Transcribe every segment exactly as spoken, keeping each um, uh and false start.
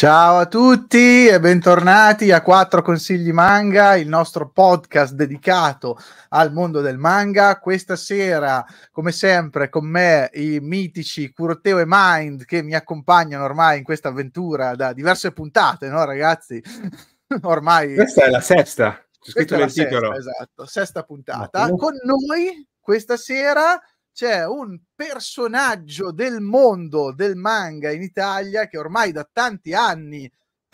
Ciao a tutti e bentornati a quattro Consigli Manga, il nostro podcast dedicato al mondo del manga. Questa sera, come sempre, con me i mitici Kuroteo e Mind che mi accompagnano ormai in questa avventura da diverse puntate, no ragazzi? Ormai... Questa è la sesta, c'è scritto nel titolo. Sesta, esatto, sesta puntata. No. Con noi questa sera... c'è un personaggio del mondo del manga in Italia che ormai da tanti anni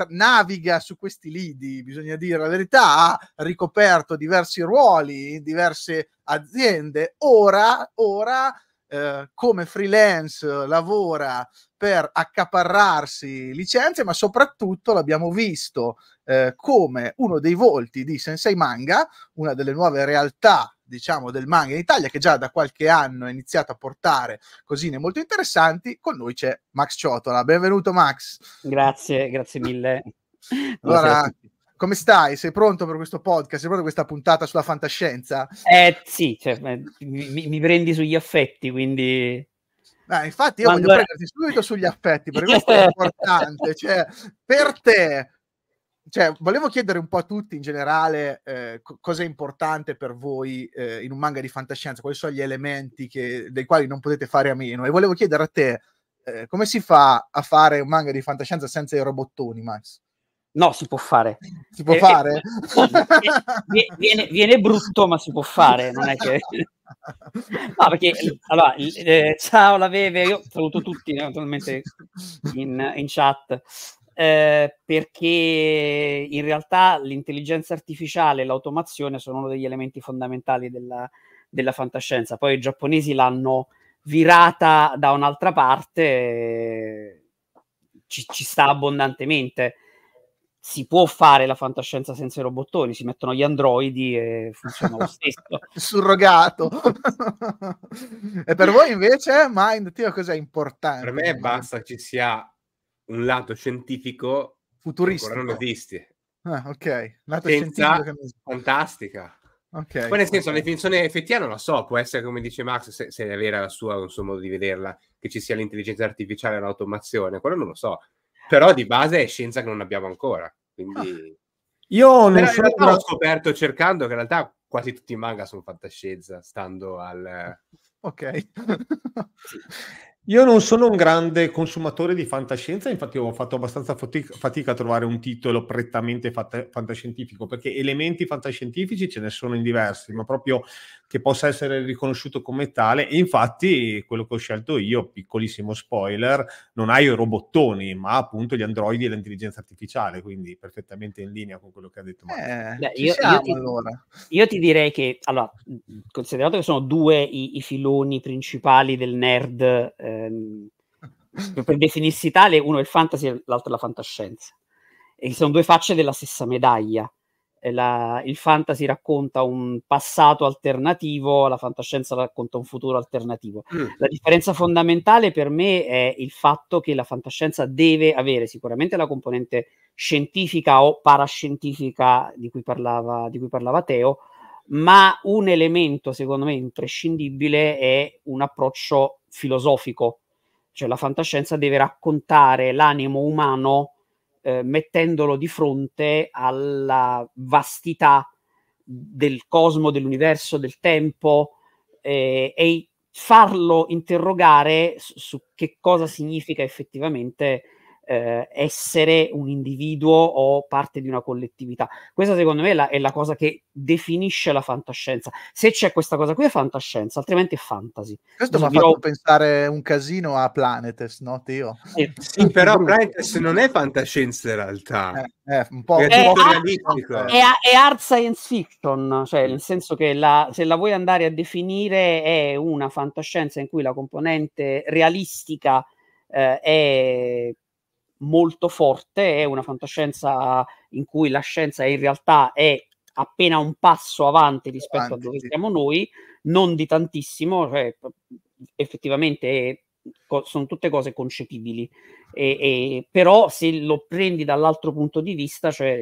naviga su questi lidi, bisogna dire la verità, ha ricoperto diversi ruoli in diverse aziende, ora, ora eh, come freelance lavora per accaparrarsi licenze, ma soprattutto l'abbiamo visto eh, come uno dei volti di Sensei Manga, una delle nuove realtà diciamo del manga in Italia, che già da qualche anno è iniziato a portare cosine molto interessanti. Con noi c'è Max Ciotola. Benvenuto Max. Grazie, grazie mille. Allora, come stai? Sei pronto per questo podcast? Sei pronto per questa puntata sulla fantascienza? Eh sì, cioè, mi, mi prendi sugli affetti, quindi... Ah, infatti io Quando... voglio prenderti subito sugli affetti, perché questo è importante. Cioè, per te... Cioè, volevo chiedere un po' a tutti in generale eh, co- cosa è importante per voi eh, in un manga di fantascienza, quali sono gli elementi che, dei quali non potete fare a meno, e volevo chiedere a te eh, come si fa a fare un manga di fantascienza senza i robottoni, Max? No, si può fare. Si può eh, fare? Eh, viene, viene brutto, ma si può fare, non è che... No, perché, allora, eh, ciao la Veve, io saluto tutti naturalmente in, in chat. Eh, perché in realtà l'intelligenza artificiale e l'automazione sono uno degli elementi fondamentali della, della fantascienza. Poi i giapponesi l'hanno virata da un'altra parte, ci, ci sta abbondantemente. Si può fare la fantascienza senza i robottoni, si mettono gli androidi e funziona lo stesso. Surrogato. E per voi invece, Mind, Tio, cos'è importante? Per me basta che ci sia un lato scientifico futuristico, ancora non esiste. Ah, ok. Lato scienza che... fantastica. Okay, poi nel senso, okay. La definizione effettiva non la so, può essere come dice Max, se, se è vera la sua, il suo modo di vederla, che ci sia l'intelligenza artificiale e l'automazione, quello non lo so. Però di base è scienza che non abbiamo ancora. Quindi... Ah. Io non so, però... ho scoperto cercando che in realtà quasi tutti i manga sono fantascienza, stando al... Ok. Sì. Io non sono un grande consumatore di fantascienza, infatti ho fatto abbastanza fatica a trovare un titolo prettamente fat- fantascientifico, perché elementi fantascientifici ce ne sono in diversi, ma proprio che possa essere riconosciuto come tale. E infatti quello che ho scelto io, piccolissimo spoiler, non ha i robottoni, ma appunto gli androidi e l'intelligenza artificiale, quindi perfettamente in linea con quello che ha detto Max. Eh, io, io, ti, allora. io ti direi che, allora, considerato che sono due i, i filoni principali del nerd, eh, per definirsi tale, uno è il fantasy e l'altro è la fantascienza, e sono due facce della stessa medaglia. La, il fantasy racconta un passato alternativo, la fantascienza racconta un futuro alternativo. Mm. La differenza fondamentale per me è il fatto che la fantascienza deve avere sicuramente la componente scientifica o parascientifica di cui parlava, di cui parlava Teo, ma un elemento secondo me imprescindibile è un approccio filosofico, cioè la fantascienza deve raccontare l'animo umano eh, mettendolo di fronte alla vastità del cosmo, dell'universo, del tempo eh, e farlo interrogare su, su che cosa significa effettivamente eh, essere un individuo o parte di una collettività. Questa secondo me è la, è la cosa che definisce la fantascienza. Se c'è questa cosa qui è fantascienza, altrimenti è fantasy. Questo mi ha fatto pensare un casino a Planetes, no Teo? Eh, sì, però Planetes non è fantascienza in realtà, eh, eh, un po' è, è, art, è, è art science fiction, cioè nel senso che la, se la vuoi andare a definire è una fantascienza in cui la componente realistica eh, è molto forte, è una fantascienza in cui la scienza in realtà è appena un passo avanti rispetto avanti, a dove sì. siamo noi, non di tantissimo, cioè, effettivamente è, co- sono tutte cose concepibili, e, e, però se lo prendi dall'altro punto di vista, cioè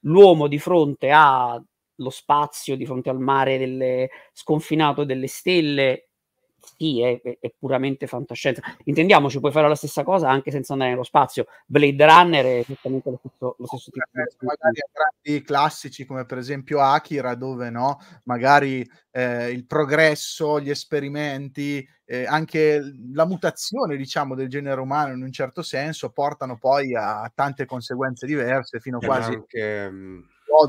l'uomo di fronte allo spazio, di fronte al mare delle, sconfinato delle stelle, sì, è, è puramente fantascienza. Intendiamoci, puoi fare la stessa cosa anche senza andare nello spazio. Blade Runner è esattamente lo stesso, lo stesso tipo di... Magari grandi classici come per esempio Akira, dove no, magari eh, il progresso, gli esperimenti, eh, anche la mutazione, diciamo, del genere umano in un certo senso, portano poi a tante conseguenze diverse, fino a quasi... Anche,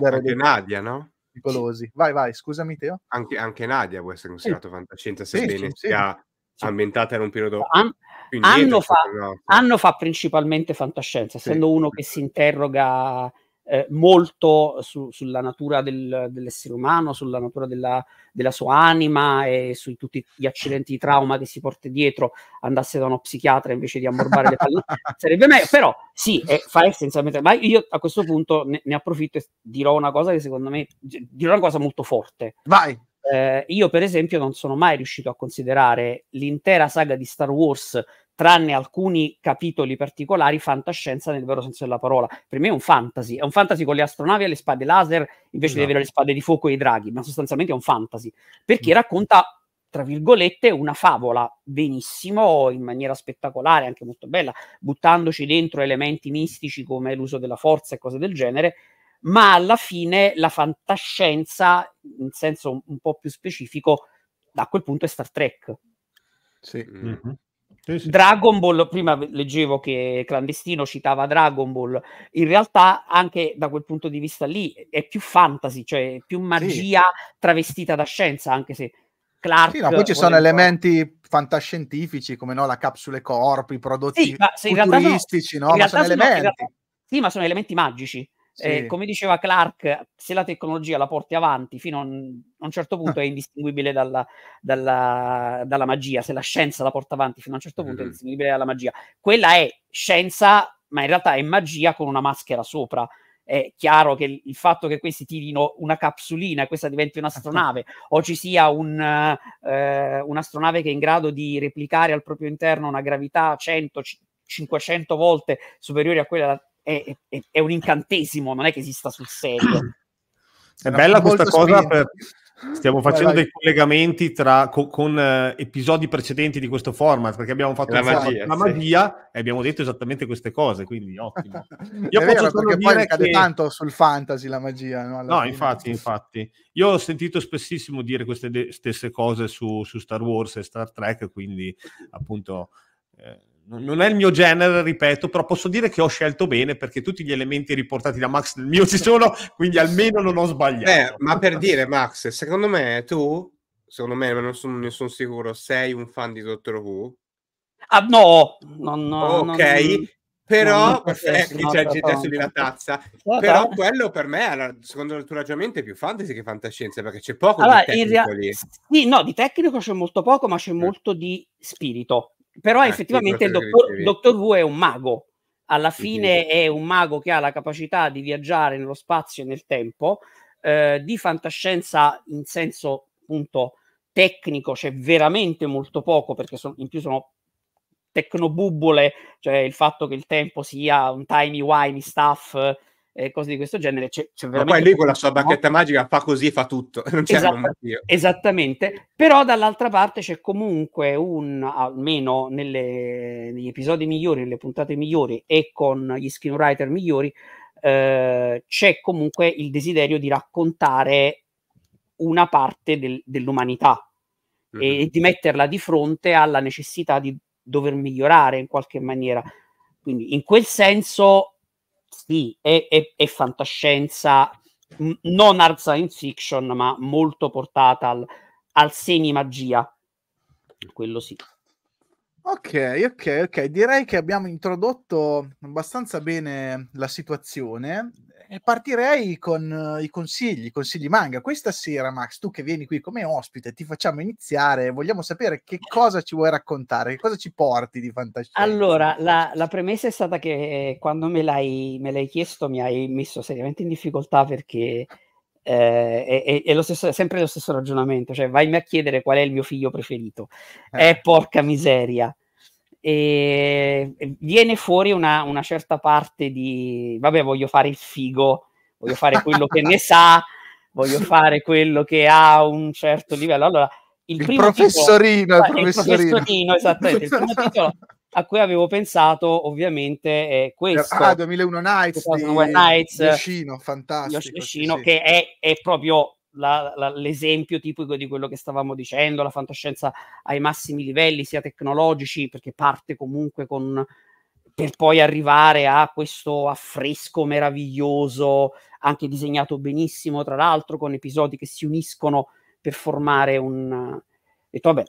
anche dei... Nadia, no? Pericolosi. Vai, vai, scusami Teo. Anche, anche Nadia può essere considerato sì. fantascienza, sebbene sì, sì, sia sì. ambientata in un periodo An- anno, fa, anno fa principalmente fantascienza, sì. essendo uno che si interroga eh, molto su, sulla natura del, dell'essere umano, sulla natura della, della sua anima e su tutti gli accidenti di trauma che si porta dietro. Andasse da uno psichiatra invece di ammorbare le palle sarebbe meglio, però sì, è, fa essenzialmente. Ma io a questo punto ne, ne approfitto e dirò una cosa che secondo me dirò una cosa molto forte. Vai. Eh, io per esempio non sono mai riuscito a considerare l'intera saga di Star Wars, tranne alcuni capitoli particolari, fantascienza nel vero senso della parola. Per me è un fantasy, è un fantasy con le astronavi e le spade laser invece no. di avere le spade di fuoco e i draghi, ma sostanzialmente è un fantasy, perché no. racconta, tra virgolette, una favola benissimo, in maniera spettacolare, anche molto bella, buttandoci dentro elementi mistici come l'uso della forza e cose del genere, ma alla fine la fantascienza, in senso un po' più specifico, da quel punto è Star Trek. Sì. Mm-hmm. Sì, sì. Dragon Ball, prima leggevo che Clandestino citava Dragon Ball, in realtà anche da quel punto di vista lì è più fantasy, cioè più magia sì. travestita da scienza, anche se Clark... Sì, no, poi ci sono fare... elementi fantascientifici, come no, la capsule corpi, i prodotti sì, ma futuristici, sono, no? Ma sono, sono elementi. Realtà, sì, ma sono elementi magici. Sì. Eh, come diceva Clark, se la tecnologia la porti avanti fino a un, a un certo punto è indistinguibile dalla, dalla, dalla magia, se la scienza la porta avanti fino a un certo punto mm-hmm. è indistinguibile dalla magia. Quella è scienza, ma in realtà è magia con una maschera sopra. È chiaro che il fatto che questi tirino una capsulina e questa diventi un'astronave o ci sia un, eh, un'astronave che è in grado di replicare al proprio interno una gravità cento cinquecento volte superiore a quella È, è, è un incantesimo, non è che esista sul serio. È bella questa cosa, per, stiamo facendo vai, vai. dei collegamenti tra, con, con eh, episodi precedenti di questo format, perché abbiamo fatto la magia, la magia sì. e abbiamo detto esattamente queste cose, quindi ottimo. Io è posso vero, perché dire poi cade che... tanto sul fantasy la magia. No, no infatti, infatti. Io ho sentito spessissimo dire queste de- stesse cose su, su Star Wars e Star Trek, quindi appunto... Eh, non è il mio genere, ripeto, però posso dire che ho scelto bene, perché tutti gli elementi riportati da Max nel mio ci sono, quindi almeno non ho sbagliato. Beh, ma per dire, Max, secondo me tu, secondo me, ma non sono, ne sono sicuro, sei un fan di Doctor Who? Ah, no! no, no ok, no, no, però... No, perché no, c'è gente no, sulla tazza. No, però no. quello per me, secondo il tuo ragionamento, è più fantasy che fantascienza, perché c'è poco allora, di tecnico rea- lì. Sì, no, di tecnico c'è molto poco, ma c'è mm. molto di spirito. Però ah, effettivamente il dottor, dottor Wu è un mago, alla fine è un mago che ha la capacità di viaggiare nello spazio e nel tempo, eh, di fantascienza in senso appunto tecnico c'è cioè veramente molto poco, perché sono, in più sono tecnobubbole, cioè il fatto che il tempo sia un timey-wimey stuff, eh, cose di questo genere. C'è, c'è veramente Ma poi lui con la sua bacchetta no? magica fa così e fa tutto. Non c'è Esatt- esattamente. Però dall'altra parte c'è comunque un, almeno nelle, negli episodi migliori, nelle puntate migliori e con gli screenwriter migliori, eh, c'è comunque il desiderio di raccontare una parte del, dell'umanità mm-hmm. e di metterla di fronte alla necessità di dover migliorare in qualche maniera. Quindi in quel senso... Sì, è, è, è fantascienza m- non hard science fiction, ma molto portata al, al semi-magia. Quello sì. Ok, ok, ok. Direi che abbiamo introdotto abbastanza bene la situazione. E partirei con uh, i consigli, consigli manga. Questa sera, Max, tu che vieni qui come ospite, ti facciamo iniziare. Vogliamo sapere che cosa ci vuoi raccontare, che cosa ci porti di fantascienza. Allora, la, la premessa è stata che quando me l'hai, me l'hai chiesto mi hai messo seriamente in difficoltà, perché eh, è, è, lo stesso, è sempre lo stesso ragionamento. Cioè, vaimi a chiedere qual è il mio figlio preferito. Eh, eh porca miseria. E viene fuori una, una certa parte di vabbè, voglio fare il figo, voglio fare quello che ne sa, voglio fare quello che ha un certo livello. Allora Il, il, primo professorino, titolo, il professorino, il professorino, esattamente. Il primo titolo a cui avevo pensato, ovviamente, è questo. Ah, duemilauno Nights, Nights Yoshino, fantastico. Yoshino, sì, che è, è proprio la, la, l'esempio tipico di quello che stavamo dicendo, la fantascienza ai massimi livelli, sia tecnologici, perché parte comunque con... per poi arrivare a questo affresco meraviglioso, anche disegnato benissimo, tra l'altro, con episodi che si uniscono per formare un... E vabbè.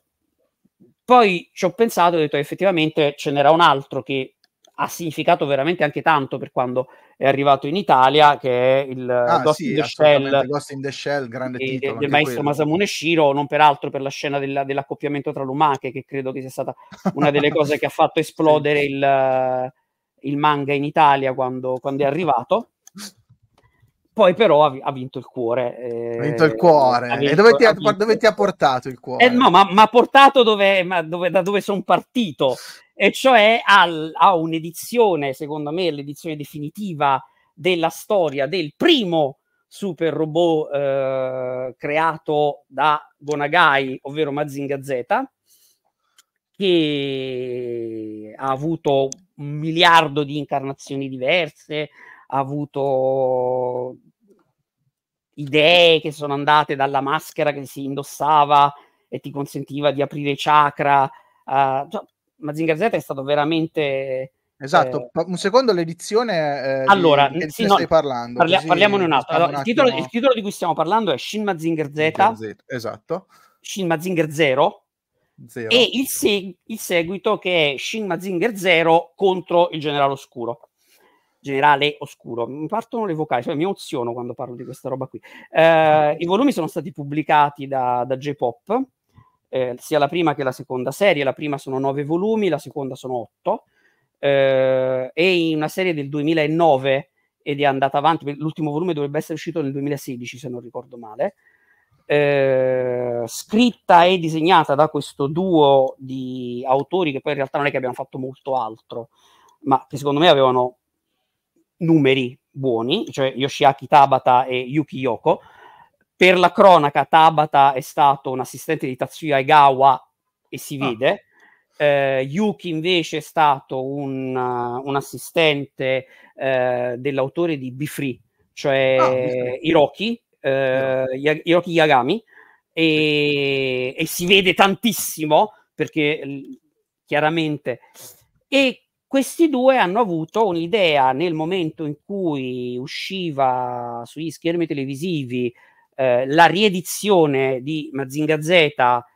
Poi ci ho pensato e ho detto effettivamente ce n'era un altro che ha significato veramente anche tanto per quando è arrivato in Italia, che è il ah, Ghost, sì, in the Shell, Ghost in the Shell, grande e, titolo del maestro quello. Masamune Shiro, non peraltro per la scena della, dell'accoppiamento tra lumache, che credo che sia stata una delle cose che ha fatto esplodere il, il manga in Italia quando, quando è arrivato. Poi però ha, ha vinto il cuore. Eh, ha vinto il cuore. Vinto, e dove ti, ha, ha dove ti ha portato il cuore? Eh, no, ma ha portato dove, ma dove, da dove sono partito. E cioè al, a un'edizione, secondo me, l'edizione definitiva della storia del primo super robot eh, creato da Go Nagai, ovvero Mazinger Z, che ha avuto un miliardo di incarnazioni diverse, ha avuto idee che sono andate dalla maschera che si indossava e ti consentiva di aprire chakra. Uh, cioè, Mazinger Z è stato veramente... Esatto, eh, un secondo l'edizione eh, allora, di, sì, di no, stai parlando. Parli- parliamone un altro. Allora, un il, titolo, il titolo di cui stiamo parlando è Shin Mazinger Z, Z esatto. Shin Mazinger Zero, Zero. E il, seg- il seguito che è Shin Mazinger Zero contro il generale oscuro. Generale oscuro, mi partono le vocali, cioè mi emoziono quando parlo di questa roba qui. Eh, i volumi sono stati pubblicati da, da J-Pop, eh, sia la prima che la seconda serie. La prima sono nove volumi, la seconda sono otto, eh, e in una serie del duemilanove ed è andata avanti, l'ultimo volume dovrebbe essere uscito nel duemilasedici se non ricordo male, eh, scritta e disegnata da questo duo di autori che poi in realtà non è che abbiano fatto molto altro, ma che secondo me avevano numeri buoni, cioè Yoshiaki Tabata e Yuki Yoko. Per la cronaca, Tabata è stato un assistente di Tatsuya Egawa e si vede, ah. eh, Yuki invece è stato un, uh, un assistente eh, dell'autore di Be Free, cioè ah, Hiroki, eh, Hiroki Yagami, e, e si vede tantissimo perché chiaramente... E questi due hanno avuto un'idea nel momento in cui usciva sugli schermi televisivi eh, la riedizione di Mazinger Z,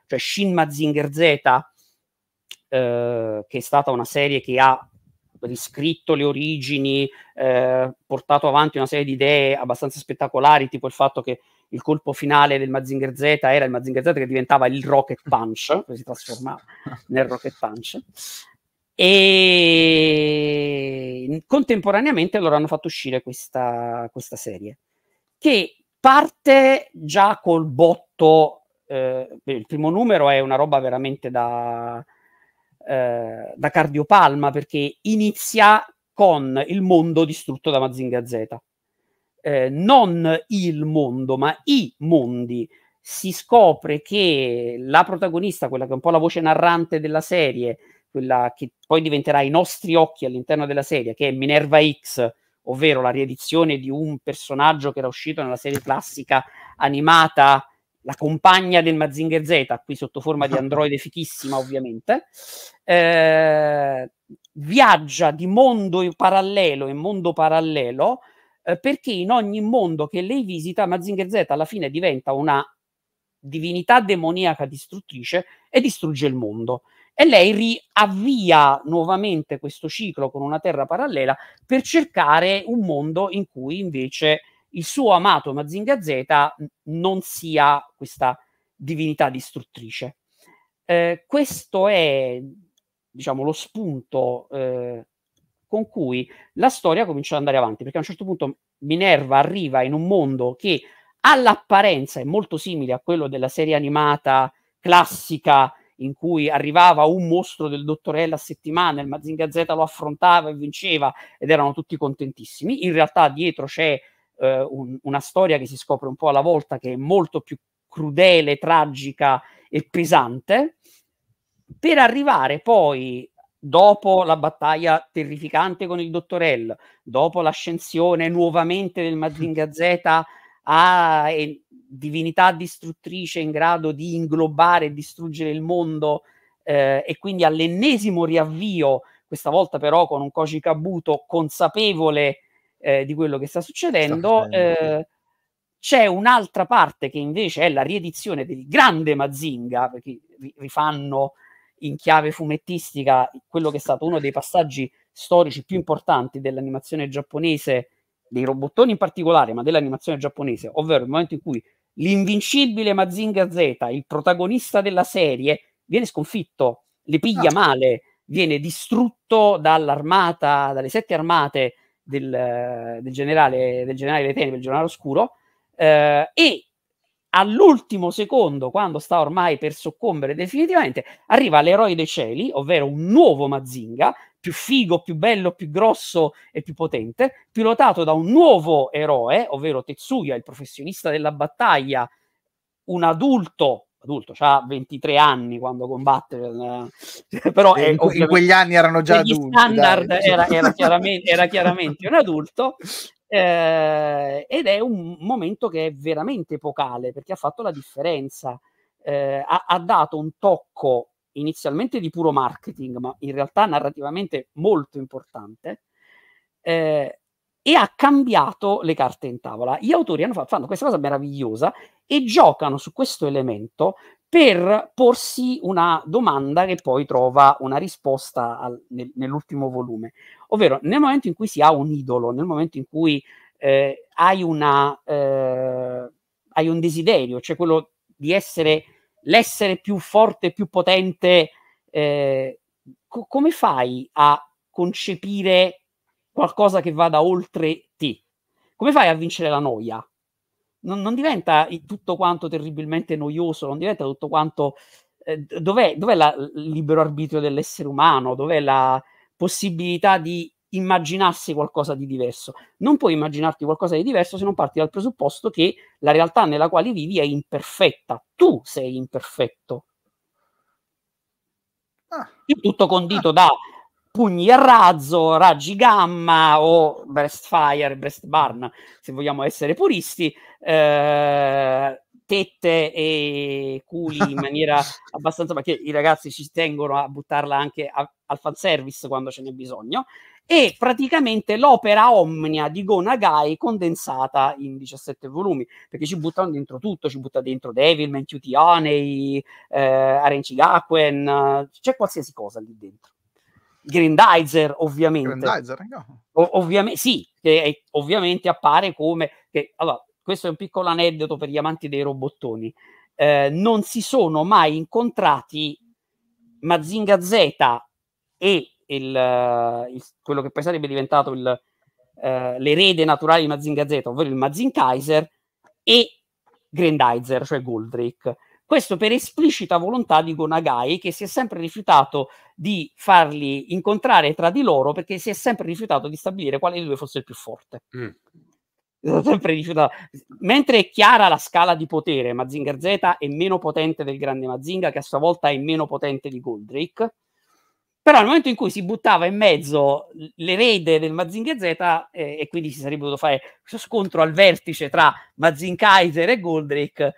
cioè Shin Mazinger Z, eh, che è stata una serie che ha riscritto le origini, eh, portato avanti una serie di idee abbastanza spettacolari, tipo il fatto che il colpo finale del Mazinger Z era il Mazinger Z che diventava il Rocket Punch, che si trasformava nel Rocket Punch. E contemporaneamente loro hanno fatto uscire questa, questa serie che parte già col botto. Eh, il primo numero è una roba veramente da, eh, da cardiopalma, perché inizia con il mondo distrutto da Mazinger Z, eh, non il mondo ma i mondi. Si scopre che la protagonista, quella che è un po' la voce narrante della serie, quella che poi diventerà i nostri occhi all'interno della serie, che è Minerva X, ovvero la riedizione di un personaggio che era uscito nella serie classica animata, la compagna del Mazinger Z, qui sotto forma di androide fichissima ovviamente, eh, viaggia di mondo in parallelo in mondo parallelo, eh, perché in ogni mondo che lei visita Mazinger Z alla fine diventa una divinità demoniaca distruttrice e distrugge il mondo. E lei riavvia nuovamente questo ciclo con una terra parallela per cercare un mondo in cui invece il suo amato Mazinger Z non sia questa divinità distruttrice. Eh, questo è, diciamo, lo spunto eh, con cui la storia comincia ad andare avanti, perché a un certo punto Minerva arriva in un mondo che all'apparenza è molto simile a quello della serie animata classica, in cui arrivava un mostro del dottorello a settimana, il Mazinger Z lo affrontava e vinceva ed erano tutti contentissimi. In realtà dietro c'è eh, un, una storia che si scopre un po' alla volta, che è molto più crudele, tragica e pesante, per arrivare poi, dopo la battaglia terrificante con il Dottor L, dopo l'ascensione nuovamente del Mazinger Z a eh, divinità distruttrice in grado di inglobare e distruggere il mondo, eh, e quindi all'ennesimo riavvio, questa volta però con un Koji Kabuto consapevole eh, di quello che sta succedendo, eh, c'è un'altra parte che invece è la riedizione del grande Mazinga, perché rifanno in chiave fumettistica quello che è stato uno dei passaggi storici più importanti dell'animazione giapponese, dei robottoni in particolare, ma dell'animazione giapponese, ovvero il momento in cui l'invincibile Mazinger Z, il protagonista della serie, viene sconfitto, le piglia male, viene distrutto dall'armata, dalle sette armate del, del generale del generale delle tenebre, il generale oscuro, eh, e all'ultimo secondo, quando sta ormai per soccombere definitivamente, arriva l'eroe dei cieli, ovvero un nuovo Mazinga, più figo, più bello, più grosso e più potente, pilotato da un nuovo eroe, ovvero Tetsuya, il professionista della battaglia, un adulto, adulto, ha ventitré anni quando combatte, eh, però è, in quegli anni erano già adulti, standard era, era, chiaramente, era chiaramente un adulto. Eh, ed è un momento che è veramente epocale, perché ha fatto la differenza, eh, ha, ha dato un tocco inizialmente di puro marketing, ma in realtà narrativamente molto importante, eh, e ha cambiato le carte in tavola. Gli autori hanno fatto, fanno questa cosa meravigliosa e giocano su questo elemento per porsi una domanda che poi trova una risposta al, nel, nell'ultimo volume, ovvero nel momento in cui si ha un idolo, nel momento in cui eh, hai, una, eh, hai un desiderio, cioè quello di essere l'essere più forte, più potente, eh, co- come fai a concepire qualcosa che vada oltre te? Come fai a vincere la noia? Non, non diventa tutto quanto terribilmente noioso, non diventa tutto quanto... Eh, dov'è, dov'è la, il libero arbitrio dell'essere umano? Dov'è la possibilità di immaginarsi qualcosa di diverso? Non puoi immaginarti qualcosa di diverso se non parti dal presupposto che la realtà nella quale vivi è imperfetta. Tu sei imperfetto. Ah. Tutto condito ah. da pugni a razzo, raggi gamma o breastfire, breastburn, se vogliamo essere puristi, eh, tette e culi in maniera abbastanza, perché i ragazzi ci tengono a buttarla anche a, al fanservice quando ce n'è bisogno, e praticamente l'opera omnia di Go Nagai condensata in diciassette volumi, perché ci buttano dentro tutto, ci butta dentro Devilman, Cutie Honey, eh, Arenchi Gakuen, c'è qualsiasi cosa lì dentro. Grendizer, ovviamente. Grendizer, no. Ov- ovviamente, sì, che è, ovviamente appare come... Che, allora, questo è un piccolo aneddoto per gli amanti dei robottoni. Eh, non si sono mai incontrati Mazinger Z e il, il, quello che poi sarebbe diventato il, eh, l'erede naturale di Mazinger Z, ovvero il Mazinkaiser, e Grendizer, cioè Goldrick. Questo per esplicita volontà di Go Nagai, che si è sempre rifiutato di farli incontrare tra di loro, perché si è sempre rifiutato di stabilire quale di due fosse il più forte. Mm. È sempre rifiutato. Mentre è chiara la scala di potere, Mazinger Z è meno potente del grande Mazinga, che a sua volta è meno potente di Goldrick, però nel momento in cui si buttava in mezzo l'erede del Mazinger Z, eh, e quindi si sarebbe dovuto fare questo scontro al vertice tra Mazinkaiser e Goldrick,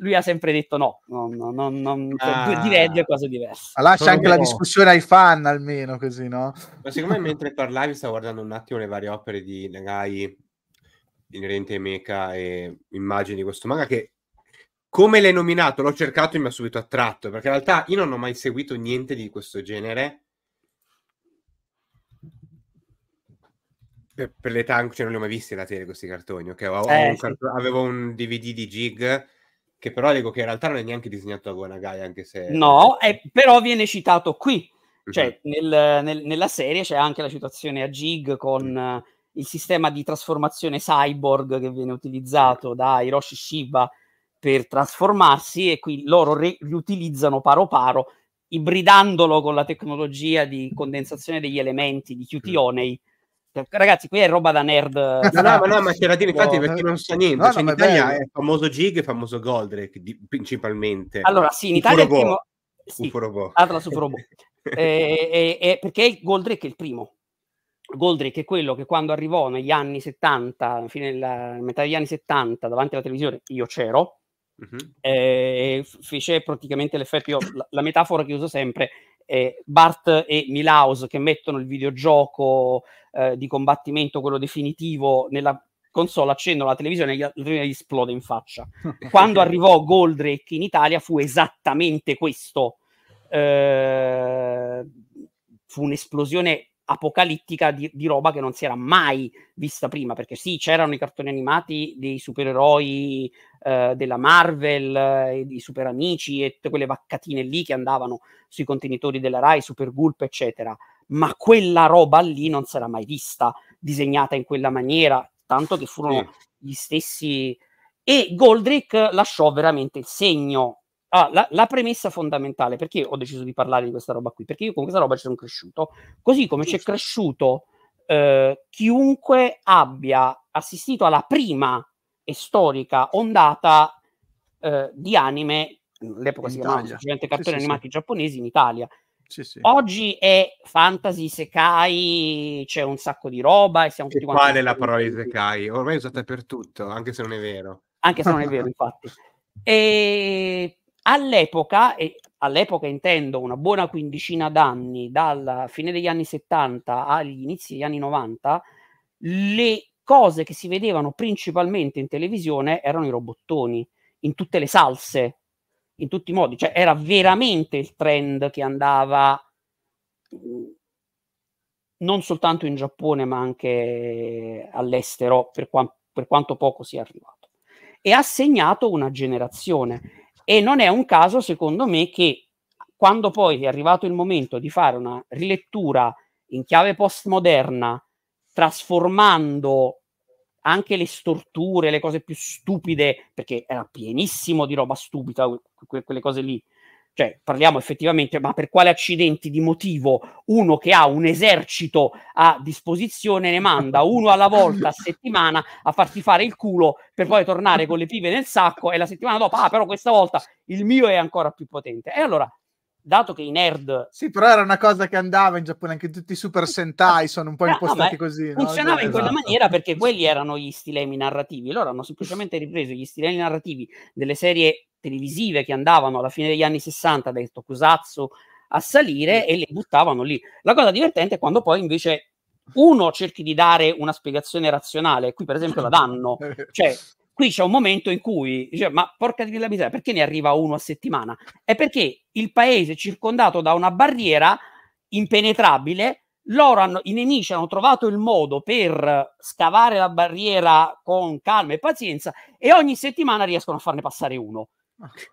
lui ha sempre detto no, no, no, no, no ah. di Red è cosa diversa. Lascia Sono anche la discussione ai fan, almeno così, no? Ma siccome mentre parlavi stavo guardando un attimo le varie opere di Nagai inerente ai mecha e immagini di questo manga, che come l'hai nominato l'ho cercato e mi ha subito attratto, perché in realtà io non ho mai seguito niente di questo genere per, per l'età, cioè non li ho mai visti la tele questi cartoni, okay? Avevo, eh, un cartone, sì. Avevo un D V D di Jig, che però dico che in realtà non è neanche disegnato da Go Nagai, anche se... No, è, però viene citato qui, cioè uh-huh. nel, nel, nella serie c'è anche la citazione a Jig con uh-huh. il sistema di trasformazione cyborg che viene utilizzato da Hiroshi Shiba per trasformarsi, e qui loro re- riutilizzano paro paro, ibridandolo con la tecnologia di condensazione degli elementi di Cutie Honey, Ragazzi, qui è roba da nerd. No, no, ma, no, ma Ceratini, infatti, perché non sa niente. No, cioè, no, in Italia è famoso Gig e famoso Goldrick, di, principalmente. Allora, sì, in Italia Suforobo. È il primo... Sì, Suforobo. Atlas Suforobo. eh, eh, eh, perché Goldrick è il primo. Goldrick è quello che quando arrivò negli anni settanta, fine della metà degli anni settanta, davanti alla televisione, io c'ero, uh-huh. eh, fece praticamente l'effetto, io, la, la metafora che uso sempre è Bart e Milhouse che mettono il videogioco eh, di combattimento, quello definitivo, nella console, accendono la televisione e gli, gli esplode in faccia. Quando arrivò Goldrick in Italia fu esattamente questo. Eh, fu un'esplosione apocalittica di, di roba che non si era mai vista prima, perché sì, c'erano i cartoni animati dei supereroi eh, della Marvel, eh, i super amici e tutte quelle vaccatine lì che andavano sui contenitori della Rai, Super Gulp eccetera, ma quella roba lì non si era mai vista disegnata in quella maniera, tanto che furono gli stessi, e Goldrick lasciò veramente il segno. Ah, la, la premessa fondamentale, perché ho deciso di parlare di questa roba qui? Perché io con questa roba ci sono cresciuto, così come c'è cresciuto eh, chiunque abbia assistito alla prima e storica ondata eh, di anime, all'epoca si chiamavano semplicemente cartoni sì, sì, animati sì. giapponesi, in Italia. Sì, sì. Oggi è fantasy, sekai, c'è un sacco di roba e siamo tutti quanti. Qual è la parola di sekai? Ormai è usata per tutto, anche se non è vero. Anche se non è vero, infatti. E... All'epoca, e all'epoca intendo una buona quindicina d'anni, dalla fine degli anni settanta agli inizi degli anni novanta, le cose che si vedevano principalmente in televisione erano i robottoni, in tutte le salse, in tutti i modi. Cioè era veramente il trend che andava non soltanto in Giappone, ma anche all'estero, per, qua- per quanto poco sia arrivato. E ha segnato una generazione. E non è un caso, secondo me, che quando poi è arrivato il momento di fare una rilettura in chiave postmoderna, trasformando anche le storture, le cose più stupide, perché era pienissimo di roba stupida, que- quelle cose lì. Cioè, parliamo effettivamente, ma per quale accidenti di motivo uno che ha un esercito a disposizione ne manda uno alla volta a settimana a farti fare il culo per poi tornare con le pive nel sacco e la settimana dopo, ah, però questa volta il mio è ancora più potente. E allora, dato che i nerd... Sì, però era una cosa che andava in Giappone, anche tutti i super sentai sono un po' impostati no, così. Funzionava no? in quella esatto. maniera, perché quelli erano gli stilemi narrativi. Loro hanno semplicemente ripreso gli stilemi narrativi delle serie televisive che andavano alla fine degli anni sessanta, dai Tokusatsu a salire, e le buttavano lì. La cosa divertente è quando poi invece uno cerchi di dare una spiegazione razionale, qui per esempio la danno, cioè qui c'è un momento in cui dice, ma porca di la miseria, perché ne arriva uno a settimana? È perché il paese è circondato da una barriera impenetrabile, loro hanno, i nemici hanno trovato il modo per scavare la barriera con calma e pazienza, e ogni settimana riescono a farne passare uno.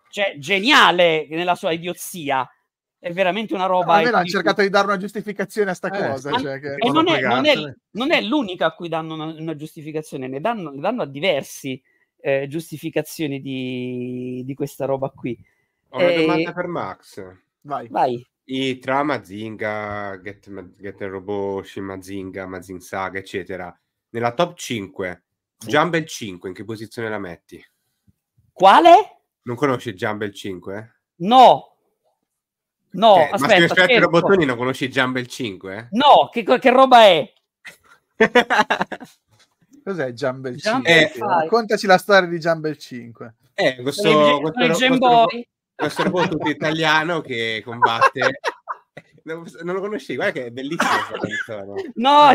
Cioè, geniale nella sua idiozia, è veramente una roba. Almeno hanno cercato di dare una giustificazione a sta eh, cosa. An- cioè, che... e non, è, non, è, non è l'unica a cui danno una, una giustificazione, ne danno, ne danno a diversi eh, giustificazioni di, di questa roba qui. Ho una eh, domanda per Max. Vai. Vai. I tra Mazinga, Get, Get the Robot, Shin Mazinga, Mazing Saga, eccetera, nella top cinque, sì. Jumble cinque, in che posizione la metti? Quale? Non conosci Jumble cinque? No. No, eh, aspetta. Ma se aspetti i robottoni non conosci Jumble cinque? No, che, che roba è? Cos'è Jumble cinque? Eh, raccontaci la storia di Jumble cinque. Eh, questo, il, questo, il questo, robot, questo robot tutto italiano che combatte. non, non lo conosci, guarda che è bellissima questa canzone. No,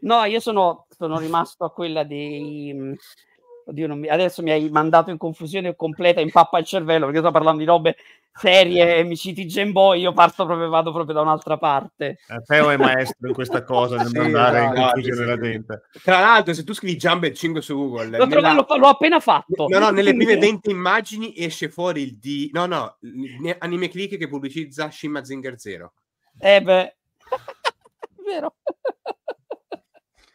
no, io sono, sono rimasto a quella dei... Oddio, non mi... adesso mi hai mandato in confusione completa, in pappa il cervello, perché sto parlando di robe serie e mi citi Game Boy, io parto proprio, vado proprio da un'altra parte. Eh, Teo è maestro in questa cosa nel sì, mandare no, in confusione no, la gente. Tra l'altro, se tu scrivi Jumble cinque su Google, l'ho, nella... trovato, l'ho appena fatto. No, no, nelle prime venti immagini esce fuori il di no, no, Anime Click che pubblicizza Shin Mazinger Zero. Eh beh, vero.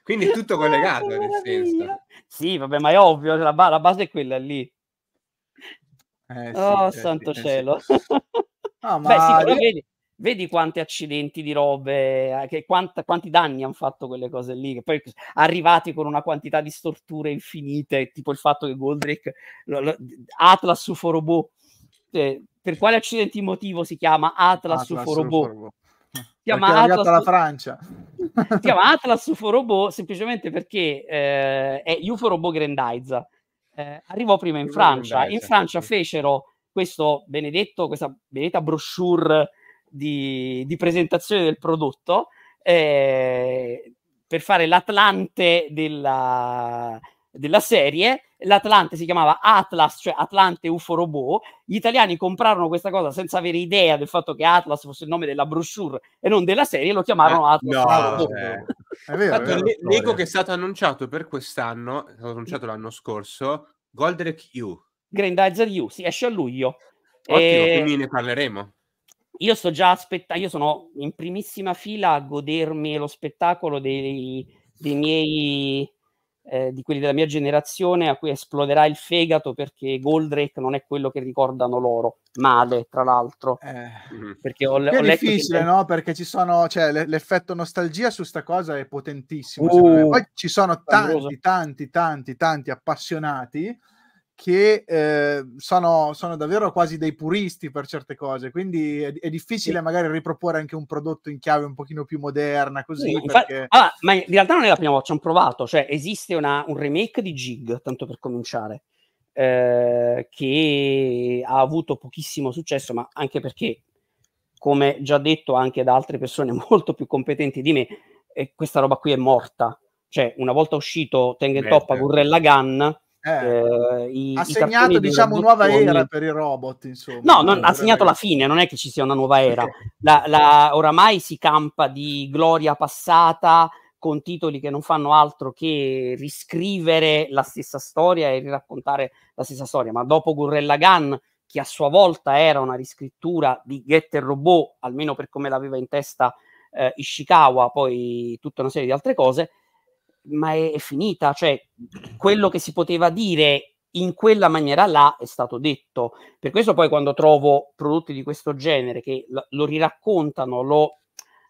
Quindi è tutto collegato, oh, nel senso. Sì, vabbè, ma è ovvio, la, ba- la base è quella lì. Eh, sì, oh, eh, santo eh, cielo. Sì. No, ma... Beh, sì, però vedi, vedi quanti accidenti di robe, che quanta, quanti danni hanno fatto quelle cose lì, che poi arrivati con una quantità di storture infinite, tipo il fatto che Goldrick, lo, lo, Atlas Suforobo, eh, per quale accidente motivo si chiama Atlas, Atlas Suforobo? Si chiama Atlas, alla Francia. Si chiama Atlas Suforobo semplicemente perché eh, è Uforobo Grendizer. Eh, arrivò prima in Francia. In Francia fecero questo benedetto, questa benedetta brochure di, di presentazione del prodotto eh, per fare l'Atlante della, della serie. L'Atlante si chiamava Atlas, cioè Atlante Uforobo. Gli italiani comprarono questa cosa senza avere idea del fatto che Atlas fosse il nome della brochure e non della serie, lo chiamarono eh, Atlas. No, eh. È vero, infatti, è vero, l'ego che è stato annunciato per quest'anno, è stato annunciato l'anno scorso, Goldrick U. Grendizer U, si esce a luglio. Ottimo, e... quindi ne parleremo. Io sto già aspettando, io sono in primissima fila a godermi lo spettacolo dei, dei miei... Eh, di quelli della mia generazione a cui esploderà il fegato perché Goldrake non è quello che ricordano loro, male tra l'altro eh, perché ho, è ho letto difficile che... no? Perché ci sono, cioè, l'effetto nostalgia su sta cosa è potentissimo uh, poi ci sono tanti tanti tanti tanti appassionati che eh, sono, sono davvero quasi dei puristi per certe cose, quindi è, è difficile sì. magari riproporre anche un prodotto in chiave un pochino più moderna così sì, infatti, perché... ah, ma in realtà non è la prima volta, ci hanno provato, cioè esiste una, un remake di Jig, tanto per cominciare eh, che ha avuto pochissimo successo, ma anche perché, come già detto anche da altre persone molto più competenti di me, eh, questa roba qui è morta, cioè una volta uscito Tengen Toppa Gurren Lagann Eh, i, ha segnato, diciamo, nuova era per i robot, insomma. No, non, ha segnato la fine, non è che ci sia una nuova era. La, la, oramai si campa di gloria passata con titoli che non fanno altro che riscrivere la stessa storia e riraccontare la stessa storia. Ma dopo Gurren Lagann, che a sua volta era una riscrittura di Getter Robot, almeno per come l'aveva in testa eh, Ishikawa, poi tutta una serie di altre cose, ma è, è finita, cioè quello che si poteva dire in quella maniera là è stato detto. Per questo poi quando trovo prodotti di questo genere che lo, lo riraccontano, lo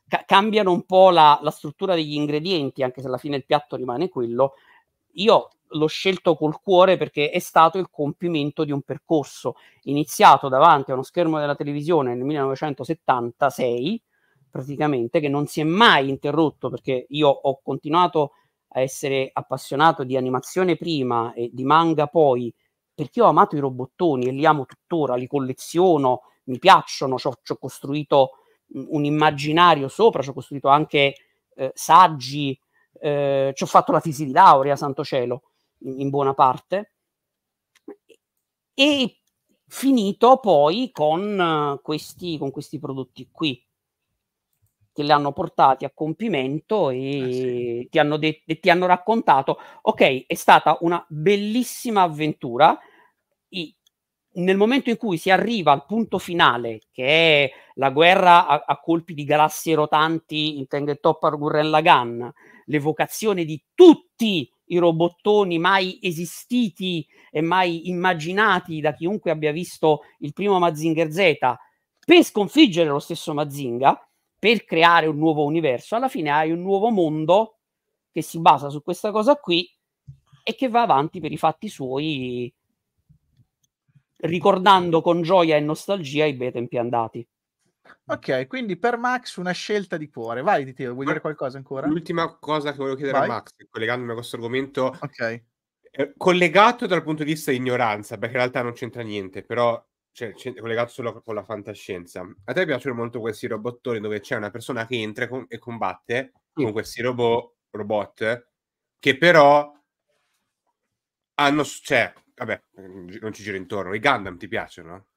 ca cambiano un po' la, la struttura degli ingredienti, anche se alla fine il piatto rimane quello, io l'ho scelto col cuore perché è stato il compimento di un percorso iniziato davanti a uno schermo della televisione nel millenovecentosettantasei praticamente, che non si è mai interrotto, perché io ho continuato a essere appassionato di animazione prima e di manga poi, perché ho amato i robottoni e li amo tuttora, li colleziono, mi piacciono, ci ho, ci ho costruito un immaginario sopra, ci ho costruito anche eh, saggi, eh, ci ho fatto la tesi di laurea, santo cielo, in, in buona parte, e finito poi con questi, con questi prodotti qui, che li hanno portati a compimento e, ah, sì. ti hanno de- e ti hanno raccontato, ok, è stata una bellissima avventura, I, nel momento in cui si arriva al punto finale, che è la guerra a, a colpi di galassie rotanti in Tengen Toppa Gurren Lagann, l'evocazione di tutti i robottoni mai esistiti e mai immaginati da chiunque abbia visto il primo Mazinger Z, per sconfiggere lo stesso Mazinga, per creare un nuovo universo, alla fine hai un nuovo mondo che si basa su questa cosa qui e che va avanti per i fatti suoi, ricordando con gioia e nostalgia i bei tempi andati. Ok, quindi per Max una scelta di cuore. Vai, di te, vuoi dire qualcosa ancora? L'ultima cosa che volevo chiedere Vai. a Max, collegandomi a questo argomento, okay. eh, collegato dal punto di vista di ignoranza, perché in realtà non c'entra niente, però... cioè collegato solo con la fantascienza. A te piacciono molto questi robottoni dove c'è una persona che entra con, e combatte sì. con questi robot, robot che però hanno... cioè, vabbè, non ci giro intorno. I Gundam ti piacciono?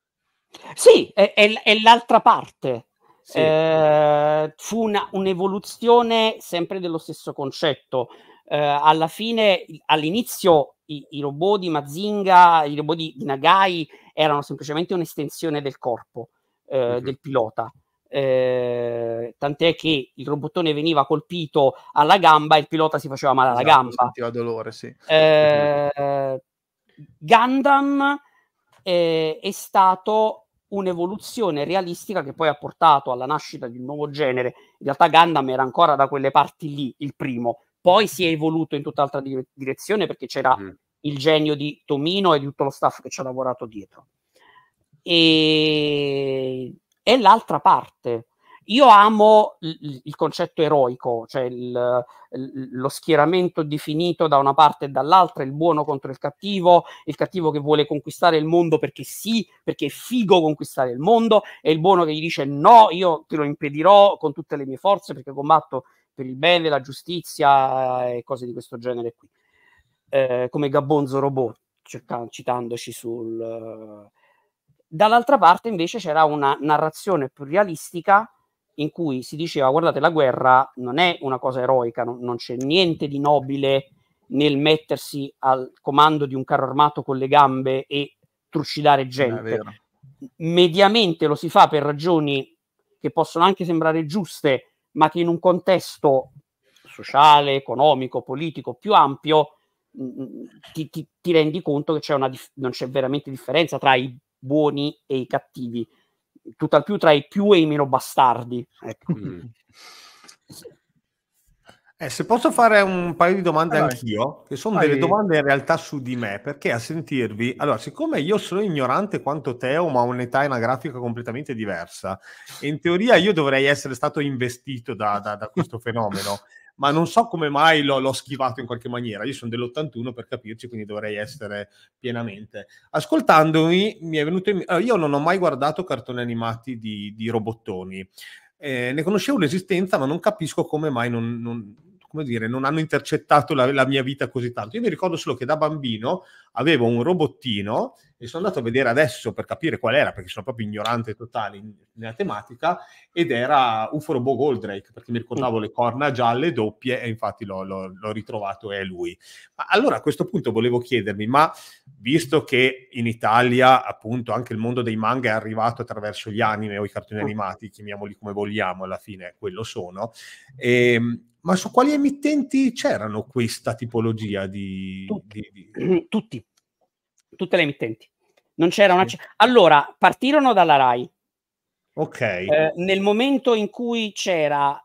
Sì, è, è, è l'altra parte. Sì. Eh, fu un'evoluzione un sempre dello stesso concetto. Eh, alla fine, all'inizio, i, i robot di Mazinga, i robot di Nagai... erano semplicemente un'estensione del corpo eh, mm-hmm. del pilota, eh, tant'è che il robottone veniva colpito alla gamba e il pilota si faceva male alla esatto, gamba. Sentiva dolore, sì. Eh, Gundam eh, è stato un'evoluzione realistica che poi ha portato alla nascita di un nuovo genere. In realtà Gundam era ancora da quelle parti lì, il primo, poi si è evoluto in tutt'altra dire- direzione perché c'era mm. il genio di Tomino e di tutto lo staff che ci ha lavorato dietro. E è l'altra parte. Io amo il, il concetto eroico, cioè il, il, lo schieramento definito da una parte e dall'altra, il buono contro il cattivo, il cattivo che vuole conquistare il mondo perché sì, perché è figo conquistare il mondo, e il buono che gli dice no, io te lo impedirò con tutte le mie forze perché combatto per il bene, la giustizia e cose di questo genere qui. Eh, come Gabbonzo Robot, cerca, citandoci sul... Dall'altra parte invece c'era una narrazione più realistica in cui si diceva, guardate, la guerra non è una cosa eroica, non, non c'è niente di nobile nel mettersi al comando di un carro armato con le gambe e trucidare gente. Mediamente lo si fa per ragioni che possono anche sembrare giuste, ma che in un contesto sociale, economico, politico più ampio ti, ti, ti rendi conto che c'è una dif- non c'è veramente differenza tra i buoni e i cattivi, tutt'al più tra i più e i meno bastardi, ecco. mm. eh, se posso fare un paio di domande allora, anch'io, che sono delle domande in realtà su di me, perché a sentirvi, allora, siccome io sono ignorante quanto Teo, ma ho un'età e una grafica completamente diversa, e in teoria io dovrei essere stato investito da, da, da questo fenomeno, ma non so come mai l'ho, l'ho schivato in qualche maniera. Io sono dell'ottantuno, per capirci, quindi dovrei essere pienamente. Ascoltandomi, mi è venuto in... io non ho mai guardato cartoni animati di, di robottoni. Eh, ne conoscevo l'esistenza, ma non capisco come mai non... non... come dire, non hanno intercettato la, la mia vita così tanto. Io mi ricordo solo che da bambino avevo un robottino e sono andato a vedere adesso per capire qual era, perché sono proprio ignorante totale nella tematica, ed era Uforobo Goldrick, perché mi ricordavo le corna gialle doppie e infatti l'ho, l'ho, l'ho ritrovato e è lui. Ma allora a questo punto volevo chiedermi, ma visto che in Italia appunto anche il mondo dei manga è arrivato attraverso gli anime o i cartoni animati, chiamiamoli come vogliamo, alla fine quello sono, ehm ma su quali emittenti c'erano questa tipologia di... Tutti, di, di... Tutti. Tutte le emittenti. Non c'era una... Allora, partirono dalla Rai. Ok. Eh, nel momento in cui c'era,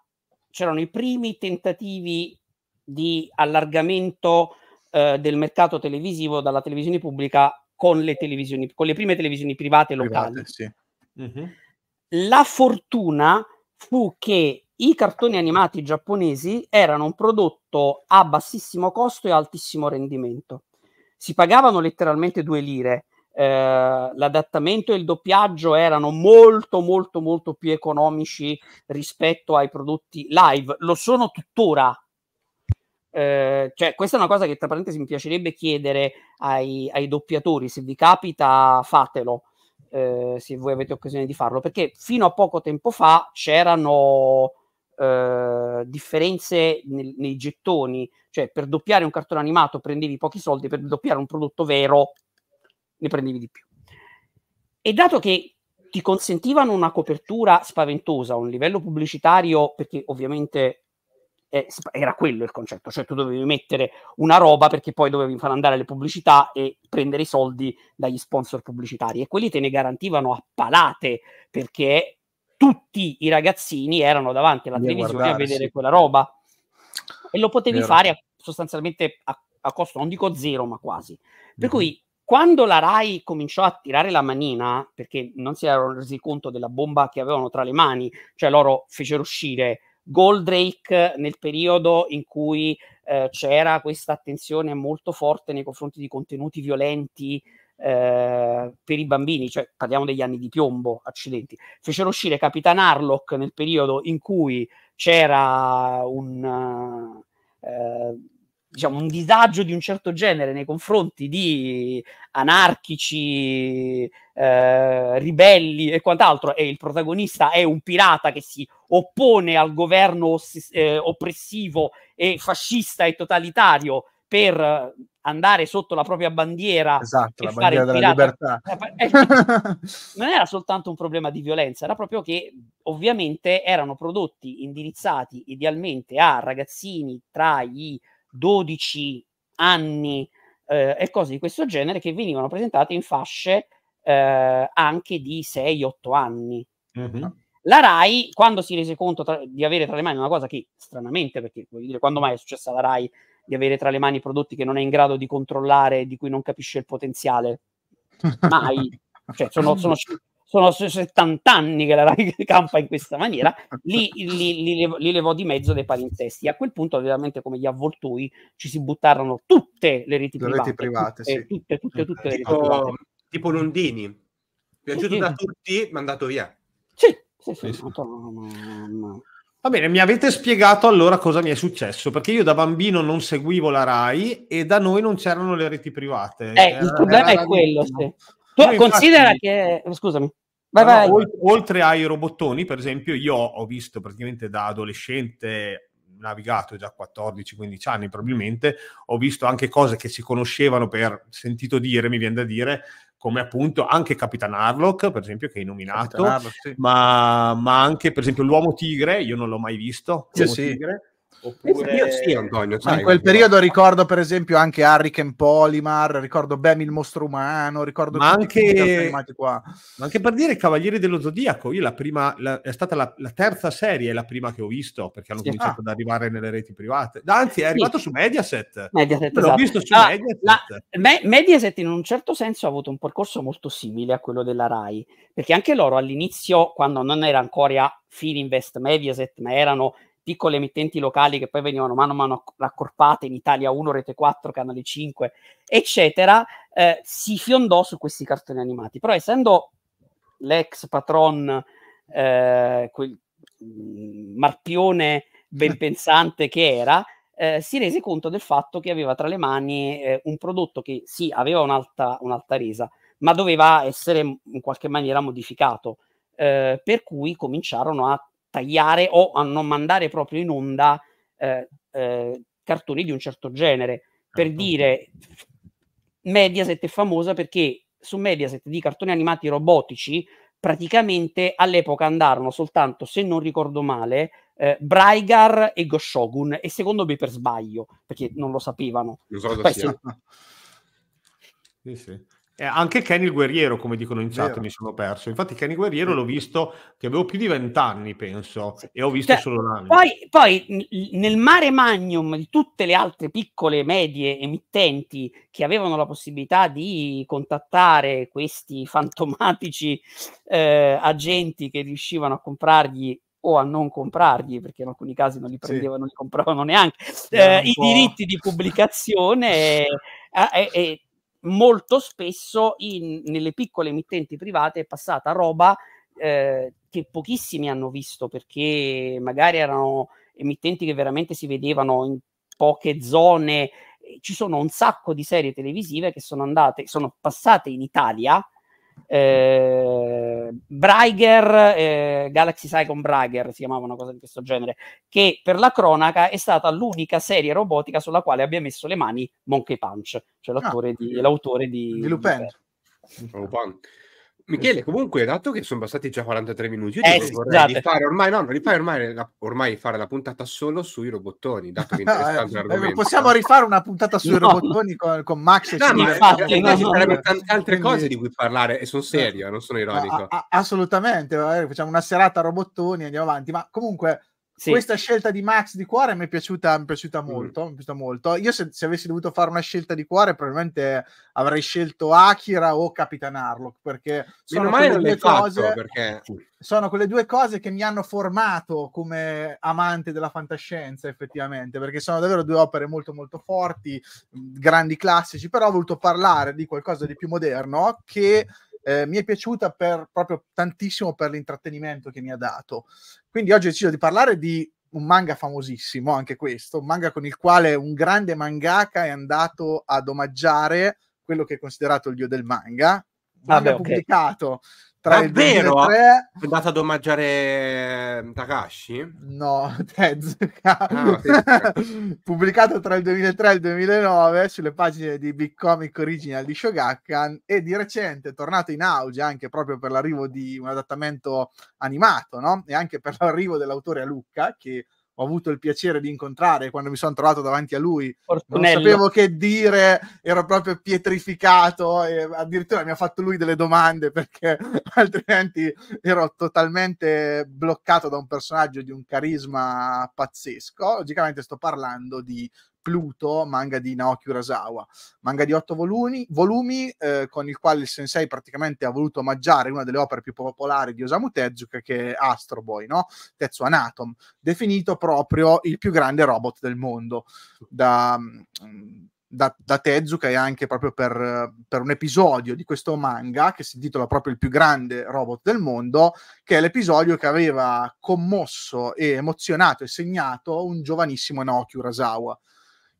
c'erano i primi tentativi di allargamento eh, del mercato televisivo dalla televisione pubblica con le televisioni, con le prime televisioni private locali. Private, sì. Mm-hmm. La fortuna fu che i cartoni animati giapponesi erano un prodotto a bassissimo costo e altissimo rendimento. Si pagavano letteralmente due lire. Eh, l'adattamento e il doppiaggio erano molto, molto, molto più economici rispetto ai prodotti live. Lo sono tuttora. Eh, cioè, questa è una cosa che, tra parentesi, mi piacerebbe chiedere ai, ai doppiatori. Se vi capita, fatelo. Eh, se voi avete occasione di farlo. Perché fino a poco tempo fa c'erano... Uh, differenze nel, nei gettoni, cioè per doppiare un cartone animato prendevi pochi soldi, per doppiare un prodotto vero ne prendevi di più, e dato che ti consentivano una copertura spaventosa, un livello pubblicitario, perché ovviamente eh, era quello il concetto, cioè tu dovevi mettere una roba perché poi dovevi far andare le pubblicità e prendere i soldi dagli sponsor pubblicitari, e quelli te ne garantivano a palate perché tutti i ragazzini erano davanti alla televisione a vedere quella roba, e lo potevi Vero. fare a, sostanzialmente a, a costo, non dico zero, ma quasi. Per mm-hmm. cui quando la Rai cominciò a tirare la manina, perché non si erano resi conto della bomba che avevano tra le mani, cioè loro fecero uscire Goldrake nel periodo in cui eh, c'era questa attenzione molto forte nei confronti di contenuti violenti, Eh, per i bambini, cioè parliamo degli anni di piombo, accidenti. Fecero uscire Capitan Harlock nel periodo in cui c'era un eh, diciamo un disagio di un certo genere nei confronti di anarchici, eh, ribelli e quant'altro, e il protagonista è un pirata che si oppone al governo oss- eh, oppressivo e fascista e totalitario per andare sotto la propria bandiera, esatto, e la fare bandiera della libertà. Non era soltanto un problema di violenza, era proprio che ovviamente erano prodotti indirizzati idealmente a ragazzini tra i dodici anni eh, e cose di questo genere, che venivano presentate in fasce eh, anche di sei otto anni. Mm-hmm. La Rai, quando si rese conto tra, di avere tra le mani una cosa che, stranamente, perché voglio dire, quando mai è successa alla Rai di avere tra le mani prodotti che non è in grado di controllare, di cui non capisce il potenziale? Mai. Cioè, sono, sono, sono settanta anni che la Rai campa in questa maniera. Li, li, li, li levò di mezzo dei palinsesti. A quel punto, veramente come gli avvoltoi, ci si buttarono tutte le reti le private. Reti private tutte, sì. tutte, tutte, tutte tipo, le reti private. Tipo Londini. Piaciuto sì, da tutti, mandato via. Sì, sì, sì. sì, sì. Va bene, mi avete spiegato allora cosa mi è successo, perché io da bambino non seguivo la Rai e da noi non c'erano le reti private. Eh, era, il problema è quello. Sì. Tu no, considera infatti, che... Scusami. Vai, no, vai. Oltre, oltre ai robottoni, per esempio, io ho visto praticamente da adolescente, navigato già quattordici quindici anni probabilmente, ho visto anche cose che si conoscevano per sentito dire, mi viene da dire, come appunto anche Capitan Harlock, per esempio, che hai nominato, Harlock, sì. ma, ma anche, per esempio, l'Uomo Tigre, io non l'ho mai visto, l'Uomo sì, Tigre. Sì. Oppure... Io sì, Antonio, sai, in quel periodo ricordo, per esempio, anche Hurricane Polymar, ricordo Bemi il mostro umano, ricordo... Ma anche... Qua. Ma anche per dire Cavalieri dello Zodiaco, io la prima, la, è stata la, la terza serie, è la prima che ho visto, perché hanno sì, cominciato ah. ad arrivare nelle reti private. Anzi, è arrivato sì. su Mediaset. Mediaset esatto. L'ho visto su ah, Mediaset. La, me, Mediaset in un certo senso ha avuto un percorso molto simile a quello della Rai, perché anche loro all'inizio, quando non era ancora Fininvest, Mediaset, ma erano... piccole emittenti locali che poi venivano mano a mano raccorpate in Italia uno, Rete quattro, Canale cinque, eccetera, eh, si fiondò su questi cartoni animati. Però essendo l'ex patron, eh, quel marpione ben pensante che era, eh, si rese conto del fatto che aveva tra le mani eh, un prodotto che sì, aveva un'alta, un'alta resa, ma doveva essere in qualche maniera modificato. Eh, per cui cominciarono a tagliare o a non mandare proprio in onda eh, eh, cartoni di un certo genere. Per dire, Mediaset è famosa perché su Mediaset di cartoni animati robotici praticamente all'epoca andarono soltanto, se non ricordo male, eh, Braigar e Goshogun, e secondo me per sbaglio, perché non lo sapevano. Non so cosa sia. Sì, sì. Eh, anche Kenny il Guerriero, come dicono in chat, Vero. mi sono perso. Infatti Kenny il Guerriero l'ho visto che avevo più di vent'anni, penso, sì. e ho visto cioè, solo l'anime. Poi, poi nel mare magnum di tutte le altre piccole e medie emittenti che avevano la possibilità di contattare questi fantomatici eh, agenti che riuscivano a comprargli o a non comprargli, perché in alcuni casi non li prendevano, sì. li compravano neanche, sì, eh, i diritti di pubblicazione e... e, e molto spesso in, nelle piccole emittenti private è passata roba eh, che pochissimi hanno visto, perché magari erano emittenti che veramente si vedevano in poche zone. Ci sono un sacco di serie televisive che sono andate, sono passate in Italia. Eh, Braiger, eh, Galaxy Saigon Braiger si chiamava una cosa di questo genere, che per la cronaca è stata l'unica serie robotica sulla quale abbia messo le mani Monkey Punch, cioè l'autore ah, di, l'autore di, di Lupin. Lupin. Michele, comunque, dato che sono passati già quarantatré minuti, io eh, sì, vorrei fare ormai, no, rifare ormai, la, ormai fare la puntata solo sui robottoni, dato che interessante l'argomento. Eh, possiamo rifare una puntata sui no. robottoni con, con Max e no, ma infatti, no, ci sarebbero no, tante altre quindi... cose di cui parlare, e sono serio, non sono ironico. A, a, assolutamente, facciamo una serata a robottoni e andiamo avanti, ma comunque... Sì. Questa scelta di Max di cuore mi è piaciuta, mi è piaciuta molto, mi è piaciuta molto. Io se, se avessi dovuto fare una scelta di cuore probabilmente avrei scelto Akira o Capitan Harlock, perché sono quelle, due cose, perché... sono quelle due cose che mi hanno formato come amante della fantascienza, effettivamente, perché sono davvero due opere molto molto forti, grandi classici, però ho voluto parlare di qualcosa di più moderno che eh, mi è piaciuta per, proprio tantissimo per l'intrattenimento che mi ha dato. Quindi oggi ho deciso di parlare di un manga famosissimo, anche questo, un manga con il quale un grande mangaka è andato ad omaggiare quello che è considerato il dio del manga. Un ah manga beh, okay. pubblicato tra Davvero? il duemilatré... È andato ad omaggiare Takashi? No, Tezuka. Ah, pubblicato tra il duemilatré e il duemilanove sulle pagine di Big Comic Original di Shogakukan, e di recente è tornato in auge anche proprio per l'arrivo di un adattamento animato, no? E anche per l'arrivo dell'autore a Lucca, che ho avuto il piacere di incontrare quando mi sono trovato davanti a lui. Fortunello. Non sapevo che dire, ero proprio pietrificato, e addirittura mi ha fatto lui delle domande perché altrimenti ero totalmente bloccato da un personaggio di un carisma pazzesco. Logicamente sto parlando di Pluto, manga di Naoki Urasawa, manga di otto volumi, volumi eh, con il quale il sensei praticamente ha voluto omaggiare una delle opere più popolari di Osamu Tezuka, che è Astro Boy, no? Tetsuwan Atom, definito proprio il più grande robot del mondo da, da, da Tezuka, e anche proprio per, per un episodio di questo manga che si intitola proprio il più grande robot del mondo, che è l'episodio che aveva commosso e emozionato e segnato un giovanissimo Naoki Urasawa,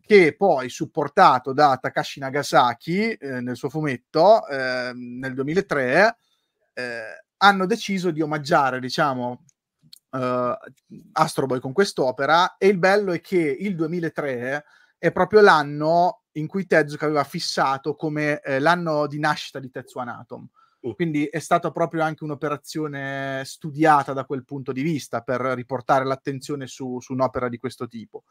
che poi, supportato da Takashi Nagasaki eh, nel suo fumetto, eh, nel duemilatré, eh, hanno deciso di omaggiare, diciamo, eh, Astro Boy con quest'opera. E il bello è che il duemilatré è proprio l'anno in cui Tezuka aveva fissato come eh, l'anno di nascita di Tetsuwan Atom. Quindi è stata proprio anche un'operazione studiata da quel punto di vista per riportare l'attenzione su, su un'opera di questo tipo.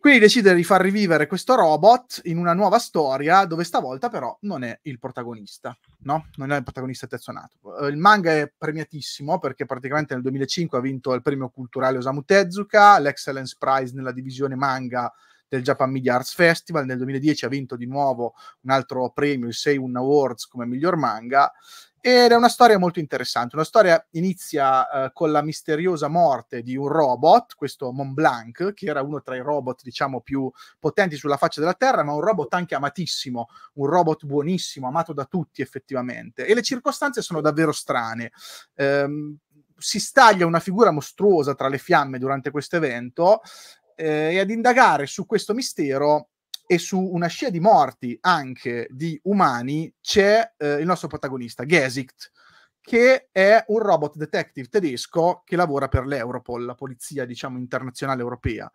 Quindi decide di far rivivere questo robot in una nuova storia, dove stavolta però non è il protagonista, no? Non è il protagonista Tetsuwan Atom. Il manga è premiatissimo perché praticamente nel duemilacinque ha vinto il premio culturale Osamu Tezuka, l'Excellence Prize nella divisione manga del Japan Media Arts Festival, nel duemiladieci ha vinto di nuovo un altro premio, il Seiyun Awards, come miglior manga. Ed è una storia molto interessante. Una storia inizia eh, con la misteriosa morte di un robot, questo Mont Blanc, che era uno tra i robot, diciamo, più potenti sulla faccia della Terra, ma un robot anche amatissimo, un robot buonissimo, amato da tutti effettivamente. E le circostanze sono davvero strane. Ehm, si staglia una figura mostruosa tra le fiamme durante questo evento, eh, e ad indagare su questo mistero e su una scia di morti anche di umani c'è eh, il nostro protagonista, Gesicht, che è un robot detective tedesco che lavora per l'Europol, la polizia, diciamo, internazionale europea,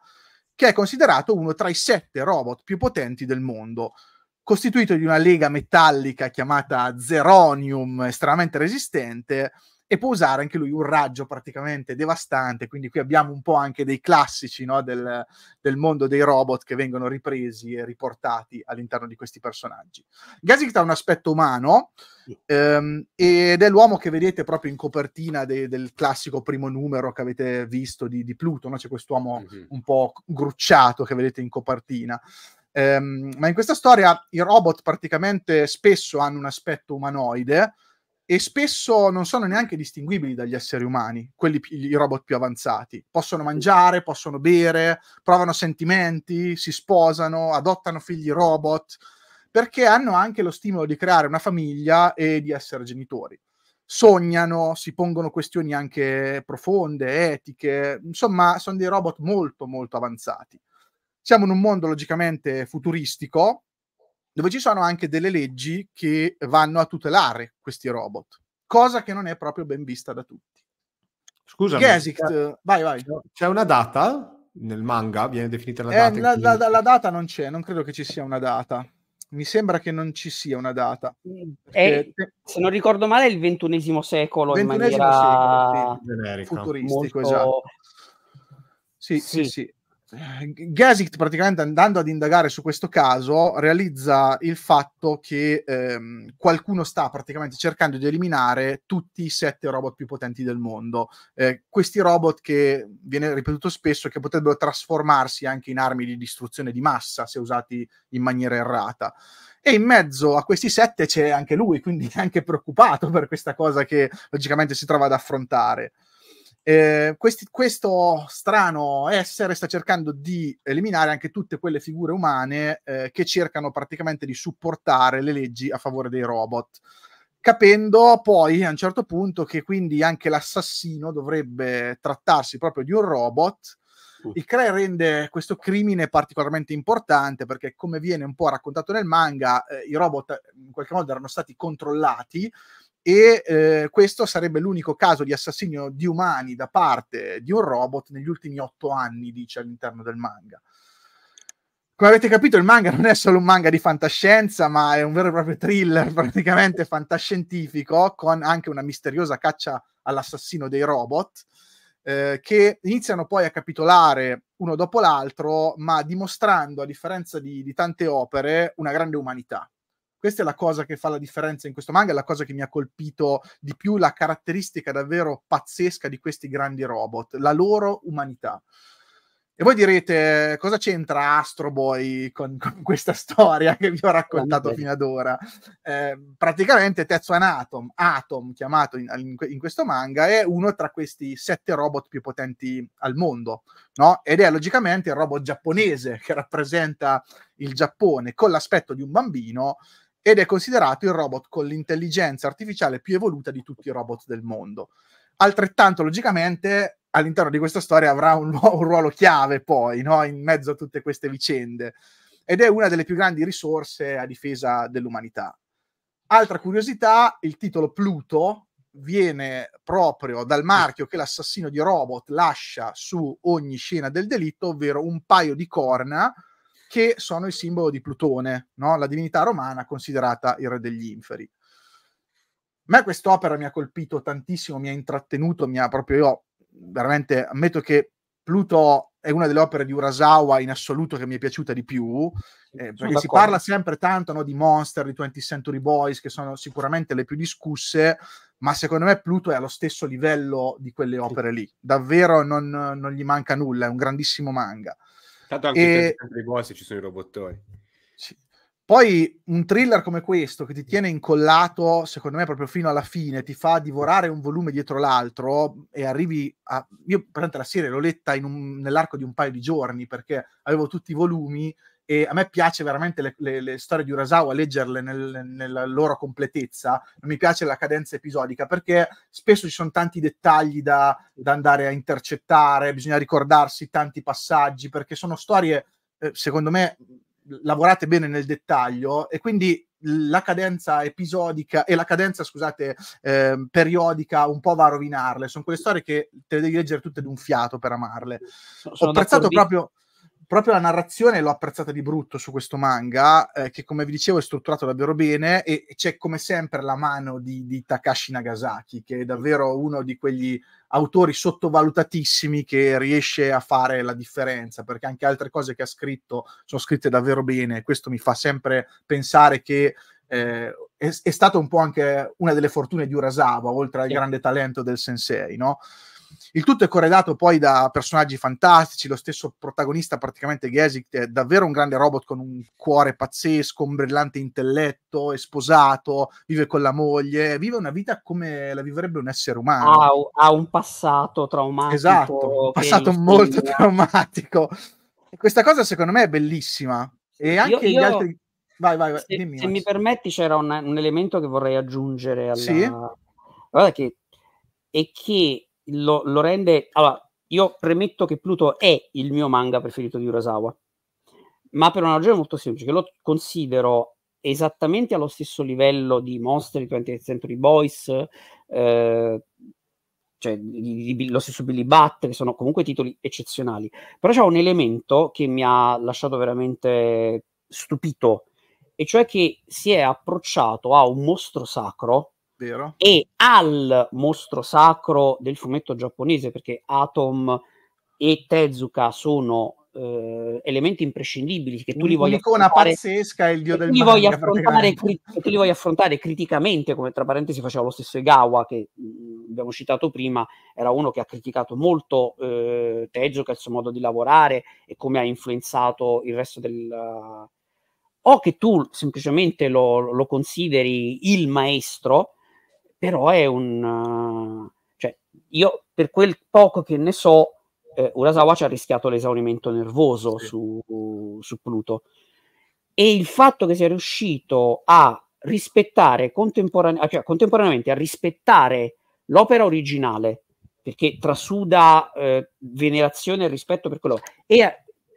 che è considerato uno tra i sette robot più potenti del mondo, costituito di una lega metallica chiamata Zeronium, estremamente resistente, e può usare anche lui un raggio praticamente devastante. Quindi qui abbiamo un po' anche dei classici, no, del, del mondo dei robot che vengono ripresi e riportati all'interno di questi personaggi. Gesicht ha un aspetto umano, ehm, ed è l'uomo che vedete proprio in copertina de, del classico primo numero che avete visto di, di Pluto, no? C'è quest'uomo un po' grucciato che vedete in copertina. Ehm, ma in questa storia i robot praticamente spesso hanno un aspetto umanoide, e spesso non sono neanche distinguibili dagli esseri umani, quelli i robot più avanzati. Possono mangiare, possono bere, provano sentimenti, si sposano, adottano figli robot, perché hanno anche lo stimolo di creare una famiglia e di essere genitori. Sognano, si pongono questioni anche profonde, etiche, insomma sono dei robot molto molto avanzati. Siamo in un mondo logicamente futuristico, dove ci sono anche delle leggi che vanno a tutelare questi robot, cosa che non è proprio ben vista da tutti. Scusami, Gesicht, vai, vai. C'è una data nel manga? Viene definita la data? Eh, la, la, la, la data non c'è, non credo che ci sia una data. Mi sembra che non ci sia una data. Perché... È, se non ricordo male, è il ventunesimo secolo, in maniera secolo, sì, futuristico, molto... esatto. Sì, sì, sì. sì. Gesicht, praticamente andando ad indagare su questo caso, realizza il fatto che ehm, qualcuno sta praticamente cercando di eliminare tutti i sette robot più potenti del mondo, eh, questi robot che viene ripetuto spesso che potrebbero trasformarsi anche in armi di distruzione di massa se usati in maniera errata. E in mezzo a questi sette c'è anche lui, quindi è anche preoccupato per questa cosa che logicamente si trova ad affrontare. Eh, questi, questo strano essere sta cercando di eliminare anche tutte quelle figure umane eh, che cercano praticamente di supportare le leggi a favore dei robot, capendo poi a un certo punto che quindi anche l'assassino dovrebbe trattarsi proprio di un robot. Il che rende questo crimine particolarmente importante perché, come viene un po' raccontato nel manga, eh, i robot in qualche modo erano stati controllati, e eh, questo sarebbe l'unico caso di assassinio di umani da parte di un robot negli ultimi otto anni, dice, all'interno del manga. Come avete capito, il manga non è solo un manga di fantascienza, ma è un vero e proprio thriller praticamente fantascientifico, con anche una misteriosa caccia all'assassino dei robot, eh, che iniziano poi a capitolare uno dopo l'altro, ma dimostrando, a differenza di, di tante opere, una grande umanità. Questa è la cosa che fa la differenza in questo manga, è la cosa che mi ha colpito di più, la caratteristica davvero pazzesca di questi grandi robot, la loro umanità. E voi direte, cosa c'entra Astro Boy con, con questa storia che vi ho raccontato fino ad ora? Eh, praticamente Tetsuwan Atom, Atom chiamato in, in questo manga, è uno tra questi sette robot più potenti al mondo, no? Ed è logicamente il robot giapponese che rappresenta il Giappone con l'aspetto di un bambino, ed è considerato il robot con l'intelligenza artificiale più evoluta di tutti i robot del mondo. Altrettanto logicamente all'interno di questa storia avrà un, un ruolo chiave poi, no? In mezzo a tutte queste vicende, ed è una delle più grandi risorse a difesa dell'umanità. Altra curiosità, il titolo Pluto viene proprio dal marchio che l'assassino di robot lascia su ogni scena del delitto, ovvero un paio di corna che sono il simbolo di Plutone, no? La divinità romana considerata il re degli inferi. A me quest'opera mi ha colpito tantissimo, mi ha intrattenuto, mi ha proprio... io veramente ammetto che Pluto è una delle opere di Urasawa in assoluto che mi è piaciuta di più, eh, perché si parla sempre tanto, no, di Monster, di twentieth Century Boys, che sono sicuramente le più discusse, ma secondo me Pluto è allo stesso livello di quelle opere lì. Davvero non, non gli manca nulla, è un grandissimo manga. Tanto anche e... twentieth Century Boys ci sono i robottoni. Sì. Poi un thriller come questo che ti tiene incollato, secondo me, proprio fino alla fine, ti fa divorare un volume dietro l'altro e arrivi a... Io praticamente la serie l'ho letta in un... nell'arco di un paio di giorni, perché avevo tutti i volumi, e a me piace veramente le, le, le storie di Urasawa, leggerle nel, nella loro completezza. Non mi piace la cadenza episodica, perché spesso ci sono tanti dettagli da, da andare a intercettare, bisogna ricordarsi tanti passaggi, perché sono storie, eh, secondo me... lavorate bene nel dettaglio, e quindi la cadenza episodica e la cadenza, scusate, eh, periodica un po' va a rovinarle. Sono quelle storie che te le devi leggere tutte d'un fiato per amarle. Sono Ho apprezzato proprio, proprio la narrazione, l'ho apprezzata di brutto su questo manga, eh, che come vi dicevo è strutturato davvero bene, e c'è come sempre la mano di, di Takashi Nagasaki, che è davvero uno di quegli autori sottovalutatissimi che riesce a fare la differenza, perché anche altre cose che ha scritto sono scritte davvero bene. Questo mi fa sempre pensare che eh, è, è stata un po' anche una delle fortune di Urasawa, oltre al sì. grande talento del sensei, no? Il tutto è corredato poi da personaggi fantastici. Lo stesso protagonista, praticamente Gesicht, è davvero un grande robot con un cuore pazzesco, un brillante intelletto, è sposato, vive con la moglie, vive una vita come la vivrebbe un essere umano. Ha, ha un passato traumatico. Esatto, un passato molto traumatico. Questa cosa secondo me è bellissima. E anche io, io... gli altri... Vai, vai, vai. Se, dimmi, se mi permetti, c'era un, un elemento che vorrei aggiungere. Alla... Sì? Guarda che... E che... Lo, lo rende... Allora, io premetto che Pluto è il mio manga preferito di Urasawa, ma per una ragione molto semplice, che lo considero esattamente allo stesso livello di Monster, twentieth Century Boys, eh, cioè di, di, lo stesso Billy Bat, che sono comunque titoli eccezionali. Però c'è un elemento che mi ha lasciato veramente stupito, e cioè che si è approcciato a un mostro sacro, vero, e al mostro sacro del fumetto giapponese, perché Atom e Tezuka sono eh, elementi imprescindibili, che tu li voglia affrontare, un'icona pazzesca, il dio del manga, che tu li voglia affrontare criticamente, come tra parentesi faceva lo stesso Egawa, che mh, abbiamo citato prima. Era uno che ha criticato molto eh, Tezuka, il suo modo di lavorare e come ha influenzato il resto del... Uh, o che tu semplicemente lo, lo consideri il maestro, però è un... Uh, cioè, io per quel poco che ne so, eh, Urasawa ci ha rischiato l'esaurimento nervoso sì. su, uh, su Pluto. E il fatto che sia riuscito a rispettare, contemporane- cioè, contemporaneamente a rispettare l'opera originale, perché trasuda eh, venerazione e rispetto per quello, e a-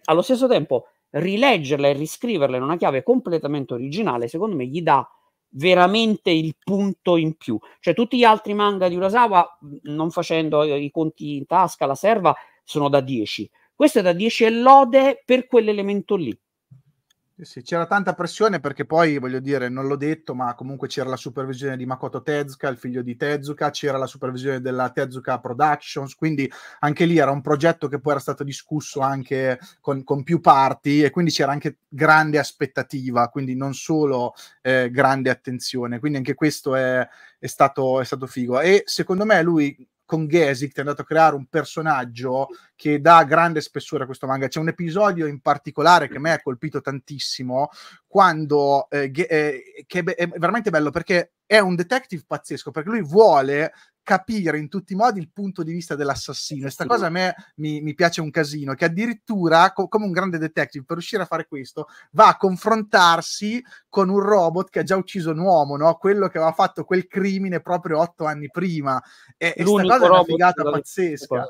allo stesso tempo rileggerla e riscriverla in una chiave completamente originale, secondo me gli dà veramente il punto in più. Cioè tutti gli altri manga di Urasawa, non facendo i conti in tasca, la serva, sono da dieci. Questo è da dieci e lode per quell'elemento lì. Sì, c'era tanta pressione perché poi, voglio dire, non l'ho detto, ma comunque c'era la supervisione di Makoto Tezuka, il figlio di Tezuka, c'era la supervisione della Tezuka Productions, quindi anche lì era un progetto che poi era stato discusso anche con, con più parti, e quindi c'era anche grande aspettativa, quindi non solo eh, grande attenzione, quindi anche questo è, è, stato, è stato figo. E secondo me lui con Gesicht è andato a creare un personaggio che dà grande spessore a questo manga. C'è un episodio in particolare che a me ha colpito tantissimo, quando eh, eh, che è veramente bello, perché è un detective pazzesco, perché lui vuole capire in tutti i modi il punto di vista dell'assassino. Questa sì. cosa a me mi, mi piace un casino, che addirittura co- come un grande detective, per riuscire a fare questo, va a confrontarsi con un robot che ha già ucciso un uomo, no? Quello che aveva fatto quel crimine proprio otto anni prima. E questa cosa è una figata pazzesca.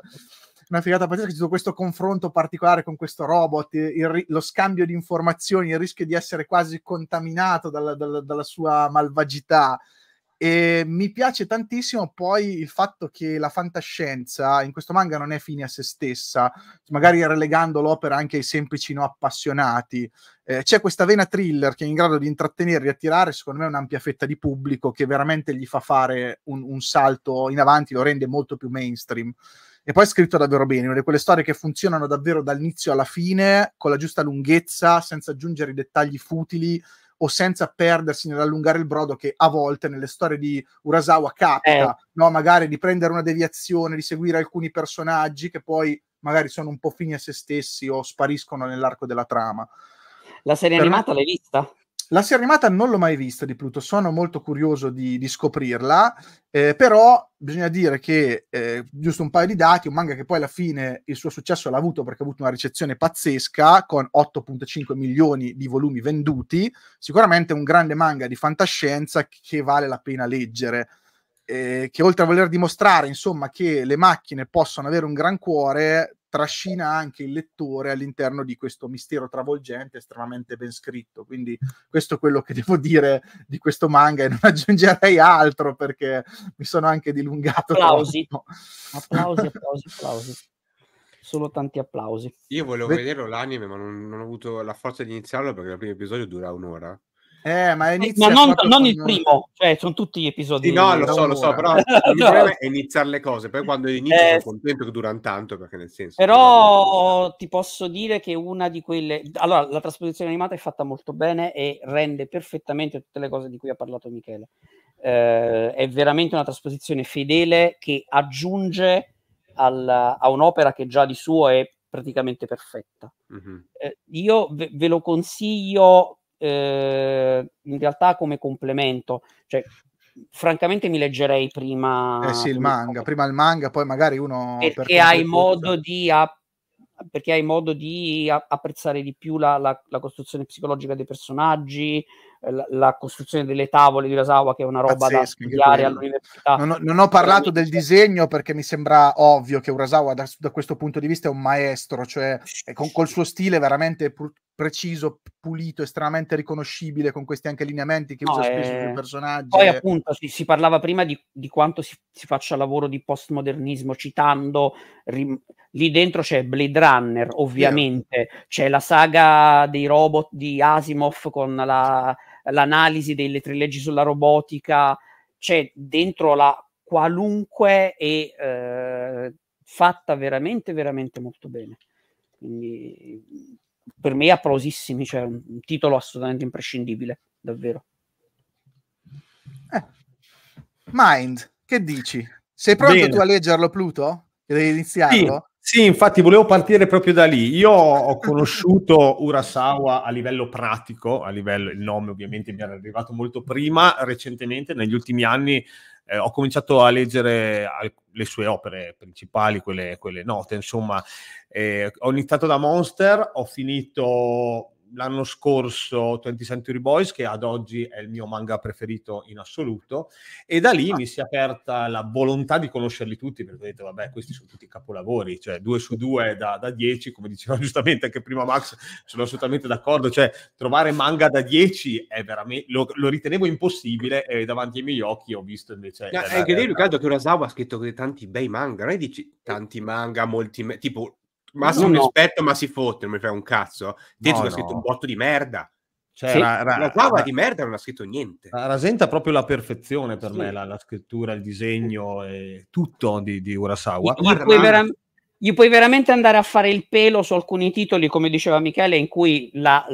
Una figata pazzesca, tutto questo confronto particolare con questo robot, il, lo scambio di informazioni, il rischio di essere quasi contaminato dalla, dalla, dalla sua malvagità. E mi piace tantissimo poi il fatto che la fantascienza in questo manga non è fine a se stessa, magari relegando l'opera anche ai semplici no appassionati. Eh, c'è questa vena thriller che è in grado di intrattenere e attirare, secondo me, un'ampia fetta di pubblico, che veramente gli fa fare un, un salto in avanti, lo rende molto più mainstream. E poi è scritto davvero bene, una di quelle storie che funzionano davvero dall'inizio alla fine, con la giusta lunghezza, senza aggiungere i dettagli futili o senza perdersi nell'allungare il brodo, che a volte nelle storie di Urasawa capita, eh. no? Magari di prendere una deviazione, di seguire alcuni personaggi che poi magari sono un po' fini a se stessi o spariscono nell'arco della trama. La serie per animata me... l'hai vista? La serie animata non l'ho mai vista di Pluto, sono molto curioso di, di scoprirla, eh, però bisogna dire che, eh, giusto un paio di dati, un manga che poi alla fine il suo successo l'ha avuto perché ha avuto una ricezione pazzesca, con otto virgola cinque milioni di volumi venduti, sicuramente un grande manga di fantascienza che vale la pena leggere, eh, che oltre a voler dimostrare, insomma, che le macchine possono avere un gran cuore, trascina anche il lettore all'interno di questo mistero travolgente estremamente ben scritto. Quindi questo è quello che devo dire di questo manga, e non aggiungerei altro perché mi sono anche dilungato. Applausi, applausi, applausi, applausi. Solo tanti applausi. Io volevo Beh... vederlo l'anime, ma non, non ho avuto la forza di iniziarlo perché il primo episodio dura un'ora. Eh, ma, ma non, non il primo, cioè sono tutti gli episodi. Sì, no, lo so, lo so, però il problema è iniziare le cose, poi quando inizio eh, sono contento che durano tanto, perché nel senso... Però ti posso dire che una di quelle... Allora, la trasposizione animata è fatta molto bene e rende perfettamente tutte le cose di cui ha parlato Michele. Eh, è veramente una trasposizione fedele che aggiunge al, a un'opera che già di suo è praticamente perfetta. Mm-hmm. Eh, io ve, ve lo consiglio... Eh, in realtà come complemento, cioè francamente mi leggerei prima eh sì, il manga, prima il manga, poi magari uno perché hai modo di app- perché hai modo di apprezzare di più la, la, la costruzione psicologica dei personaggi, la, la costruzione delle tavole di Urasawa, che è una roba pazzesco, da studiare all'università. Non ho, non ho parlato del disegno perché mi sembra ovvio che Urasawa da, da questo punto di vista è un maestro, cioè con, col suo stile veramente pr- preciso, pulito, estremamente riconoscibile, con questi anche lineamenti che no, usa spesso eh... sui personaggi. Poi appunto si, si parlava prima di, di quanto si, si faccia lavoro di postmodernismo, citando rim... lì dentro c'è Blade Runner, ovviamente, yeah. c'è la saga dei robot di Asimov con la, l'analisi delle tre leggi sulla robotica, c'è dentro la qualunque e eh, fatta veramente, veramente molto bene. Quindi... per me applausissimi, cioè un titolo assolutamente imprescindibile, davvero. Eh. Mind, che dici? Sei pronto Bene. tu a leggerlo, Pluto? Devi iniziarlo? Sì, sì, infatti volevo partire proprio da lì. Io ho conosciuto Urasawa a livello pratico, a livello, il nome ovviamente mi era arrivato molto prima, recentemente, negli ultimi anni, Eh, ho cominciato a leggere le sue opere principali, quelle, quelle note, insomma. Eh, ho iniziato da Monster, ho finito l'anno scorso twentieth Century Boys, che ad oggi è il mio manga preferito in assoluto, e da lì ah. mi si è aperta la volontà di conoscerli tutti, perché ho detto, vabbè, questi sono tutti capolavori, cioè due su due da, da dieci, come diceva giustamente anche prima Max, sono assolutamente d'accordo, cioè trovare manga da dieci è veramente, lo, lo ritenevo impossibile, e davanti ai miei occhi ho visto invece... No, è incredibile che Urasawa ha scritto tanti bei manga, non dici tanti manga, molti... tipo... Ma no, sono no. rispetto, ma si fotte, non mi fai un cazzo. Tezuka no, ha scritto no. un botto di merda. Cioè, sì, ra, ra, la guava ra, di merda non ha scritto niente. Rasenta proprio la perfezione per sì. me, la, la scrittura, il disegno, e tutto di, di Urasawa. Gli, gli, puoi vera, gli puoi veramente andare a fare il pelo su alcuni titoli, come diceva Michele, in cui la,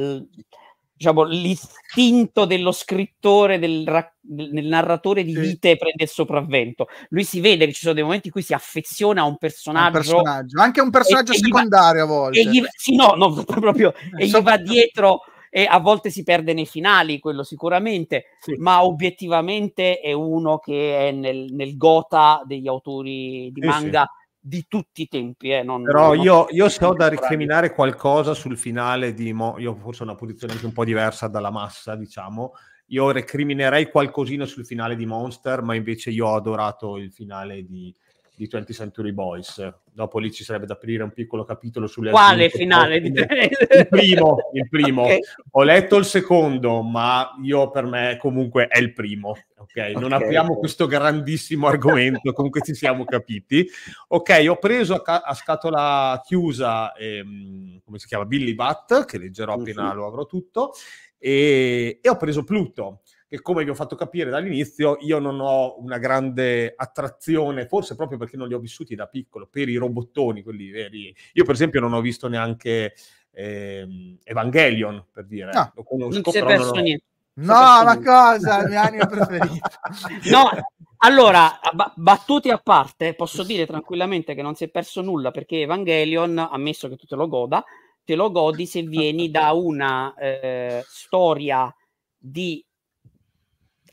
diciamo, l'istinto dello scrittore, del, del narratore di vite sì. prende il sopravvento. Lui si vede che ci sono dei momenti in cui si affeziona a un personaggio, un personaggio. anche un personaggio e, secondario e va, a volte. E gli, sì, no, no, proprio, e gli va dietro... E a volte si perde nei finali, quello sicuramente, sì. ma obiettivamente è uno che è nel, nel gota degli autori di manga sì, sì. di tutti i tempi. Eh, non, Però non io, io so da recriminare qualcosa sul finale di Mo, io forse ho una posizione anche un po' diversa dalla massa, diciamo. Io recriminerei qualcosina sul finale di Monster, ma invece io ho adorato il finale di... di twentieth Century Boys. Dopo lì ci sarebbe da aprire un piccolo capitolo sulle quale aggiunte, finale? Il primo, il primo. Okay. Ho letto il secondo, ma io per me comunque è il primo. Okay? Non okay. apriamo questo grandissimo argomento, comunque ci siamo capiti. Ok, ho preso a, a scatola chiusa ehm, come si chiama? Billy Bat, che leggerò appena uh-huh. lo avrò tutto, e, e ho preso Pluto. E come vi ho fatto capire dall'inizio, io non ho una grande attrazione, forse proprio perché non li ho vissuti da piccolo, per i robottoni, quelli veri. Io per esempio non ho visto neanche eh, Evangelion, per dire. No. Lo conosco, non si è perso niente. No, ma cosa? La mia anima preferita. No, allora, battuti a parte, posso dire tranquillamente che non si è perso nulla, perché Evangelion, ammesso che tu te lo goda, te lo godi se vieni da una eh, storia di...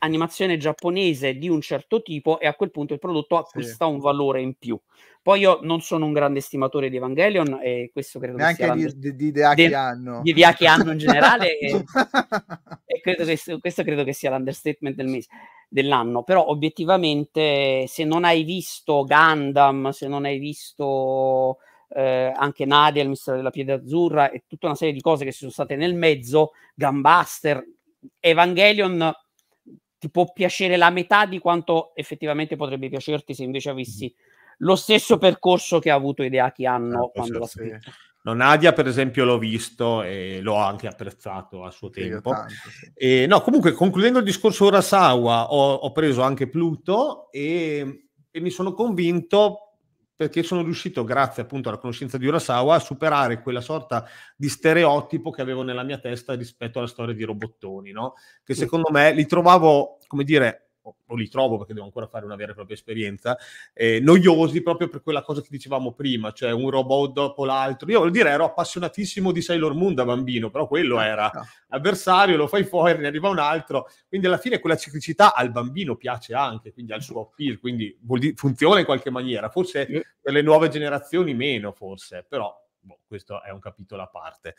animazione giapponese di un certo tipo, e a quel punto il prodotto acquista sì. un valore in più. Poi io non sono un grande estimatore di Evangelion, e questo credo che sia anche di, di Hideaki Anno di Hideaki Anno in generale e, e credo che, questo credo che sia l'understatement del mese, dell'anno. Però obiettivamente, se non hai visto Gundam, se non hai visto eh, anche Nadia, il mistero della pietra azzurra e tutta una serie di cose che ci sono state nel mezzo, Gunbuster, Evangelion ti può piacere la metà di quanto effettivamente potrebbe piacerti se invece avessi lo stesso percorso che ha avuto Hideaki Anno eh, quando l'ha scritto. Sì. No, Nadia per esempio l'ho visto e l'ho anche apprezzato a suo sì, tempo. Tanto, sì. E, no, comunque, concludendo il discorso Urasawa, ho, ho preso anche Pluto e, e mi sono convinto, perché sono riuscito, grazie appunto alla conoscenza di Urasawa, a superare quella sorta di stereotipo che avevo nella mia testa rispetto alla storia di robottoni, no? Che secondo me li trovavo, come dire, o li trovo perché devo ancora fare una vera e propria esperienza, eh, noiosi proprio per quella cosa che dicevamo prima, cioè un robot dopo l'altro. Io voglio dire, ero appassionatissimo di Sailor Moon da bambino, però quello era avversario, lo fai fuori, ne arriva un altro. Quindi alla fine quella ciclicità al bambino piace anche, quindi al suo appeal, quindi vuol dire, funziona in qualche maniera, forse per le nuove generazioni meno, forse, però boh, questo è un capitolo a parte.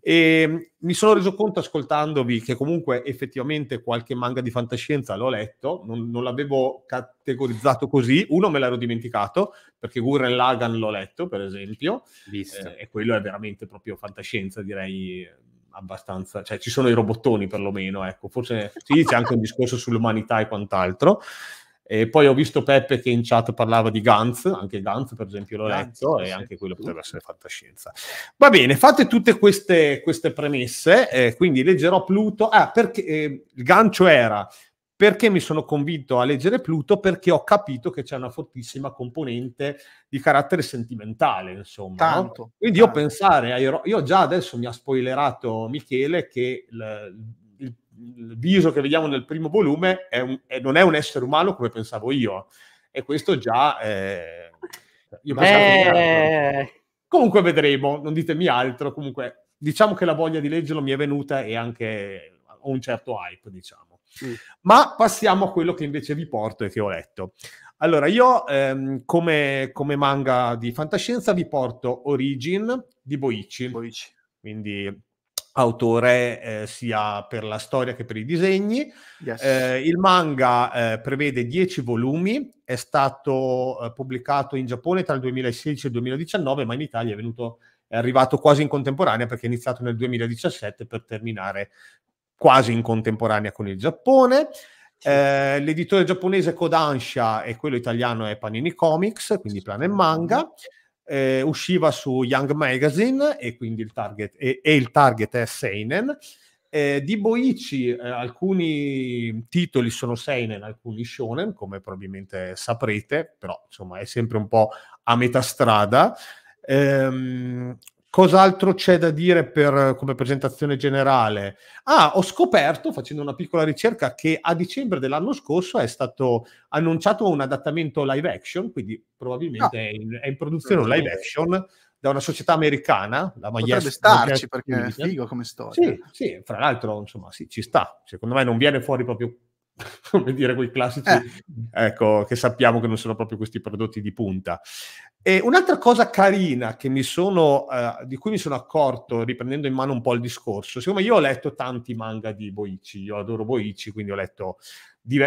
E mi sono reso conto ascoltandovi che comunque effettivamente qualche manga di fantascienza l'ho letto, non, non l'avevo categorizzato così. Uno me l'ero dimenticato, perché Gurren Lagann l'ho letto per esempio, eh, e quello è veramente proprio fantascienza, direi abbastanza, cioè ci sono i robottoni perlomeno, ecco, forse sì, c'è anche un discorso sull'umanità e quant'altro. E poi ho visto Peppe che in chat parlava di Gantz, anche Gantz per esempio l'ho letto, e anche quello potrebbe essere fantascienza. Va bene, fatte tutte queste, queste premesse, eh, quindi leggerò Pluto. Ah, perché eh, il gancio era perché mi sono convinto a leggere Pluto, perché ho capito che c'è una fortissima componente di carattere sentimentale, insomma, tanto, no? Quindi tanto. Io pensare ai io già adesso mi ha spoilerato Michele che il il viso che vediamo nel primo volume è un, è, non è un essere umano come pensavo io, e questo già eh, io pensavo eh... comunque vedremo, non ditemi altro. Comunque diciamo che la voglia di leggerlo mi è venuta, e anche ho un certo hype, diciamo. Mm. Ma passiamo a quello che invece vi porto e che ho letto. Allora io ehm, come, come manga di fantascienza vi porto Origin di Boichi, Boichi. Quindi autore eh, sia per la storia che per i disegni. Yes. Eh, il manga eh, prevede dieci volumi, è stato eh, pubblicato in Giappone tra il duemilasedici e il duemiladiciannove, ma in Italia è, venuto, è arrivato quasi in contemporanea, perché è iniziato nel duemiladiciassette per terminare quasi in contemporanea con il Giappone. Eh, l'editore giapponese è Kodansha e quello italiano è Panini Comics, quindi Planet Manga. Eh, usciva su Young Magazine, e quindi il target, e, e il target è Seinen. Eh, di Boichi eh, alcuni titoli sono seinen, alcuni shonen, come probabilmente saprete, però insomma è sempre un po' a metà strada. Ehm, cos'altro c'è da dire per, come presentazione generale? Ah, ho scoperto, facendo una piccola ricerca, che a dicembre dell'anno scorso è stato annunciato un adattamento live action, quindi probabilmente no. è, in, è in produzione un live action da una società americana, la Potrebbe yes, starci perché è figo come storia. Sì, sì, fra l'altro, insomma, sì, ci sta. Secondo me non viene fuori proprio, come dire, quei classici, eh. ecco, che sappiamo che non sono proprio questi prodotti di punta. E un'altra cosa carina che mi sono, eh, di cui mi sono accorto, riprendendo in mano un po' il discorso, siccome io ho letto tanti manga di Boichi, io adoro Boichi, quindi ho letto,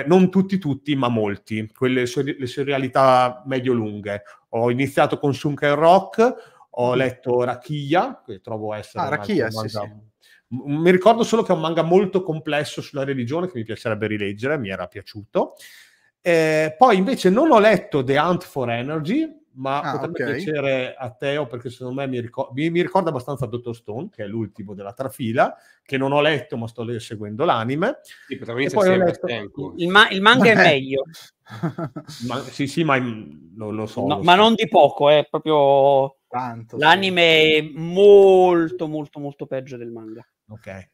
non tutti tutti, ma molti, quelle le serialità medio-lunghe. Ho iniziato con Sunken Rock, ho letto Rakiya, che trovo essere ah, Rakiya, sì, sì. Mi ricordo solo che è un manga molto complesso sulla religione, che mi piacerebbe rileggere, mi era piaciuto. Eh, poi invece non ho letto The Hunt for Energy, ma ah, potrebbe okay. piacere a Teo, perché secondo me mi, ricor- mi, mi ricorda abbastanza doctor Stone, che è l'ultimo della trafila, che non ho letto ma sto seguendo l'anime. Sì, e poi ho letto... il, ma- il manga è meglio. Ma- sì, sì, ma lo, lo so. No, lo ma so. Non di poco, è eh, proprio... Tanto, l'anime sì. è molto molto molto peggio del manga. Ok,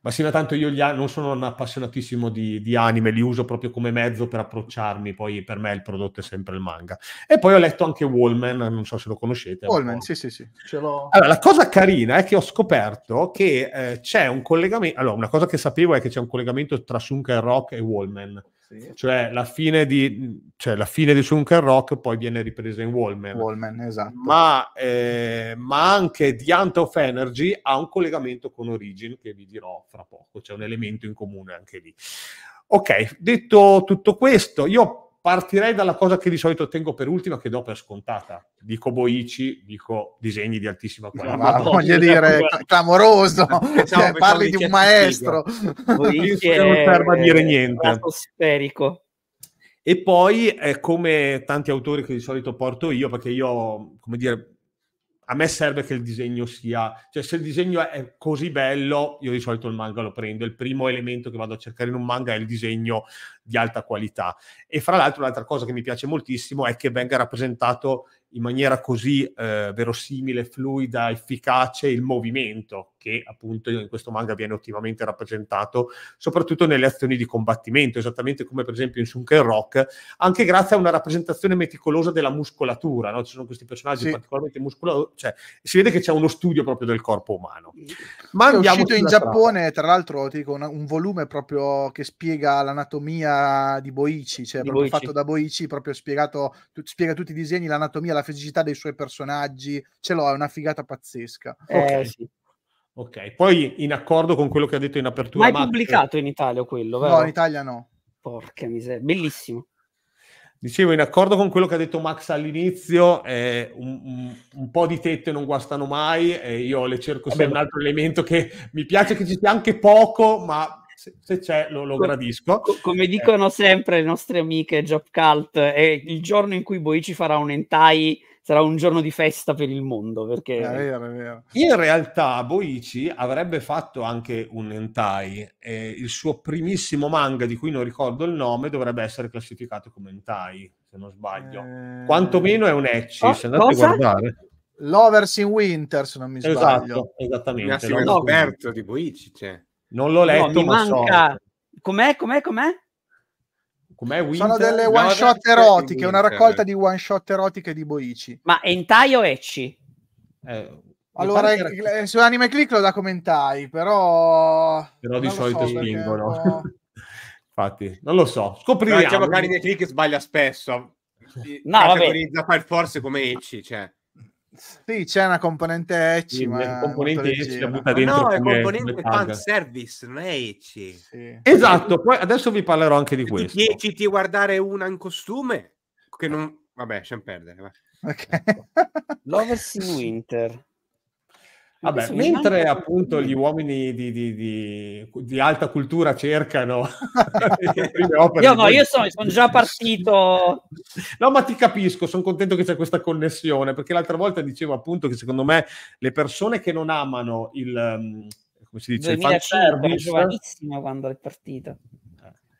ma sì, ma tanto io gli an- non sono un appassionatissimo di, di anime, li uso proprio come mezzo per approcciarmi, poi per me il prodotto è sempre il manga. E poi ho letto anche Wallman, non so se lo conoscete. Wallman, sì sì sì. Ce l'ho... Allora, la cosa carina è che ho scoperto che eh, c'è un collegamento, allora una cosa che sapevo è che c'è un collegamento tra Sunken Rock e Wallman. Sì. Cioè, la fine di, cioè la fine di Sunken Rock poi viene ripresa in Wallman, Wallman esatto. ma, eh, ma anche The Hunt of Energy ha un collegamento con Origin, che vi dirò fra poco, c'è un elemento in comune anche lì. Ok, detto tutto questo, io partirei dalla cosa che di solito tengo per ultima, che do per scontata. Dico Boichi, dico disegni di altissima qualità. Ma Madonna, voglio dire, clamoroso, cioè, parli di un maestro. Boichi non serve a dire niente. Sferico. E poi, eh, come tanti autori che di solito porto io, perché io, come dire, a me serve che il disegno sia... Cioè, se il disegno è così bello, io di solito il manga lo prendo. Il primo elemento che vado a cercare in un manga è il disegno di alta qualità. E fra l'altro, l'altra cosa che mi piace moltissimo è che venga rappresentato in maniera così eh, verosimile, fluida, efficace il movimento, che appunto in questo manga viene ottimamente rappresentato, soprattutto nelle azioni di combattimento, esattamente come per esempio in Sunken Rock, anche grazie a una rappresentazione meticolosa della muscolatura, no? Ci sono questi personaggi sì. particolarmente muscolosi, cioè si vede che c'è uno studio proprio del corpo umano. Ma è uscito in Giappone, tra... tra l'altro ti dico, un, un volume proprio che spiega l'anatomia di Boichi, cioè di proprio Boichi. fatto da Boichi, proprio spiegato, tu, spiega tutti i disegni, l'anatomia, la fisicità dei suoi personaggi, ce l'ho, è una figata pazzesca. Eh, okay. sì. Ok, poi in accordo con quello che ha detto in apertura... Ma è Max... pubblicato in Italia quello, vero? No, in Italia no. Porca miseria, bellissimo. Dicevo, in accordo con quello che ha detto Max all'inizio, eh, un, un, un po' di tette non guastano mai, eh, io le cerco sempre, un altro elemento che mi piace che ci sia anche poco, ma se, se c'è lo, lo come, gradisco. Come dicono eh. sempre le nostre amiche Job Cult, eh, il giorno in cui Boichi farà un hentai... sarà un giorno di festa per il mondo, perché... È vero, è vero. In realtà Boichi avrebbe fatto anche un hentai. Eh, il suo primissimo manga, di cui non ricordo il nome, dovrebbe essere classificato come hentai, se non sbaglio. Eh... Quantomeno è un ecchi, oh, se andate cosa? a guardare. Lovers in Winter, se non mi sbaglio. Esatto, esattamente. È un esperto di Boichi, cioè. Non l'ho letto, no, mi ma manca... so. Com'è, com'è, com'è? Winter, sono delle one shot erotiche, una raccolta di one shot erotiche di Boichi. Ma hentai o ecchi? Eh, allora era... su Anime Click lo da come hentai, però però di solito so spingono perché... infatti non lo so, scopriamo. Diciamo che Anime Click sbaglia spesso, no, categorizza per forse come ecchi, cioè sì, c'è una componente ecchi, sì, ma una componente ecchi la butta dentro, no, è componente fan service, non è ecchi. Sì. Esatto, poi adesso vi parlerò anche di questo. Ti ti guardare una in costume che non vabbè, lasciamo perdere, va. Okay. Lovers in Winter. Vabbè, mentre appunto gli uomini di, di, di, di alta cultura cercano le prime opere, io no, io sono, sono già partito. No, ma ti capisco, sono contento che c'è questa connessione, perché l'altra volta dicevo appunto che secondo me le persone che non amano il come si dice, duemilacinque, giovanissima quando è partita.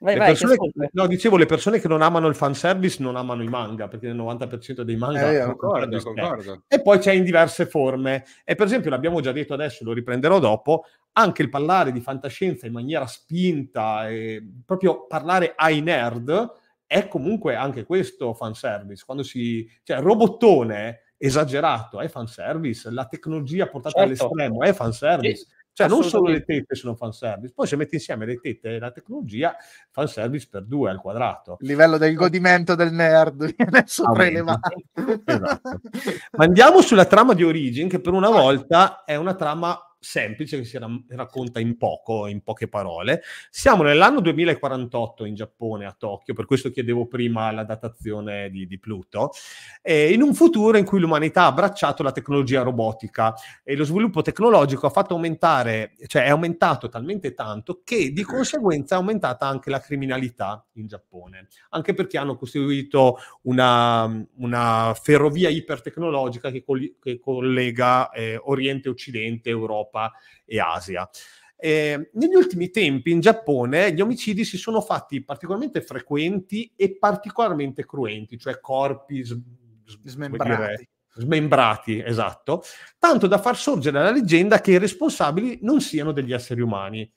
Vai, vai, persone, che, no, dicevo, le persone che non amano il fanservice non amano i manga, perché nel novanta per cento dei manga eh, concordo, concordo. E poi c'è in diverse forme, e per esempio l'abbiamo già detto adesso, lo riprenderò dopo, anche il parlare di fantascienza in maniera spinta e proprio parlare ai nerd è comunque anche questo fanservice, quando si, cioè robottone esagerato è fanservice, la tecnologia portata certo. all'estremo è fanservice, sì. Cioè non solo le tette sono fanservice, poi se metti insieme le tette e la tecnologia, fanservice per due al quadrato. Il livello del godimento del nerd viene sopraelevato. Esatto. Ma andiamo sulla trama di Origin, che per una volta è una trama semplice, che si ra- racconta in poco, in poche parole. Siamo nell'anno duemilaquarantotto in Giappone, a Tokyo, per questo chiedevo prima la datazione di, di Pluto, eh, in un futuro in cui l'umanità ha abbracciato la tecnologia robotica e lo sviluppo tecnologico ha fatto aumentare, cioè è aumentato talmente tanto che di conseguenza è aumentata anche la criminalità in Giappone, anche perché hanno costituito una, una ferrovia ipertecnologica che, coll- che collega eh, Oriente, Occidente, Europa e Asia. Eh, negli ultimi tempi in Giappone gli omicidi si sono fatti particolarmente frequenti e particolarmente cruenti, cioè corpi s- s- smembrati. smembrati, esatto, tanto da far sorgere la leggenda che i responsabili non siano degli esseri umani.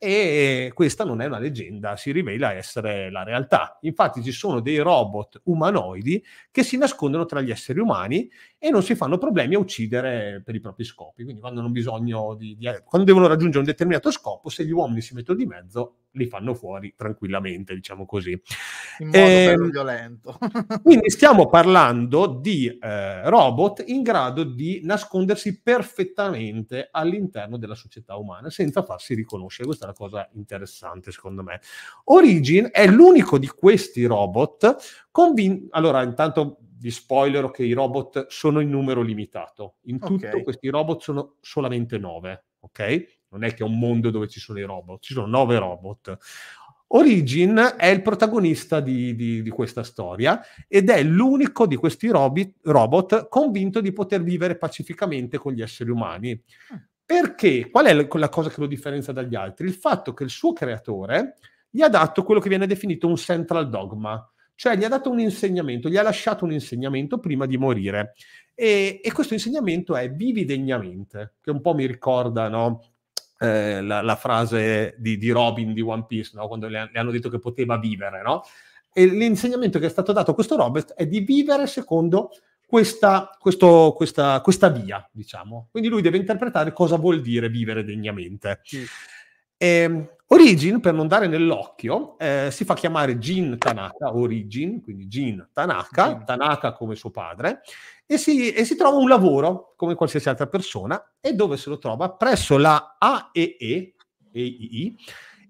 E questa non è una leggenda, si rivela essere la realtà. Infatti ci sono dei robot umanoidi che si nascondono tra gli esseri umani e non si fanno problemi a uccidere per i propri scopi, quindi quando hanno bisogno di, di, quando devono raggiungere un determinato scopo, se gli uomini si mettono di mezzo li fanno fuori tranquillamente, diciamo così, in modo eh, bello violento. Quindi stiamo parlando di eh, robot in grado di nascondersi perfettamente all'interno della società umana senza farsi riconoscere. Questa è una cosa interessante, secondo me. Origin è l'unico di questi robot convin- allora intanto vi spoilero che i robot sono in numero limitato, in tutto okay. Questi robot sono solamente nove, ok? Non è che è un mondo dove ci sono i robot, ci sono nove robot. Origin è il protagonista di, di, di questa storia ed è l'unico di questi robi, robot convinto di poter vivere pacificamente con gli esseri umani. Perché? Qual è la, la cosa che lo differenzia dagli altri? Il fatto che il suo creatore gli ha dato quello che viene definito un central dogma, cioè gli ha dato un insegnamento, gli ha lasciato un insegnamento prima di morire. E, e questo insegnamento è vivi degnamente, che un po' mi ricorda, no? Eh, la, la frase di, di Robin di One Piece, no? Quando le, le hanno detto che poteva vivere, no? E l'insegnamento che è stato dato a questo robot è di vivere secondo questa, questo, questa, questa via, diciamo. Quindi lui deve interpretare cosa vuol dire vivere degnamente. Sì. Eh, Origin, per non dare nell'occhio, eh, si fa chiamare Jin Tanaka, Origin, quindi Jin Tanaka, Jin. Tanaka come suo padre, E si, e si trova un lavoro come qualsiasi altra persona. E dove se lo trova? Presso la A E E, A E E,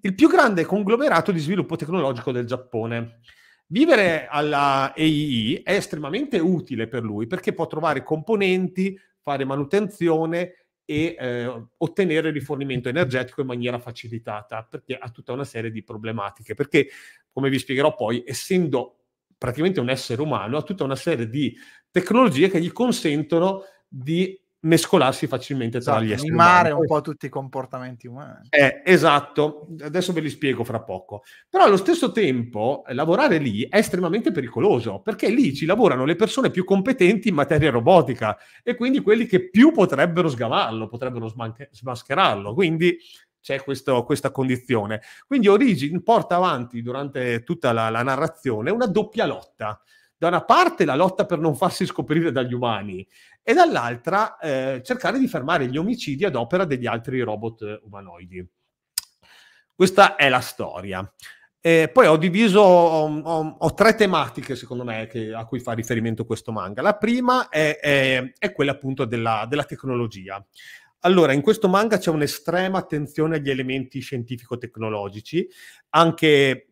il più grande conglomerato di sviluppo tecnologico del Giappone. Vivere alla A E E è estremamente utile per lui perché può trovare componenti, fare manutenzione e eh, ottenere rifornimento energetico in maniera facilitata, perché ha tutta una serie di problematiche. Perché, come vi spiegherò poi, essendo praticamente un essere umano, ha tutta una serie di tecnologie che gli consentono di mescolarsi facilmente tra esatto, gli esseri umani. Mimare un po' tutti i comportamenti umani. Eh, esatto, adesso ve li spiego fra poco. Però allo stesso tempo lavorare lì è estremamente pericoloso, perché lì ci lavorano le persone più competenti in materia robotica e quindi quelli che più potrebbero sgavarlo, potrebbero smanche- smascherarlo, quindi c'è questo, questa condizione. Quindi Origin porta avanti durante tutta la, la narrazione una doppia lotta. Da una parte la lotta per non farsi scoprire dagli umani e dall'altra eh, cercare di fermare gli omicidi ad opera degli altri robot umanoidi. Questa è la storia. Eh, poi ho diviso, ho, ho, ho tre tematiche secondo me che, a cui fa riferimento questo manga. La prima è, è, è quella appunto della, della tecnologia. Allora, in questo manga c'è un'estrema attenzione agli elementi scientifico-tecnologici, anche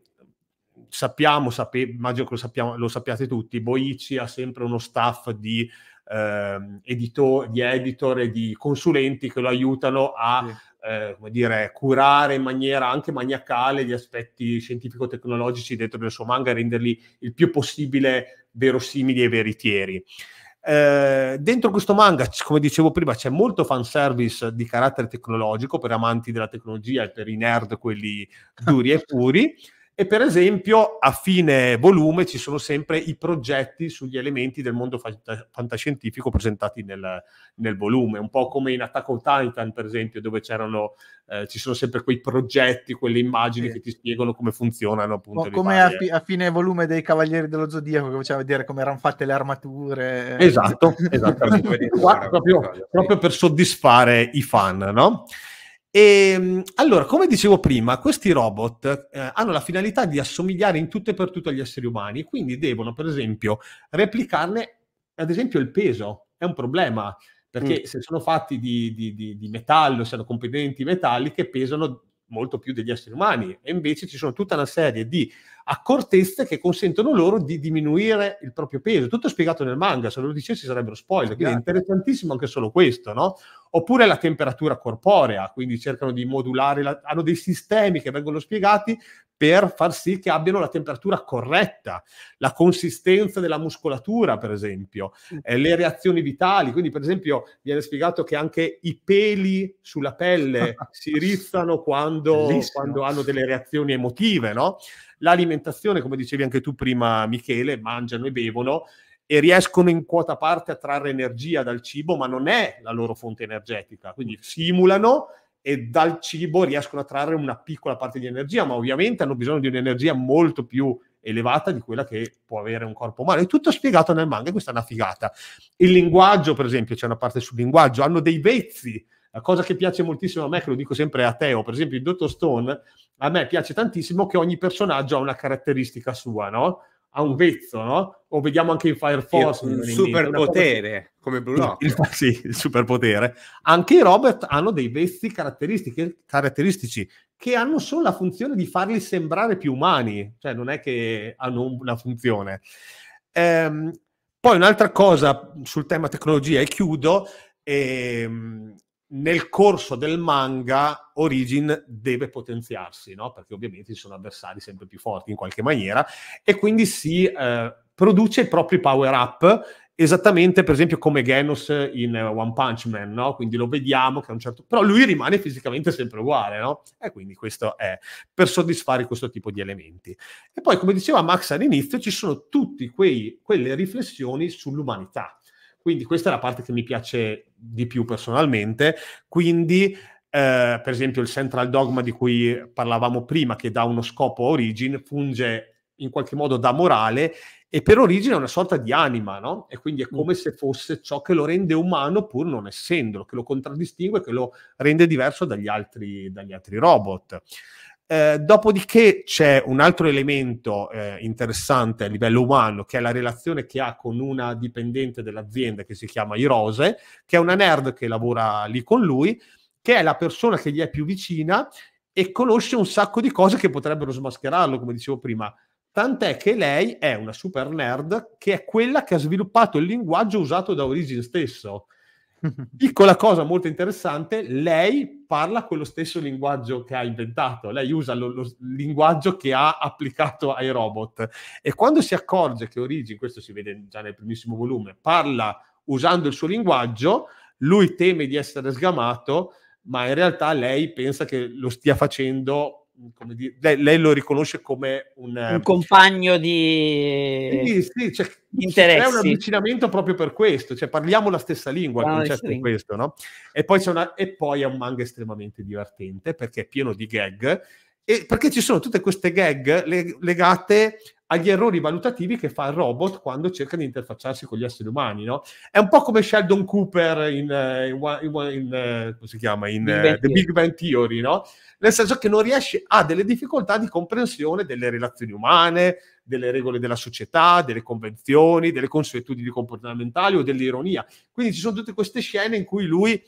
sappiamo, sape, immagino che lo, sappiamo, lo sappiate tutti, Boichi ha sempre uno staff di, eh, editor, di editor e di consulenti che lo aiutano a sì. eh, come dire, curare in maniera anche maniacale gli aspetti scientifico-tecnologici dentro del suo manga e renderli il più possibile verosimili e veritieri. Eh, dentro questo manga, come dicevo prima, c'è molto fanservice di carattere tecnologico per amanti della tecnologia e per i nerd, quelli duri e puri. E per esempio a fine volume ci sono sempre i progetti sugli elementi del mondo fant- fantascientifico presentati nel, nel volume, un po' come in Attack on Titan per esempio, dove c'erano eh, ci sono sempre quei progetti, quelle immagini, sì, che ti spiegano come funzionano appunto. O come a, fi- a fine volume dei Cavalieri dello Zodiaco, che faceva vedere come erano fatte le armature. Esatto, esatto. Qua, proprio, proprio per soddisfare i fan, no? E allora, come dicevo prima, questi robot eh, hanno la finalità di assomigliare in tutto e per tutto agli esseri umani, quindi devono, per esempio, replicarne, ad esempio, il peso. È un problema, perché mm. se sono fatti di, di, di, di metallo, se hanno componenti metalliche, pesano molto più degli esseri umani, e invece ci sono tutta una serie di accortezze che consentono loro di diminuire il proprio peso. Tutto spiegato nel manga, se lo dicessi sarebbero spoiler, quindi è interessantissimo anche solo questo, no? Oppure la temperatura corporea, quindi cercano di modulare, la... hanno dei sistemi che vengono spiegati per far sì che abbiano la temperatura corretta, la consistenza della muscolatura, per esempio, eh, le reazioni vitali. Quindi, per esempio, viene spiegato che anche i peli sulla pelle si rizzano quando, quando hanno delle reazioni emotive, no? L'alimentazione, come dicevi anche tu prima, Michele, mangiano e bevono, e riescono in quota parte a trarre energia dal cibo, ma non è la loro fonte energetica, quindi simulano e dal cibo riescono a trarre una piccola parte di energia, ma ovviamente hanno bisogno di un'energia molto più elevata di quella che può avere un corpo umano. È tutto spiegato nel manga, e questa è una figata. Il linguaggio, per esempio, c'è una parte sul linguaggio, hanno dei vezzi, la cosa che piace moltissimo a me, che lo dico sempre a Teo, per esempio il doctor Stone, a me piace tantissimo che ogni personaggio ha una caratteristica sua, no? Ha un vezzo, no? O vediamo anche in Fire Force il, un superpotere come Blue Lock. Il, il, sì, il superpotere. Anche i robot hanno dei vezzi caratteristici, caratteristici che hanno solo la funzione di farli sembrare più umani, cioè non è che hanno una funzione. Ehm, poi un'altra cosa sul tema tecnologia, e chiudo, ehm, nel corso del manga Origin deve potenziarsi, no? Perché ovviamente ci sono avversari sempre più forti in qualche maniera, e quindi si eh, produce i propri power up, esattamente per esempio come Genos in One Punch Man, no? Quindi lo vediamo che a un certo, però lui rimane fisicamente sempre uguale, no? E quindi questo è per soddisfare questo tipo di elementi. E poi, come diceva Max all'inizio, ci sono tutti quei quelle riflessioni sull'umanità. Quindi questa è la parte che mi piace di più personalmente, quindi eh, per esempio il Central Dogma di cui parlavamo prima, che dà uno scopo a Origin, funge in qualche modo da morale, e per Origin è una sorta di anima, no? E quindi è come se fosse ciò che lo rende umano pur non essendolo, che lo contraddistingue, che lo rende diverso dagli altri, dagli altri robot. Eh, dopodiché c'è un altro elemento eh, interessante a livello umano, che è la relazione che ha con una dipendente dell'azienda che si chiama Hirose, che è una nerd che lavora lì con lui, che è la persona che gli è più vicina e conosce un sacco di cose che potrebbero smascherarlo, come dicevo prima, tant'è che lei è una super nerd, che è quella che ha sviluppato il linguaggio usato da Origin stesso. Piccola cosa molto interessante, lei parla quello stesso linguaggio che ha inventato, lei usa lo, lo linguaggio che ha applicato ai robot, e quando si accorge che Origin, questo si vede già nel primissimo volume, parla usando il suo linguaggio, lui teme di essere sgamato, ma in realtà lei pensa che lo stia facendo... Come dire, lei, lei lo riconosce come un, un compagno di, sì, sì, cioè, interessi. C'è un avvicinamento proprio per questo, cioè parliamo la stessa lingua, ah, il concetto è questo, no? E poi c'è una, e poi è un manga estremamente divertente, perché è pieno di gag, e perché ci sono tutte queste gag le, legate agli errori valutativi che fa il robot quando cerca di interfacciarsi con gli esseri umani, no? È un po' come Sheldon Cooper in, in, in, in come si chiama? In Big uh, The Big Bang Theory, no? Nel senso che non riesce, ha delle difficoltà di comprensione delle relazioni umane, delle regole della società, delle convenzioni, delle consuetudini comportamentali o dell'ironia. Quindi ci sono tutte queste scene in cui lui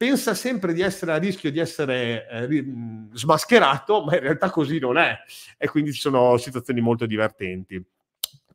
pensa sempre di essere a rischio di essere eh, smascherato, ma in realtà così non è. E quindi ci sono situazioni molto divertenti.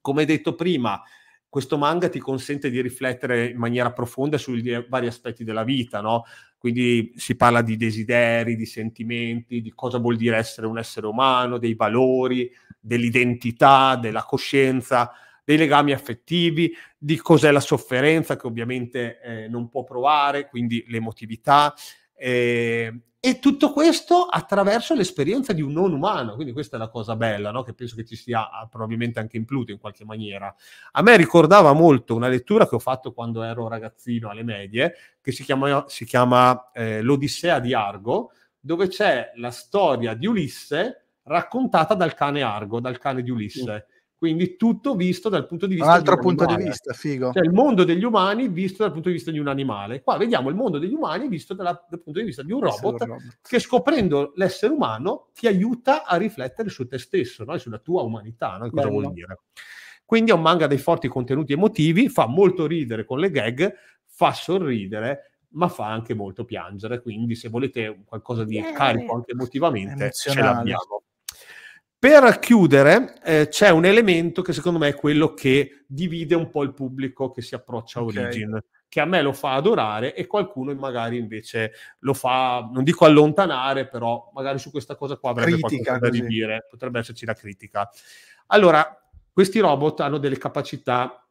Come detto prima, questo manga ti consente di riflettere in maniera profonda sui vari aspetti della vita, no? Quindi si parla di desideri, di sentimenti, di cosa vuol dire essere un essere umano, dei valori, dell'identità, della coscienza. dei legami affettivi, di cos'è la sofferenza, che ovviamente eh, non può provare, quindi l'emotività, eh, e tutto questo attraverso l'esperienza di un non umano. Quindi questa è la cosa bella, no? Che penso che ci sia probabilmente anche in Pluto in qualche maniera. A me ricordava molto una lettura che ho fatto quando ero ragazzino alle medie, che si chiama, si chiama eh, L'Odissea di Argo, dove c'è la storia di Ulisse raccontata dal cane Argo, dal cane di Ulisse. Quindi tutto visto dal punto di vista un altro di un punto animale. di vista, figo. Cioè il mondo degli umani visto dal punto di vista di un animale. Qua vediamo il mondo degli umani visto dalla, dal punto di vista di un robot, robot che, scoprendo l'essere umano, ti aiuta a riflettere su te stesso, no? E sulla tua umanità, no? Cosa vuol dire. Quindi è un manga dei forti contenuti emotivi, fa molto ridere con le gag, fa sorridere, ma fa anche molto piangere, quindi se volete qualcosa di yeah. carico anche emotivamente, ce l'abbiamo. Per chiudere, eh, c'è un elemento che secondo me è quello che divide un po' il pubblico che si approccia a Origin, okay. che a me lo fa adorare e qualcuno magari invece lo fa, non dico allontanare, però magari su questa cosa qua avrebbe critica, qualcosa da dire, potrebbe esserci la critica. Allora, questi robot hanno delle capacità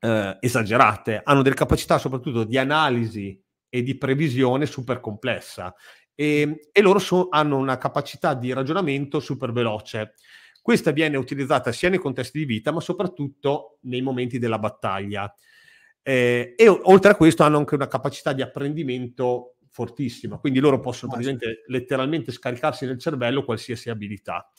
eh, esagerate, hanno delle capacità soprattutto di analisi e di previsione super complessa, e, e loro so, hanno una capacità di ragionamento super veloce. Questa viene utilizzata sia nei contesti di vita ma soprattutto nei momenti della battaglia, eh, e oltre a questo hanno anche una capacità di apprendimento fortissima, quindi loro possono praticamente letteralmente scaricarsi nel cervello qualsiasi abilità.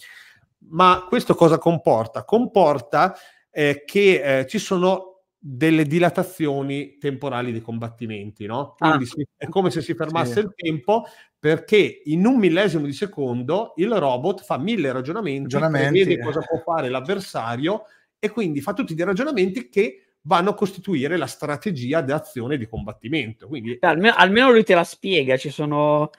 Ma questo cosa comporta? Comporta eh, che eh, ci sono delle dilatazioni temporali dei combattimenti, no? Quindi ah, si, è come se si fermasse sì. il tempo, perché in un millesimo di secondo il robot fa mille ragionamenti, ragionamenti vede eh. cosa può fare l'avversario, e quindi fa tutti dei ragionamenti che vanno a costituire la strategia d'azione e di combattimento. Quindi almeno, almeno lui te la spiega, ci sono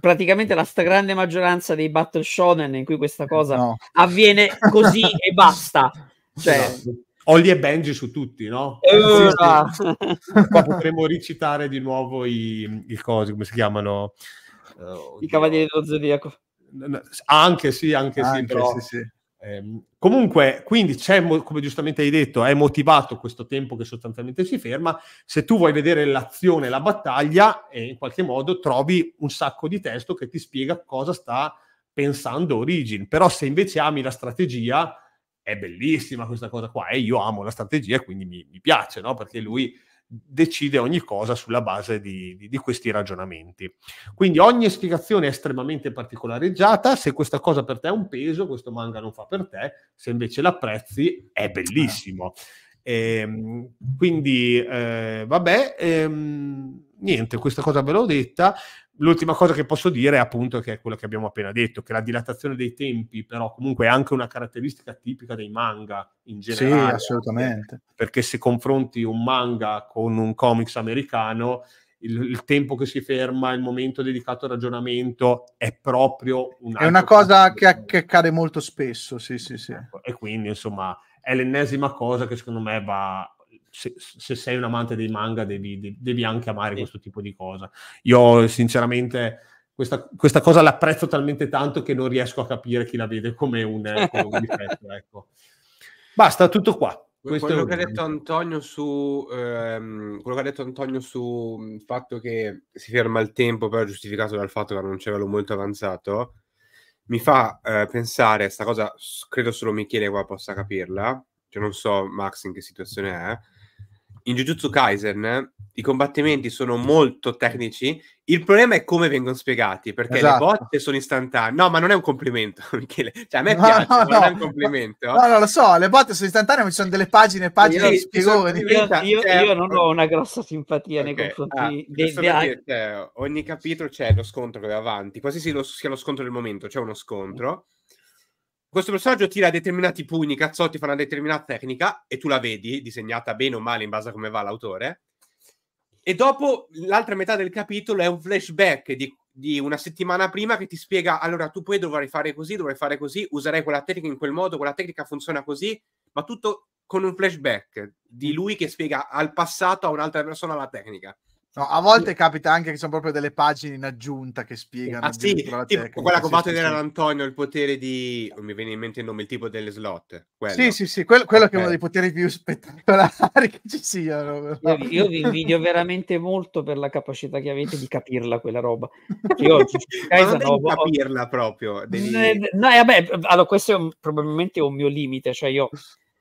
praticamente la stragrande maggioranza dei battle shonen in cui questa cosa no. avviene così e basta. Cioè no. Holly e Benji su tutti, no? Uh, sì, sì. Qua potremmo ricitare di nuovo i, i cosi, come si chiamano? Uh, I Cavalieri dello Zodiaco. Anche sì, anche, anche sì, però... Sì, sì. Ehm, comunque, quindi c'è, come giustamente hai detto, è motivato questo tempo che sostanzialmente si ferma. Se tu vuoi vedere l'azione, la battaglia, e in qualche modo trovi un sacco di testo che ti spiega cosa sta pensando Origin. Però se invece ami la strategia... è bellissima questa cosa qua, e io amo la strategia, quindi mi, mi piace, no? Perché lui decide ogni cosa sulla base di, di, di questi ragionamenti. Quindi ogni spiegazione è estremamente particolareggiata. Se questa cosa per te è un peso, questo manga non fa per te; se invece l'apprezzi, è bellissimo. Ehm, quindi eh, vabbè, ehm, niente, questa cosa ve l'ho detta. L'ultima cosa che posso dire è appunto che è quella che abbiamo appena detto, che la dilatazione dei tempi però comunque è anche una caratteristica tipica dei manga in generale. Sì, assolutamente. Perché se confronti un manga con un comics americano, il, il tempo che si ferma, il momento dedicato al ragionamento è proprio un altro. È una cosa che, che accade molto spesso, sì, sì, sì. E quindi insomma è l'ennesima cosa che secondo me va... Se, se sei un amante dei manga devi, devi anche amare sì. questo tipo di cosa. Io sinceramente questa, questa cosa l'apprezzo talmente tanto che non riesco a capire chi la vede come un, come un difetto, ecco. Basta, tutto qua. Questo quello, che ha detto Antonio su, ehm, quello che ha detto Antonio su il fatto che si ferma il tempo però giustificato dal fatto che non c'era lo molto avanzato mi fa eh, pensare a sta cosa, credo solo Michele qua possa capirla, cioè non so Max in che situazione è. In Jujutsu Kaisen i combattimenti sono molto tecnici, il problema è come vengono spiegati, perché esatto. le botte sono istantanee. No, ma non è un complimento, Michele. Cioè, a me no, piace, no, ma no. non è un complimento. No, no, lo so, le botte sono istantanee, ma ci sono delle pagine e pagine di spiegoni. Io, io, io non ho una grossa simpatia okay. nei confronti ah, dei, dei... Dire, cioè, ogni capitolo c'è lo scontro che va avanti, qualsiasi lo, sia lo scontro del momento, c'è uno scontro. Questo personaggio tira determinati pugni, cazzotti, fa una determinata tecnica, e tu la vedi, disegnata bene o male in base a come va l'autore, e dopo l'altra metà del capitolo è un flashback di, di una settimana prima che ti spiega, allora tu poi dovrai fare così, dovrai fare così, userai quella tecnica in quel modo, quella tecnica funziona così, ma tutto con un flashback di lui che spiega al passato a un'altra persona la tecnica. No, a volte sì. Capita anche che sono proprio delle pagine in aggiunta che spiegano. Ah sì, tipo tecnica, quella che ho fatto vedere ad Antonio, il potere di... non mi viene in mente il nome, il tipo delle slot. Quello. Sì, sì, sì, quello, quello okay. Che è uno dei poteri più spettacolari che ci siano. Io, io vi invidio veramente molto per la capacità che avete di capirla quella roba. Io oggi ma non devi capirla proprio. Devi... No, eh, vabbè, allora questo è un, probabilmente un mio limite, cioè io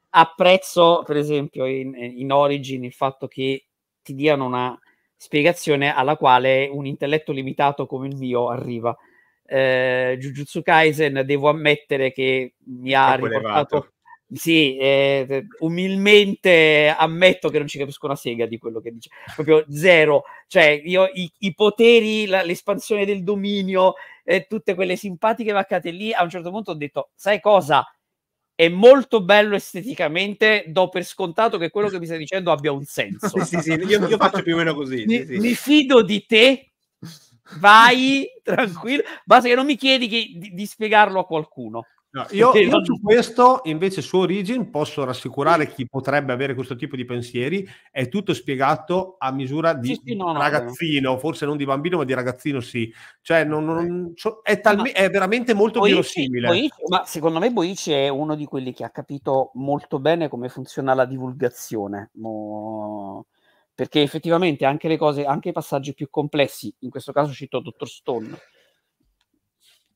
apprezzo per esempio in, in Origin il fatto che ti diano una spiegazione alla quale un intelletto limitato come il mio arriva. Eh, Jujutsu Kaisen devo ammettere che mi ha riportato... Sì, eh, umilmente ammetto che non ci capisco una sega di quello che dice. Proprio zero. Cioè, io i, i poteri, la, l'espansione del dominio, eh, tutte quelle simpatiche vaccate lì, a un certo punto ho detto, sai cosa? È molto bello esteticamente, do per scontato che quello che mi stai dicendo abbia un senso. Sì, sì, io, io faccio più o meno così. Mi, sì, sì. Mi fido di te, vai tranquillo, basta che non mi chiedi che, di, di spiegarlo a qualcuno. No, io, io su questo invece su Origin posso rassicurare chi potrebbe avere questo tipo di pensieri, è tutto spiegato a misura di sì, sì, no, ragazzino, no, no. Forse non di bambino ma di ragazzino sì, cioè non, non, so, è, talmi, è veramente molto Boichi, verosimile. Boichi, ma secondo me Boichi è uno di quelli che ha capito molto bene come funziona la divulgazione, mo... perché effettivamente anche le cose, anche i passaggi più complessi, in questo caso cito doctor Stone,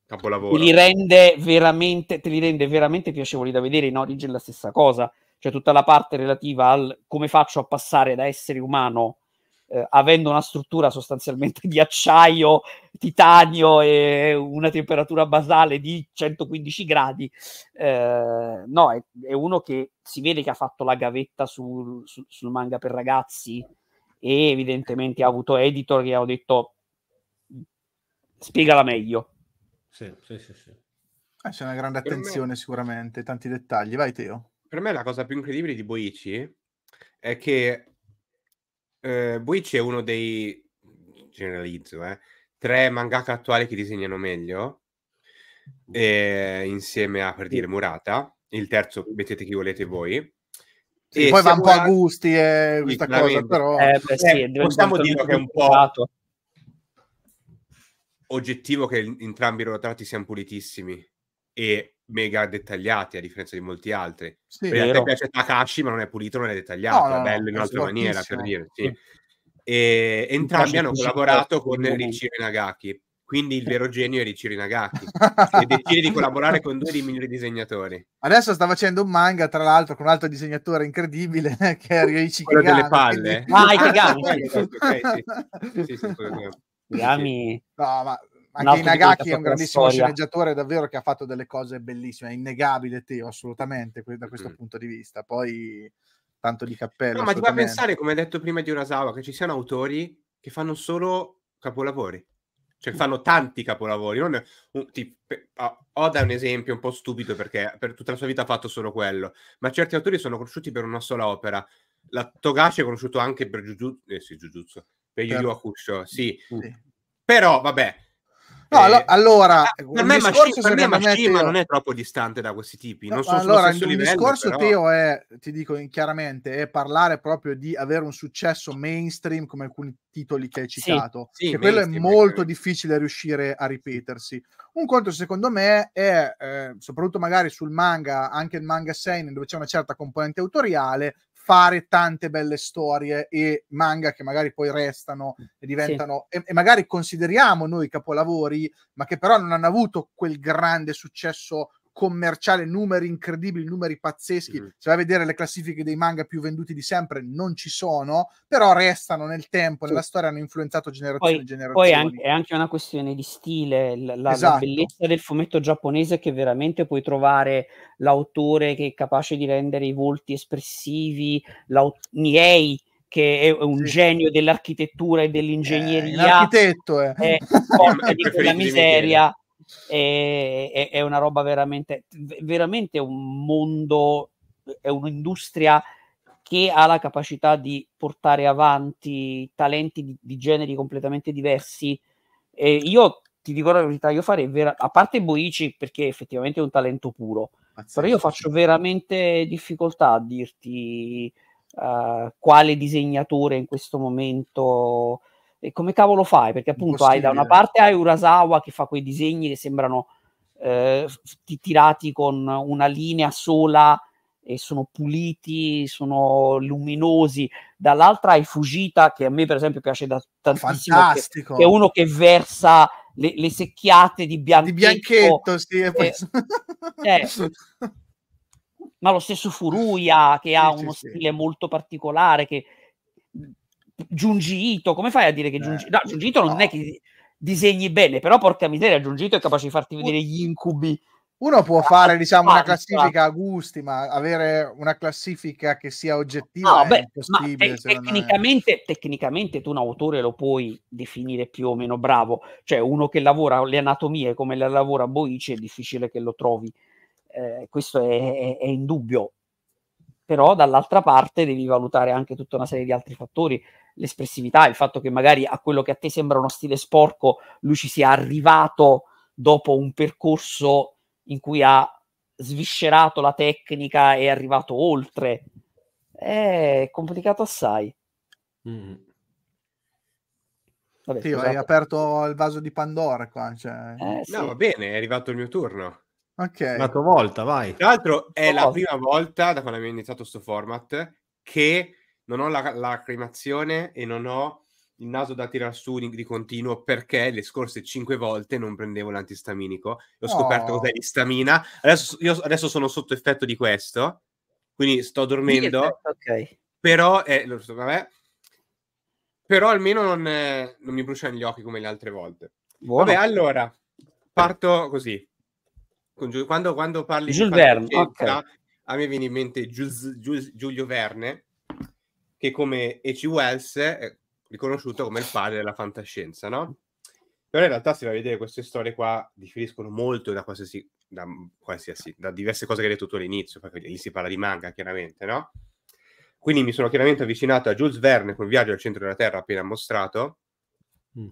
capolavoro. Te li rende veramente, te li rende veramente piacevoli da vedere. In Origin la stessa cosa, cioè tutta la parte relativa al come faccio a passare da essere umano eh, avendo una struttura sostanzialmente di acciaio, titanio e una temperatura basale di centoquindici gradi. Eh, no, è, è uno che si vede che ha fatto la gavetta sul, sul, sul manga per ragazzi e evidentemente ha avuto editor che hanno detto spiegala meglio. Sì, sì, sì, sì. Eh, c'è una grande per attenzione me... sicuramente, tanti dettagli. Vai Teo. Per me la cosa più incredibile di Boichi è che eh, Boichi è uno dei, generalizzo, eh, tre mangaka attuali che disegnano meglio, eh, insieme a, per dire, Murata, il terzo mettete chi volete voi. Sì, e poi va un po' a gusti eh, questa cosa, però eh, beh, sì, eh, possiamo dire che è un po' dato. Oggettivo che entrambi i rottati siano pulitissimi e mega dettagliati a differenza di molti altri. Sì, perché a te piace Takashi ma non è pulito, non è dettagliato, no, è bello no, in un'altra maniera per dire. Sì. E entrambi hanno collaborato con Richiro Inagaki, quindi il vero genio è Richiro Inagaki e decide di collaborare con due dei migliori disegnatori. Adesso sta facendo un manga tra l'altro con un altro disegnatore incredibile che è Ryoichi Kigami. Quello delle palle. Ah, i Kigami. Okay, sì. Sì, sì, Kigami... No, ma anche Nagasaki è un grandissimo sceneggiatore davvero che ha fatto delle cose bellissime, è innegabile Teo, assolutamente da questo mm. punto di vista, poi tanto di cappello. No, ma ti fa pensare, come hai detto prima di Urasawa, che ci siano autori che fanno solo capolavori, cioè fanno tanti capolavori. Non un, ti, oh, Oda è un esempio un po' stupido perché per tutta la sua vita ha fatto solo quello, ma certi autori sono conosciuti per una sola opera. La Togashi è conosciuto anche per Jujutsu, eh, sì, Jujutsu per Yu Yu Hakusho, sì. sì. Però, vabbè. No, eh, allora, per me Mashima non è troppo distante da questi tipi. No, non sono allora, il discorso, però... Teo, è, ti dico chiaramente, è parlare proprio di avere un successo mainstream come alcuni titoli che hai citato. Sì, sì, che quello è molto difficile riuscire a ripetersi. Un conto, secondo me, è, eh, soprattutto magari sul manga, anche il manga seinen, dove c'è una certa componente autoriale, fare tante belle storie e manga che magari poi restano e diventano, sì. e, e magari consideriamo noi capolavori, ma che però non hanno avuto quel grande successo commerciale, numeri incredibili, numeri pazzeschi. Mm. Se vai a vedere le classifiche dei manga più venduti di sempre, non ci sono, però restano nel tempo, sì. nella storia, hanno influenzato generazioni poi, e generazioni. Poi anche, è anche una questione di stile, la, esatto. la bellezza del fumetto giapponese è che veramente puoi trovare l'autore che è capace di rendere i volti espressivi, Niei, che è un sì. genio dell'architettura e dell'ingegneria. Eh, l'architetto eh. è. Porca di quella miseria. È, è, è una roba veramente veramente un mondo, è un'industria che ha la capacità di portare avanti talenti di, di generi completamente diversi. E io ti dico la verità, io farei vera, a parte Boichi perché effettivamente è un talento puro, pazzesco. Però io faccio veramente difficoltà a dirti uh, quale disegnatore in questo momento, e come cavolo fai? Perché appunto hai da una parte hai Urasawa che fa quei disegni che sembrano eh, tirati con una linea sola e sono puliti, sono luminosi, dall'altra hai Fujita che a me per esempio piace da tantissimo, fantastico, che, che è uno che versa le, le secchiate di bianchetto, di bianchetto sì, e poi... eh, eh, ma lo stesso Furuya che ha sì, uno sì, stile sì. molto particolare, che Giungi Ito, come fai a dire che Giungi... No, Giungi Ito non no. è che disegni bene, però porca miseria, Giungi Ito è capace di farti vedere gli incubi. Uno può fare, ah, diciamo, una classifica a gusti, ma avere una classifica che sia oggettiva ah, è beh, impossibile. Te- tecnicamente, me. tecnicamente tu un autore lo puoi definire più o meno bravo, cioè uno che lavora le anatomie come le lavora Boichi è difficile che lo trovi, eh, questo è, è, è indubbio. Però dall'altra parte devi valutare anche tutta una serie di altri fattori, l'espressività, il fatto che magari a quello che a te sembra uno stile sporco lui ci sia arrivato dopo un percorso in cui ha sviscerato la tecnica e è arrivato oltre. È complicato assai. Mm. Vabbè, sì, hai aperto il vaso di Pandora qua. Cioè... Eh, sì. No, va bene, è arrivato il mio turno. Ok, la tua volta, vai. Tra l'altro è oh, la oh. prima volta da quando abbiamo iniziato sto format che non ho la, la cremazione e non ho il naso da tirar su di, di continuo, perché le scorse cinque volte non prendevo l'antistaminico e ho scoperto oh. cos'è l'istamina. Adesso, io adesso sono sotto effetto di questo, quindi sto dormendo. Effetto, okay. Però, eh, lo so, vabbè, però almeno non, eh, non mi bruciano gli occhi come le altre volte. Buono. Vabbè, allora, parto così. Quando, quando parli Jules di Verne, okay. a me viene in mente Gius, Gius, Giulio Verne, che come E C Wells è riconosciuto come il padre della fantascienza, no? Però in realtà, se vai a vedere queste storie qua, differiscono molto da qualsiasi, da, qualsiasi, da diverse cose che hai detto tu all'inizio, perché lì si parla di manga, chiaramente, no? Quindi mi sono chiaramente avvicinato a Jules Verne col viaggio al centro della Terra appena mostrato, mm.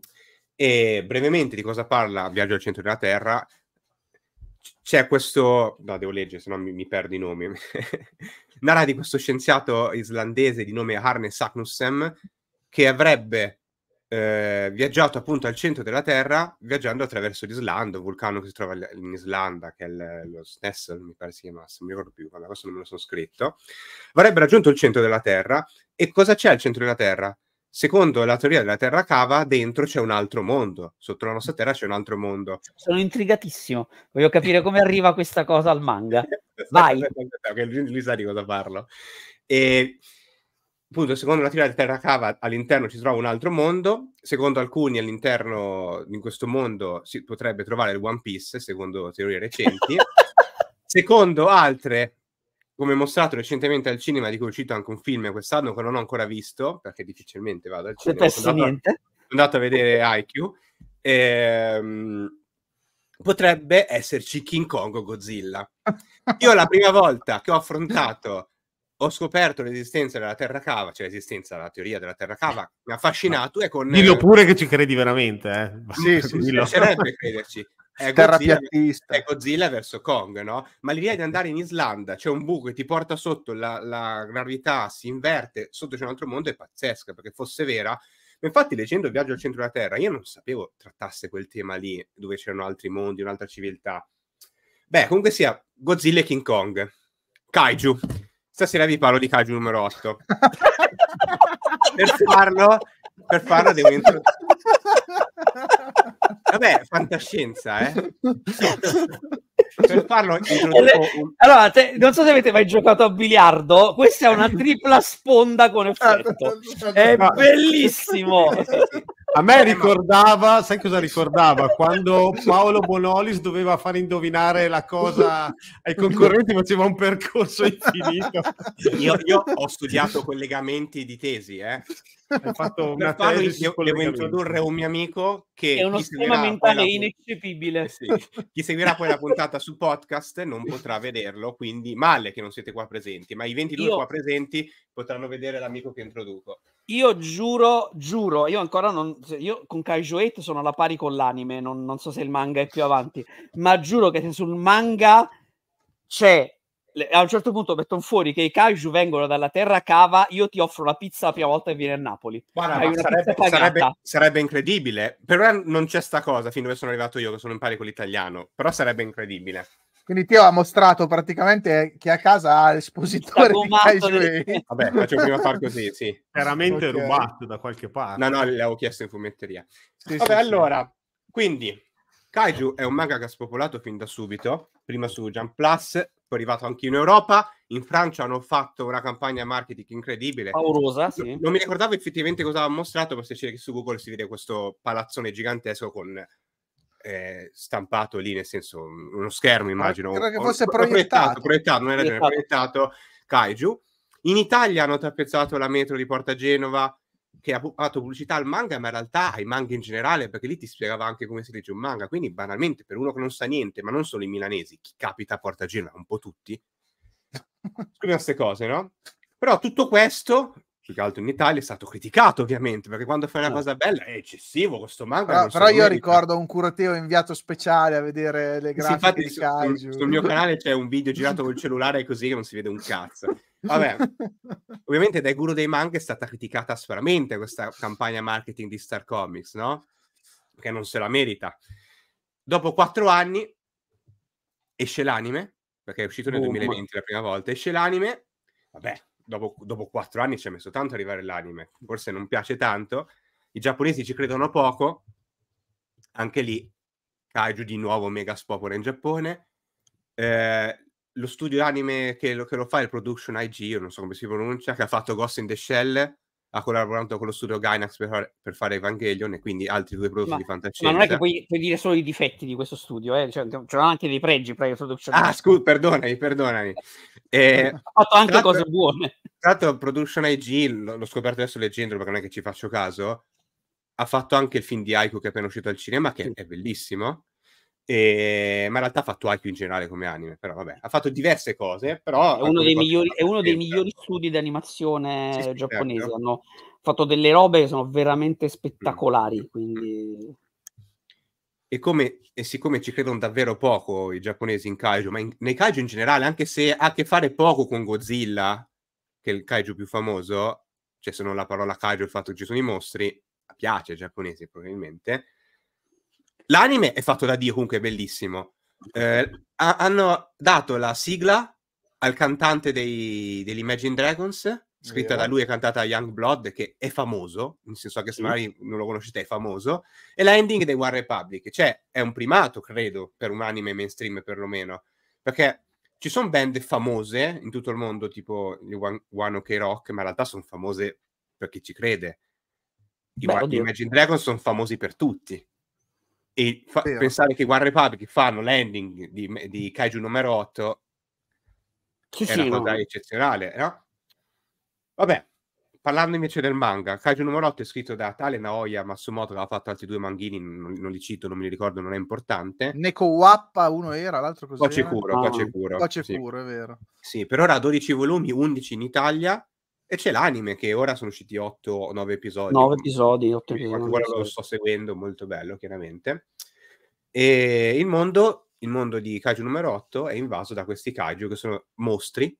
e brevemente di cosa parla Viaggio al centro della Terra? C'è questo, no, devo leggere, se no mi, mi perdo i nomi. Narra di questo scienziato islandese di nome Arne Saknussem che avrebbe eh, viaggiato appunto al centro della Terra viaggiando attraverso l'Islanda, un vulcano che si trova in Islanda, che è il, lo Snæfell, mi pare si chiamasse, non mi ricordo più, ma questo non me lo sono scritto. Avrebbe raggiunto il centro della Terra. E cosa c'è al centro della Terra? Secondo la teoria della Terra cava, dentro c'è un altro mondo. Sotto la nostra Terra c'è un altro mondo. Sono intrigatissimo. Voglio capire come arriva questa cosa al manga. Vai! Lui sa di cosa parlo. E, appunto, secondo la teoria della Terra cava, all'interno ci trova un altro mondo. Secondo alcuni, all'interno di questo mondo si potrebbe trovare il One Piece, secondo teorie recenti. Secondo altre... come mostrato recentemente al cinema, di cui è uscito anche un film quest'anno che non ho ancora visto, perché difficilmente vado al cinema, sono andato, a, sono andato a vedere I Q, ehm, potrebbe esserci King Kong o Godzilla. Io la prima volta che ho affrontato, ho scoperto l'esistenza della Terra Cava, cioè l'esistenza, la teoria della Terra Cava, mi ha affascinato. Ma, e con, dillo pure che ci credi veramente, eh? Sì, sì, sì, piacerebbe crederci. È Godzilla, è Godzilla verso Kong, no? Ma l'idea di andare in Islanda, c'è un buco che ti porta sotto, la, la gravità si inverte, sotto c'è un altro mondo, è pazzesca, perché fosse vera. Ma infatti leggendo Viaggio al centro della Terra, io non sapevo trattasse quel tema lì, dove c'erano altri mondi, un'altra civiltà. Beh, comunque sia, Godzilla e King Kong. Kaiju. Stasera vi parlo di Kaiju numero otto. Per farlo, per farlo devo introdurre... Vabbè, fantascienza, eh? Per farlo un... Allora, te, non so se avete mai giocato a biliardo, questa è una tripla sponda con effetto. È bellissimo. A me ricordava, sai cosa ricordava? Quando Paolo Bonolis doveva far indovinare la cosa ai concorrenti, faceva un percorso infinito. Io, io ho studiato collegamenti di tesi, eh. Hai fatto una tesi, io devo introdurre un mio amico che è uno schema mentale la... ineccepibile. Sì. Chi seguirà poi la puntata su podcast non potrà vederlo, quindi male che non siete qua presenti, ma i ventidue io... qua presenti potranno vedere l'amico che introduco. Io giuro, giuro, io ancora non, io con Kaiju otto sono alla pari con l'anime, non, non so se il manga è più avanti, ma giuro che sul manga c'è le, a un certo punto mettono fuori che i kaiju vengono dalla terra cava, io ti offro la pizza la prima volta che vieni a Napoli. Guarda, ma sarebbe, sarebbe, sarebbe incredibile. Per ora non c'è sta cosa, fin dove sono arrivato io, che sono in pari con l'italiano, però sarebbe incredibile. Quindi Teo ha mostrato praticamente che a casa ha l'espositore di kaiju. Vabbè, faccio prima far così, sì. Veramente okay. Rubato da qualche parte. No, no, l'avevo chiesto in fumetteria. Sì, Vabbè, sì, allora, sì. Quindi, Kaiju è un manga che ha spopolato fin da subito, prima su Jump Plus, poi è arrivato anche in Europa, in Francia hanno fatto una campagna marketing incredibile. Paurosa, sì. Non, non mi ricordavo effettivamente cosa aveva mostrato, ma se c'è su Google si vede questo palazzone gigantesco con... Eh, stampato lì, nel senso uno schermo, immagino. Credo che fosse proiettato, proiettato, proiettato, non hai ragione, proiettato Kaiju. In Italia hanno tappezzato la metro di Porta Genova, che ha fatto pubblicità al manga, ma in realtà ai manga in generale, perché lì ti spiegava anche come si legge un manga. Quindi banalmente, per uno che non sa niente, ma non solo i milanesi, chi capita a Porta Genova, un po' tutti, scrivono queste cose, no? Però tutto questo... più che altro in Italia è stato criticato, ovviamente, perché quando fai una cosa bella è eccessivo questo manga. Però, però io merita. Ricordo un Curateo inviato speciale a vedere le grafiche sì, infatti, di Kaiju. Sul, sul mio canale c'è un video girato col cellulare così che non si vede un cazzo. Vabbè, ovviamente dai guru dei manga è stata criticata aspramente questa campagna marketing di Star Comics, no? Perché non se la merita. Dopo quattro anni esce l'anime, perché è uscito nel duemilaventi oh, ma... la prima volta, esce l'anime, vabbè. Dopo, dopo quattro anni ci ha messo tanto a arrivare l'anime, forse non piace tanto, i giapponesi ci credono poco, anche lì Kaiju di nuovo mega spopola in Giappone, eh, lo studio anime che lo, che lo fa è il Production I G, io non so come si pronuncia, che ha fatto Ghost in the Shell, ha collaborato con lo studio Gainax per, per fare Evangelion e quindi altri due prodotti ma, di fantascienza. Ma non è che puoi, puoi dire solo i difetti di questo studio, eh? Cioè, c'erano anche dei pregi. Pre- ah, scusa, perdonami, perdonami. Eh, ha fatto anche tratto, cose buone. Tra l'altro Production I G, l- l'ho scoperto adesso leggendolo perché non è che ci faccio caso, ha fatto anche il film di Haiku che è appena uscito al cinema, che sì. È bellissimo, e... ma in realtà ha fatto Haiku in generale come anime, però vabbè, ha fatto diverse cose, però... È uno dei, migliori, è uno dei migliori studi di animazione sì, sì, giapponese, certo. Hanno fatto delle robe che sono veramente spettacolari, mm. quindi... E, come, e siccome ci credono davvero poco i giapponesi in Kaiju, ma in, nei Kaiju in generale, anche se ha a che fare poco con Godzilla, che è il Kaiju più famoso, cioè se non la parola Kaiju il fatto che ci sono i mostri, piace ai giapponesi probabilmente. L'anime è fatto da Dio, comunque è bellissimo. Eh, ha, hanno dato la sigla al cantante dei, degli Imagine Dragons, scritta yeah. da lui e cantata da Youngblood, che è famoso, nel senso che se magari non lo conoscete è famoso, e la ending dei One Republic, cioè è un primato, credo, per un anime mainstream perlomeno, perché ci sono band famose in tutto il mondo, tipo gli One, One Ok Rock, ma in realtà sono famose per chi ci crede. I Beh, One, Imagine Dragons sono famosi per tutti. E fa- pensare che One Republic fanno l'ending di, di Kaiju numero otto sì, è sì, una cosa no? eccezionale, no? Vabbè, parlando invece del manga, Kaiju numero otto è scritto da tale Naoya Matsumoto, che ha fatto altri due manghini, non, non li cito, non me li ricordo, non è importante. Neko Wappa uno era, l'altro cos'era? Cocicuro, Cocicuro. Cocicuro, è vero. Sì, per ora dodici volumi, undici in Italia, e c'è l'anime, che ora sono usciti otto o nove episodi. nove episodi, otto episodi. Quello lo sto seguendo, molto bello, chiaramente. E il mondo, il mondo di Kaiju numero otto è invaso da questi Kaiju, che sono mostri,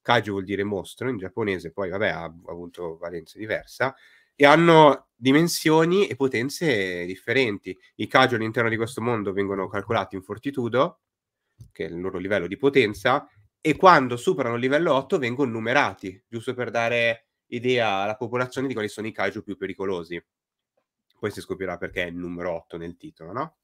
Kaiju vuol dire mostro in giapponese, poi vabbè ha, ha avuto valenza diversa, e hanno dimensioni e potenze differenti. I Kaiju all'interno di questo mondo vengono calcolati in fortitudo, che è il loro livello di potenza, e quando superano il livello otto vengono numerati, giusto per dare idea alla popolazione di quali sono i Kaiju più pericolosi. Poi si scoprirà perché è il numero otto nel titolo, no?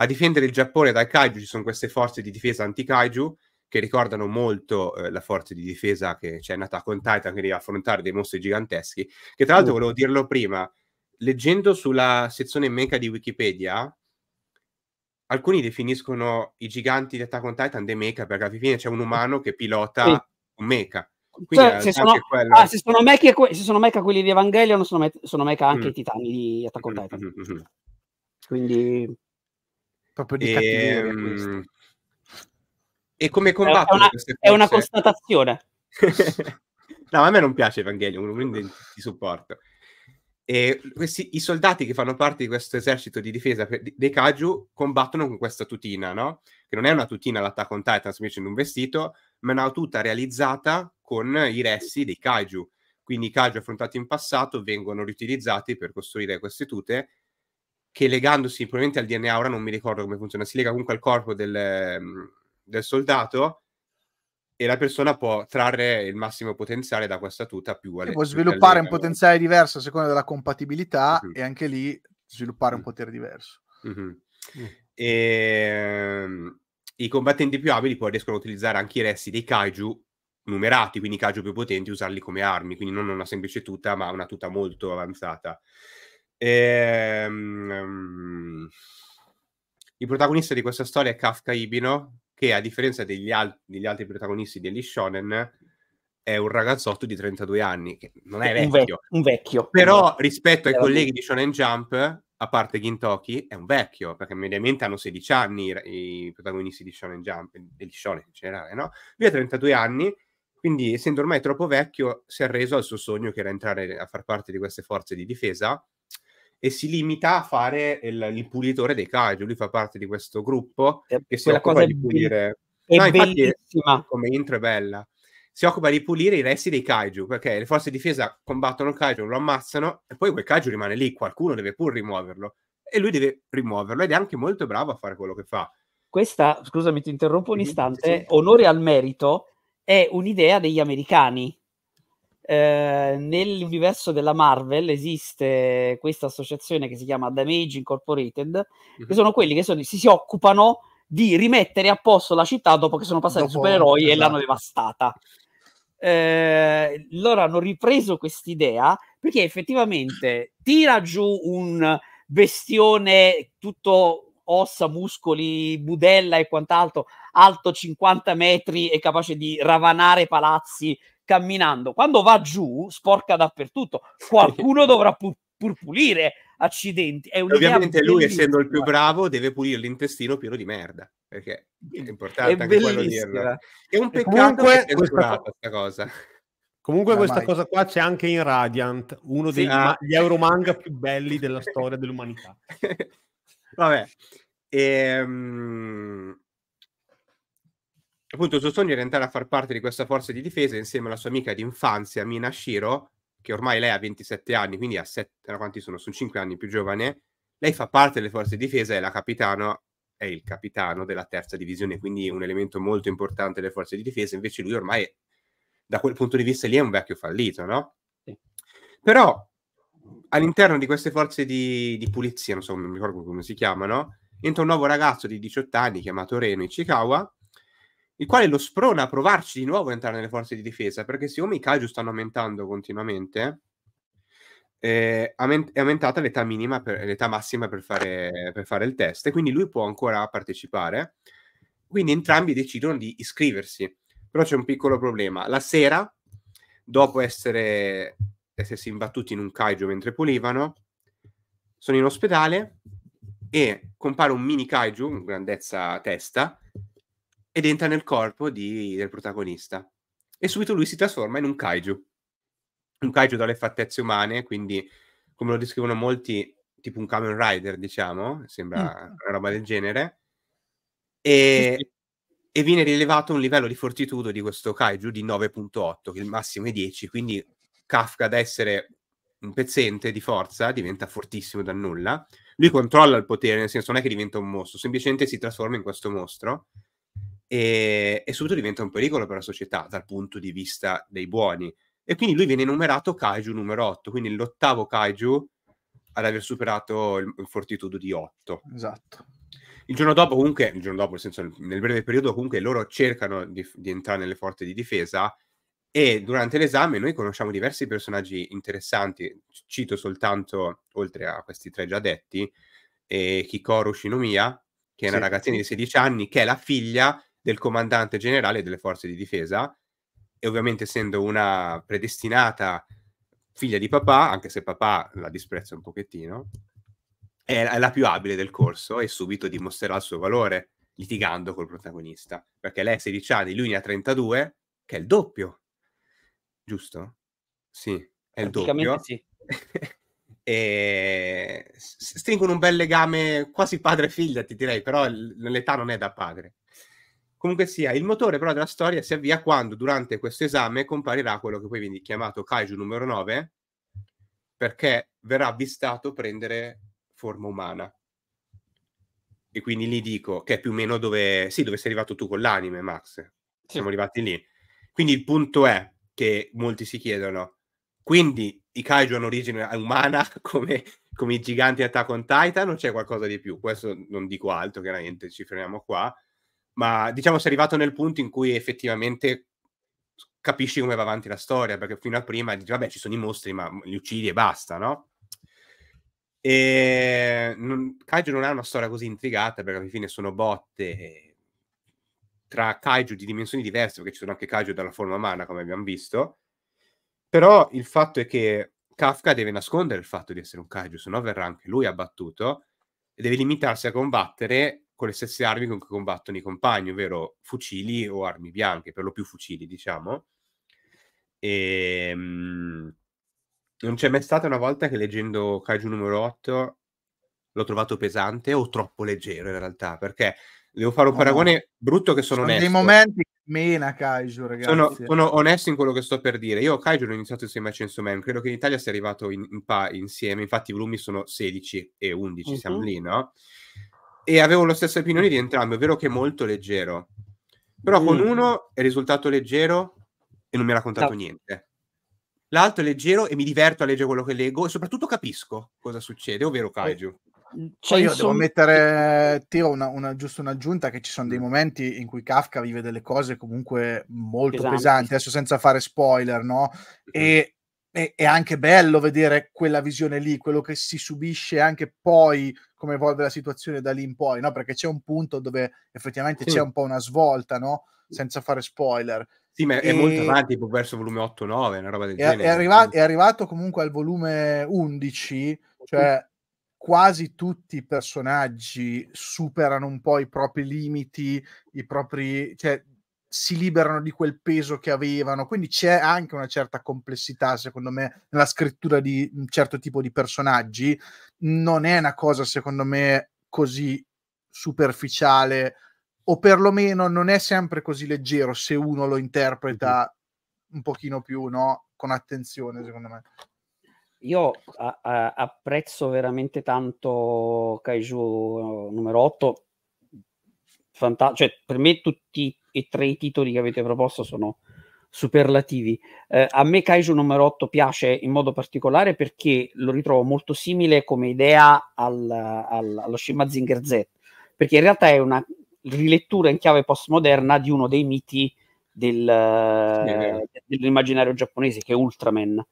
A difendere il Giappone dai Kaiju ci sono queste forze di difesa anti-Kaiju, che ricordano molto eh, la forza di difesa che c'è in Attack on Titan, che deve affrontare dei mostri giganteschi, che tra l'altro volevo dirlo prima, leggendo sulla sezione mecha di Wikipedia, alcuni definiscono i giganti di Attack on Titan dei mecha, perché alla fine c'è un umano che pilota sì. un mecha. Quindi cioè, se, sono, quello... ah, se, sono mecha, se sono mecha quelli di Evangelion, sono, me- sono mecha anche mm. i titani di Attack on Titan. Mm-hmm. Quindi... proprio di cattiveria questo. E come combattono è, queste forze? È una constatazione. No, a me non piace Evangelion, quindi ti supporto. E questi, i soldati che fanno parte di questo esercito di difesa dei Kaiju combattono con questa tutina, no? che non è una tutina all'Attack on Titan, invece in un vestito, ma è una tuta realizzata con i resti dei kaiju. Quindi i kaiju affrontati in passato vengono riutilizzati per costruire queste tute, che legandosi probabilmente al D N A, ora non mi ricordo come funziona, si lega comunque al corpo del, del soldato, e la persona può trarre il massimo potenziale da questa tuta. Più alle, può sviluppare un potenziale diverso a seconda della compatibilità, uh-huh. e anche lì sviluppare uh-huh. un potere diverso. Uh-huh. Uh-huh. E... I combattenti più abili poi riescono a utilizzare anche i resti dei kaiju numerati, quindi i kaiju più potenti, usarli come armi, quindi non una semplice tuta, ma una tuta molto avanzata. E... Um... Il protagonista di questa storia è Kafka Ibino, che a differenza degli, al degli altri protagonisti degli shonen è un ragazzotto di trentadue anni, che non è vecchio, un vecchio, un vecchio però un vecchio. Rispetto ai Era colleghi di Shonen Jump, a parte Gintoki, è un vecchio, perché mediamente hanno sedici anni i, i protagonisti di Shonen Jump e di shonen in generale, no? Lui ha trentadue anni, quindi essendo ormai troppo vecchio si è arreso al suo sogno, che era entrare a far parte di queste forze di difesa, e si limita a fare il, il pulitore dei kaiju. Lui fa parte di questo gruppo eh, che si occupa di pulire, è no, bellissima, è, come intro è bella, si occupa di pulire i resti dei kaiju, perché le forze di difesa combattono il kaiju, lo ammazzano e poi quel kaiju rimane lì, qualcuno deve pur rimuoverlo e lui deve rimuoverlo, ed è anche molto bravo a fare quello che fa. Questa, scusami ti interrompo un istante, sì. Onore al merito, è un'idea degli americani. Eh, nell'universo della Marvel esiste questa associazione che si chiama Damage Incorporated, mm-hmm. che sono quelli che sono, si, si occupano di rimettere a posto la città dopo che sono passati i supereroi, esatto. e l'hanno devastata. Eh, loro hanno ripreso quest'idea perché effettivamente tira giù un bestione tutto ossa, muscoli, budella e quant'altro, alto cinquanta metri e capace di ravanare palazzi camminando. Quando va giù sporca dappertutto, qualcuno dovrà pu pur pulire, accidenti. È ovviamente lui, essendo il più bravo, deve pulire l'intestino pieno di merda, perché è importante è anche quello dirlo. È un peccato che è questa cosa. Comunque no, questa mai. cosa qua c'è anche in Radiant, uno degli sì, ah. euromanga più belli della storia dell'umanità. Vabbè. Ehm... Appunto, il suo sogno era entrare a far parte di questa forza di difesa insieme alla sua amica d'infanzia Mina Shiro, che ormai lei ha ventisette anni, quindi ha sette, quanti sono? Sono cinque anni più giovane. Lei fa parte delle forze di difesa, è la capitano, è il capitano della terza divisione, quindi un elemento molto importante delle forze di difesa. Invece lui ormai, da quel punto di vista lì, è un vecchio fallito, no? Sì. Però all'interno di queste forze di, di pulizia, non so, non mi ricordo come si chiamano, entra un nuovo ragazzo di diciotto anni chiamato Reno Ichikawa, il quale lo sprona a provarci di nuovo a entrare nelle forze di difesa, perché siccome i kaiju stanno aumentando continuamente, eh, è aumentata l'età minima, l'età massima per fare, per fare il test, e quindi lui può ancora partecipare. Quindi entrambi decidono di iscriversi, però c'è un piccolo problema. La sera, dopo essere, essersi imbattuti in un kaiju mentre pulivano, sono in ospedale e compare un mini kaiju, in grandezza testa, ed entra nel corpo di, del protagonista, e subito lui si trasforma in un kaiju, un kaiju dalle fattezze umane, quindi come lo descrivono molti, tipo un Kamen Rider, diciamo, sembra mm. una roba del genere, e, sì, sì. e viene rilevato un livello di fortitudo di questo kaiju di nove virgola otto, che il massimo è dieci, quindi Kafka, da essere un pezzente di forza, diventa fortissimo dal nulla. Lui controlla il potere, nel senso non è che diventa un mostro, semplicemente si trasforma in questo mostro, E, e subito diventa un pericolo per la società dal punto di vista dei buoni, e quindi lui viene numerato kaiju numero otto, quindi l'ottavo kaiju ad aver superato il, il fortitudo di otto. Esatto. Il giorno dopo comunque, il giorno dopo nel senso nel breve periodo, comunque loro cercano di, di entrare nelle forze di difesa, e durante l'esame noi conosciamo diversi personaggi interessanti. Cito soltanto, oltre a questi tre già detti, eh, Hikaru Shinomiya, che è una sì. ragazzina di sedici anni, che è la figlia del comandante generale delle forze di difesa, e ovviamente essendo una predestinata figlia di papà, anche se papà la disprezza un pochettino, è la più abile del corso e subito dimostrerà il suo valore litigando col protagonista, perché lei ha sedici anni, lui ne ha trentadue, che è il doppio, giusto? Sì, è il doppio. Sì. e stringono un bel legame quasi padre-figlia, ti direi, però l'età non è da padre. Comunque sia, il motore però della storia si avvia quando durante questo esame comparirà quello che poi viene chiamato Kaiju numero nove, perché verrà avvistato prendere forma umana. E quindi lì dico che è più o meno dove, sì, dove sei arrivato tu con l'anime, Max. Sì. Siamo arrivati lì. Quindi il punto è che molti si chiedono, quindi i Kaiju hanno origine umana come, come i giganti Attack on Titan o c'è qualcosa di più? Questo non dico altro, chiaramente ci fermiamo qua. Ma diciamo sei arrivato nel punto in cui effettivamente capisci come va avanti la storia, perché fino a prima dici vabbè ci sono i mostri ma li uccidi e basta, no? E non, Kaiju non ha una storia così intrigata, perché alla fine sono botte tra Kaiju di dimensioni diverse, perché ci sono anche Kaiju dalla forma umana come abbiamo visto, però il fatto è che Kafka deve nascondere il fatto di essere un Kaiju, se no verrà anche lui abbattuto e deve limitarsi a combattere con le stesse armi con cui combattono i compagni, ovvero fucili o armi bianche, per lo più fucili, diciamo. E, mh, non c'è mai stata una volta che leggendo Kaiju numero otto l'ho trovato pesante o troppo leggero, in realtà, perché devo fare un no, paragone brutto che sono, sono onesto. Sono dei momenti che mena Kaiju, ragazzi. Sono, sono onesto in quello che sto per dire. Io Kaiju l'ho iniziato insieme a Chainsaw Man, credo che in Italia sia arrivato in, in pa, insieme, infatti i volumi sono sedici e undici, mm-hmm. Siamo lì, no? E avevo la stessa opinione di entrambi, ovvero che è molto leggero. Però mm. con uno è risultato leggero e non mi ha raccontato no. niente. L'altro è leggero e mi diverto a leggere quello che leggo e soprattutto capisco cosa succede, ovvero Kaiju. Cioè, io devo mettere, tiro una, una, giusto un'aggiunta, che ci sono dei momenti in cui Kafka vive delle cose comunque molto esatto. pesanti, adesso senza fare spoiler, no? E... è anche bello vedere quella visione lì, quello che si subisce anche poi come evolve la situazione da lì in poi, no? Perché c'è un punto dove effettivamente sì. c'è un po' una svolta, no? Senza fare spoiler. Sì, ma è e... molto avanti, tipo verso volume otto nove, una roba del è, genere. È arrivato, è arrivato comunque al volume undici, cioè quasi tutti i personaggi superano un po' i propri limiti, i propri... cioè, si liberano di quel peso che avevano, quindi c'è anche una certa complessità secondo me nella scrittura di un certo tipo di personaggi. Non è una cosa secondo me così superficiale, o perlomeno non è sempre così leggero se uno lo interpreta un pochino più, no? Con attenzione, secondo me. Io a- a- apprezzo veramente tanto Kaiju numero otto. Fanta- cioè, per me tutti e tre i titoli che avete proposto sono superlativi. Eh, a me Kaiju numero otto piace in modo particolare perché lo ritrovo molto simile come idea al, al, allo Shin Mazinger Z, perché in realtà è una rilettura in chiave postmoderna di uno dei miti del, sì, dell'immaginario giapponese, che è Ultraman.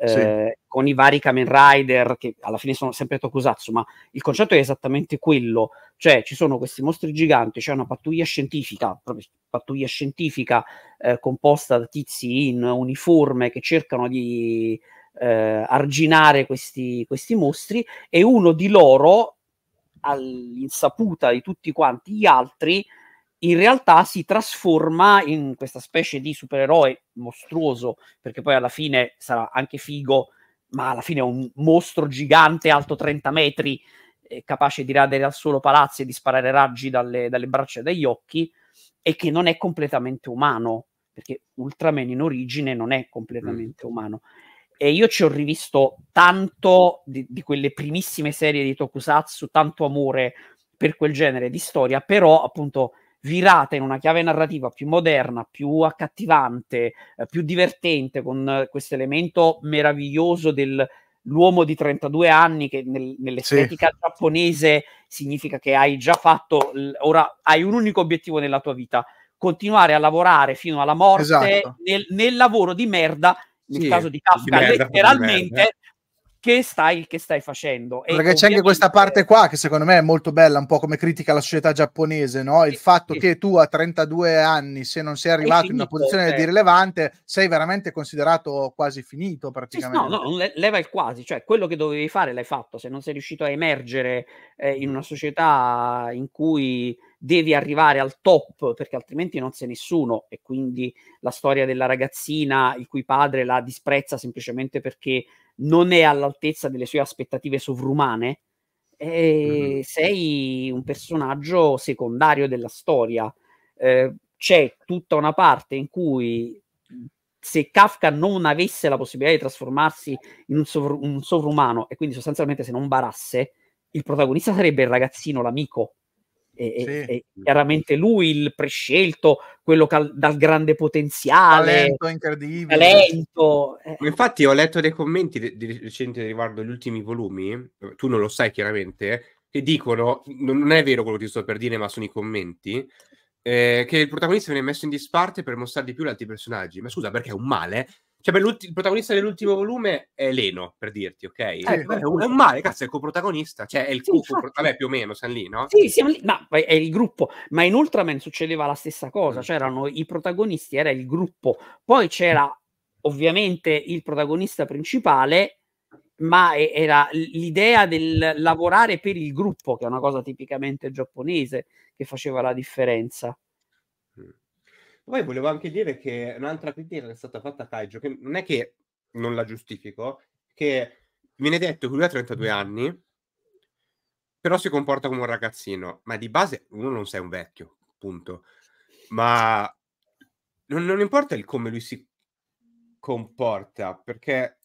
Sì. Eh, con i vari Kamen Rider che alla fine sono sempre Tokusatsu, ma il concetto è esattamente quello, cioè ci sono questi mostri giganti, c'è cioè una pattuglia scientifica, proprio pattuglia scientifica eh, composta da tizi in uniforme che cercano di eh, arginare questi, questi mostri, e uno di loro, all'insaputa di tutti quanti gli altri, in realtà si trasforma in questa specie di supereroe mostruoso, perché poi alla fine sarà anche figo, ma alla fine è un mostro gigante alto trenta metri, eh, capace di radere al suolo palazzi e di sparare raggi dalle, dalle braccia e dagli occhi, e che non è completamente umano, perché Ultraman in origine non è completamente mm. umano. E io ci ho rivisto tanto di, di quelle primissime serie di Tokusatsu, tanto amore per quel genere di storia, però appunto virata in una chiave narrativa più moderna, più accattivante, eh, più divertente, con eh, questo elemento meraviglioso dell'uomo di trentadue anni che nel, nell'estetica sì. giapponese significa che hai già fatto, l- ora hai un unico obiettivo nella tua vita, continuare a lavorare fino alla morte esatto. nel, nel lavoro di merda, nel sì, caso di Kafka, di letteralmente... Che stai, che stai facendo? E perché c'è anche questa parte qua che secondo me è molto bella, un po' come critica la società giapponese, no? Il sì, fatto sì. che tu a trentadue anni, se non sei arrivato finito, in una posizione eh. di rilevante, sei veramente considerato quasi finito praticamente. Sì, no, no, leva il quasi, cioè quello che dovevi fare l'hai fatto, se non sei riuscito a emergere eh, in una società in cui devi arrivare al top perché altrimenti non sei nessuno, e quindi la storia della ragazzina il cui padre la disprezza semplicemente perché non è all'altezza delle sue aspettative sovrumane, e mm-hmm. sei un personaggio secondario della storia. Eh, c'è tutta una parte in cui, se Kafka non avesse la possibilità di trasformarsi in un, sovr- un sovrumano, e quindi sostanzialmente se non barasse, il protagonista sarebbe il ragazzino, l'amico, e, sì. e, e chiaramente lui il prescelto, quello cal- dal grande potenziale, talento incredibile, talento. Infatti ho letto dei commenti di, di recente riguardo gli ultimi volumi, tu non lo sai chiaramente, che dicono, non è vero quello che ti sto per dire, ma sono i commenti, Eh, che il protagonista viene messo in disparte per mostrare di più gli altri personaggi. Ma scusa, perché è un male? Cioè, per il protagonista dell'ultimo volume è Leno, per dirti, ok? Eh, è, un, è un male, cazzo, è il coprotagonista. Cioè, è il sì, co-pro- vabbè, più o meno, siamo lì, no? Sì, siamo lì, ma è il gruppo. Ma in Ultraman succedeva la stessa cosa, cioè erano i protagonisti, era il gruppo. Poi c'era, ovviamente, il protagonista principale, ma era l'idea del lavorare per il gruppo, che è una cosa tipicamente giapponese, che faceva la differenza. Poi volevo anche dire che un'altra critica è stata fatta a Kaiju, che non è che non la giustifico, che viene detto che lui ha trentadue anni, però si comporta come un ragazzino, ma di base uno non sei un vecchio, punto. Ma non, non importa il come lui si comporta, perché...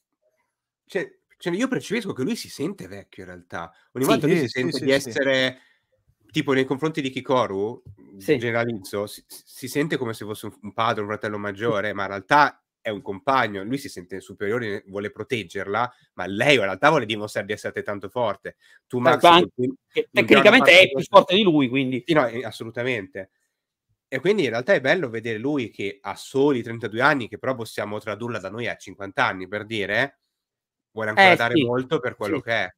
Cioè, Cioè, io percepisco che lui si sente vecchio in realtà. Ogni sì, volta lui sì, si sente sì, di sì, essere sì. tipo nei confronti di Kikoru, sì. generalizzo, si, si sente come se fosse un padre, un fratello maggiore, ma in realtà è un compagno. Lui si sente superiore, vuole proteggerla, ma lei in realtà vuole dimostrare di essere tanto forte. Tu, Max, anche, tu, che tecnicamente è più forte di lui, quindi. Sì, no, assolutamente. E quindi in realtà è bello vedere lui che ha soli trentadue anni, che però possiamo tradurla da noi a cinquanta anni, per dire... vuole ancora eh, dare sì. molto per quello sì. che è.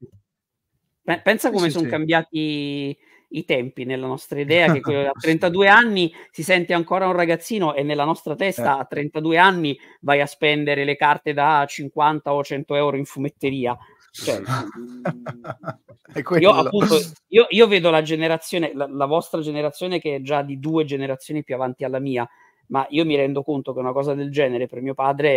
P- pensa come sì, sono sì. cambiati i tempi nella nostra idea, che quello a trentadue anni si sente ancora un ragazzino, e nella nostra testa eh. a trentadue anni vai a spendere le carte da cinquanta o cento euro in fumetteria. Cioè, io, appunto, io, io vedo la generazione, la, la vostra generazione, che è già di due generazioni più avanti alla mia, ma io mi rendo conto che una cosa del genere per mio padre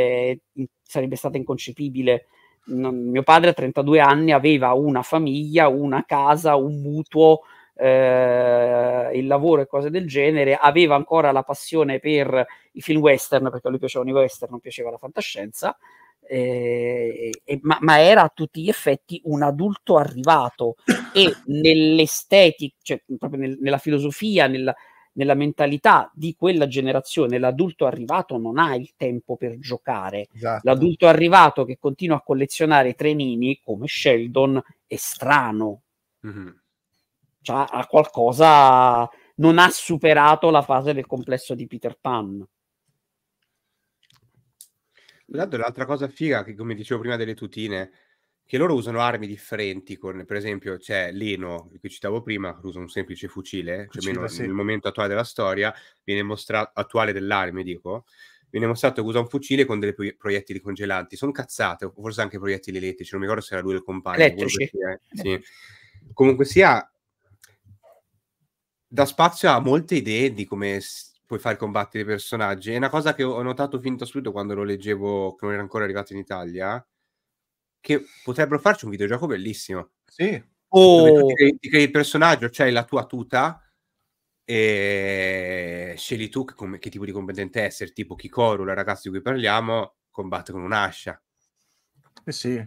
è, sarebbe stata inconcepibile. Non, mio padre a trentadue anni aveva una famiglia, una casa, un mutuo, eh, il lavoro e cose del genere, aveva ancora la passione per i film western, perché a lui piacevano i western, non piaceva la fantascienza, eh, e, ma, ma era a tutti gli effetti un adulto arrivato, e nell'estetica, cioè proprio nel, nella filosofia, nel, nella mentalità di quella generazione, l'adulto arrivato non ha il tempo per giocare. Esatto. L'adulto arrivato che continua a collezionare trenini come Sheldon è strano. Mm-hmm. Cioè, ha qualcosa, non ha superato la fase del complesso di Peter Pan. L'altra cosa figa, che come dicevo prima delle tutine, che loro usano armi differenti, con, per esempio c'è Leno, che citavo prima, usa un semplice fucile, cioè meno sì. nel momento attuale della storia, viene mostrato, attuale dell'arme dico, viene mostrato che usa un fucile con delle proiettili congelanti, sono cazzate, o forse anche proiettili elettrici, non mi ricordo se era lui il compagno. Elettrici. Sia, sì. Comunque sia, dà spazio a molte idee di come puoi far combattere i personaggi. È una cosa che ho notato fin da subito quando lo leggevo, che non era ancora arrivato in Italia, che potrebbero farci un videogioco bellissimo. Sì. Oh. Ti crei, ti crei il personaggio, c'hai la tua tuta e scegli tu che, come, che tipo di competente essere, tipo Kikoru, la ragazza di cui parliamo, combatte con un'ascia. Eh sì,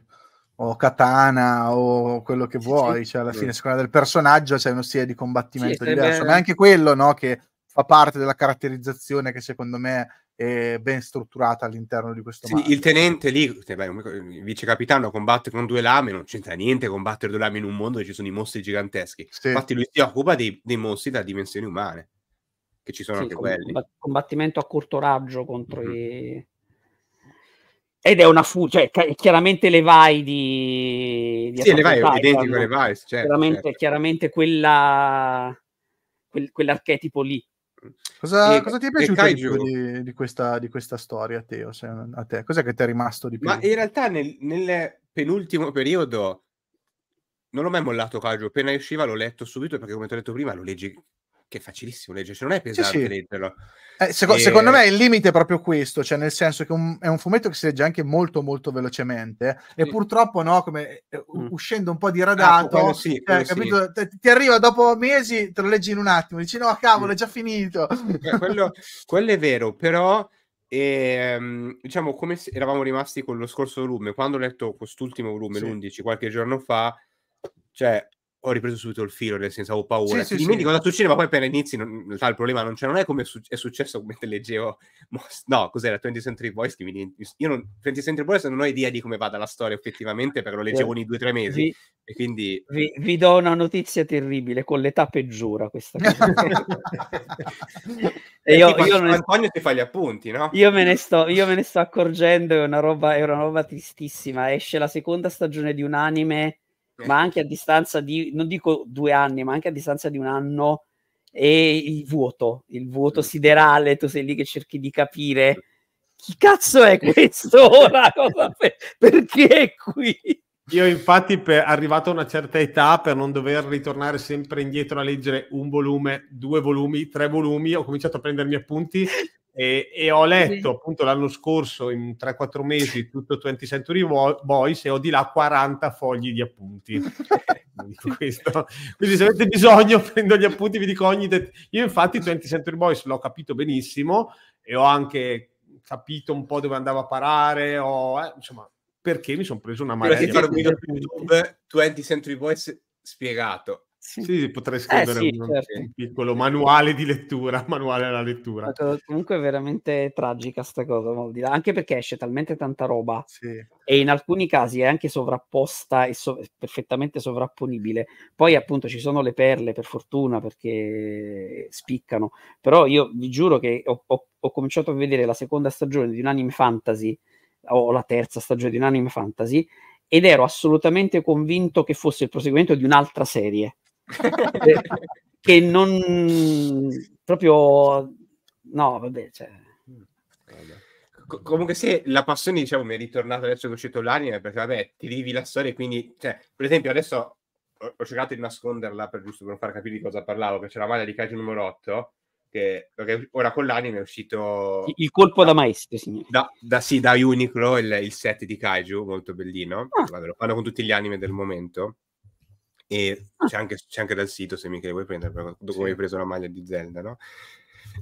o katana o quello che sì, vuoi, sì. cioè alla sì. fine seconda del personaggio c'è uno stile di combattimento sì, diverso, ma è anche quello, no, che fa parte della caratterizzazione che secondo me è ben strutturata all'interno di questo sì, marchio. Il tenente lì, il vice capitano, combatte con due lame, non c'entra niente combattere due lame in un mondo dove ci sono i mostri giganteschi. Sì. Infatti lui si occupa dei, dei mostri da dimensioni umane, che ci sono sì, anche com- quelli. Combattimento a corto raggio contro mm-hmm. i... Ed è una fu... cioè chiaramente le vai di... di sì, le vai, è identico alle vai, certo, chiaramente, certo. chiaramente quella... Quel, quell'archetipo lì. Cosa, e, cosa ti è piaciuto di, di, questa, di questa storia, Teo? Se, a te? Cos'è che ti è rimasto di più? Ma in realtà nel, nel penultimo periodo non l'ho mai mollato Kaiju, appena usciva l'ho letto subito, perché come ti ho detto prima lo leggi che è facilissimo leggere, cioè non è pesante sì, sì. leggerlo. Eh, seco- e... Secondo me il limite è proprio questo, cioè nel senso che un, è un fumetto che si legge anche molto molto velocemente e mm. purtroppo no, come mm. uscendo un po' diradato, ah, sì, eh, capito? Sì. Ti, ti arriva dopo mesi, te lo leggi in un attimo, dici no cavolo mm. è già finito. Eh, quello, quello è vero, però e, diciamo come eravamo rimasti con lo scorso volume, quando ho letto quest'ultimo volume, sì. l'undici, qualche giorno fa, cioè... ho ripreso subito il filo, nel senso avevo paura. Sì, sì, dimmi sì. cosa succede, ma poi appena inizi non, in realtà il problema non c'è, non è come su- è successo mentre leggevo no, cos'era twentieth Century Boys che mi... io non twentieth Century Boys non ho idea di come vada la storia effettivamente perché lo leggevo ogni due o tre mesi vi, e quindi vi, vi do una notizia terribile, con l'età peggiora questa cosa. E io, tipo, io non Antonio sto... ti fa gli appunti, no? Io me ne sto, io me ne sto accorgendo, è una roba è una roba tristissima. Esce la seconda stagione di un anime ma anche a distanza di, non dico due anni, ma anche a distanza di un anno, e il vuoto, il vuoto siderale, tu sei lì che cerchi di capire chi cazzo è questo ora, per, perché è qui? Io infatti, per, arrivato a una certa età, per non dover ritornare sempre indietro a leggere un volume, due volumi, tre volumi, ho cominciato a prendermi appunti e, e ho letto sì. appunto l'anno scorso in tre quattro mesi tutto twentieth Century Boys e ho di là quaranta fogli di appunti. Questo. Quindi se avete bisogno prendo gli appunti, vi dico ogni det- io infatti twentieth Century Boys l'ho capito benissimo e ho anche capito un po' dove andavo a parare, ho, eh, insomma, perché mi sono preso una marea di YouTube twentieth Century Boys spiegato. Sì, sì, potrei scrivere eh sì, un, certo. un piccolo manuale di lettura, manuale alla lettura. Comunque è veramente tragica sta cosa, anche perché esce talmente tanta roba sì. e in alcuni casi è anche sovrapposta e so- perfettamente sovrapponibile. Poi appunto ci sono le perle, per fortuna, perché spiccano. Però io vi giuro che ho, ho, ho cominciato a vedere la seconda stagione di un anime fantasy, o la terza stagione di un anime fantasy, ed ero assolutamente convinto che fosse il proseguimento di un'altra serie. Che non proprio no vabbè, cioè... C- comunque se la passione diciamo mi è ritornata adesso che è uscito l'anime, perché vabbè ti vivi la storia e quindi cioè, per esempio adesso ho, ho cercato di nasconderla per giusto per non far capire di cosa parlavo, che c'è la maglia di Kaiju numero otto che perché ora con l'anime è uscito il colpo da, da maestro signore. Da, da sì da Uniqlo il, il set di Kaiju molto bellino ah. vabbè, lo fanno con tutti gli anime del momento. E c'è anche, c'è anche dal sito se mi vuoi prendere, dopo sì. hai preso la maglia di Zelda, no?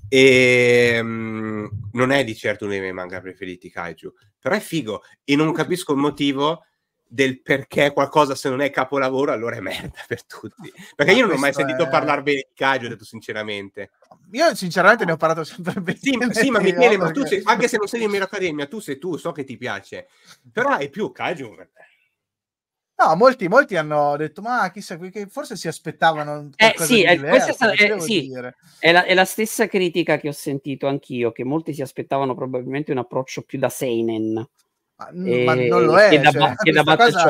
E um, non è di certo uno dei miei manga preferiti Kaiju, però è figo e non capisco il motivo del perché qualcosa se non è capolavoro allora è merda per tutti, perché ma io non ho mai sentito è... parlare bene di Kaiju, ho detto sinceramente io sinceramente ne ho parlato sempre bene sì, sì ma Michele, ma tu sei, anche se non sei in Mero Accademia tu sei tu, so che ti piace però hai più Kaiju per te. No, molti, molti hanno detto, ma chissà, che forse si aspettavano qualcosa eh, sì, di diverso, è, stata, eh, sì. è, la, è la stessa critica che ho sentito anch'io, che molti si aspettavano probabilmente un approccio più da seinen. Ma, e, ma non lo è. Che da, cioè, che da cosa,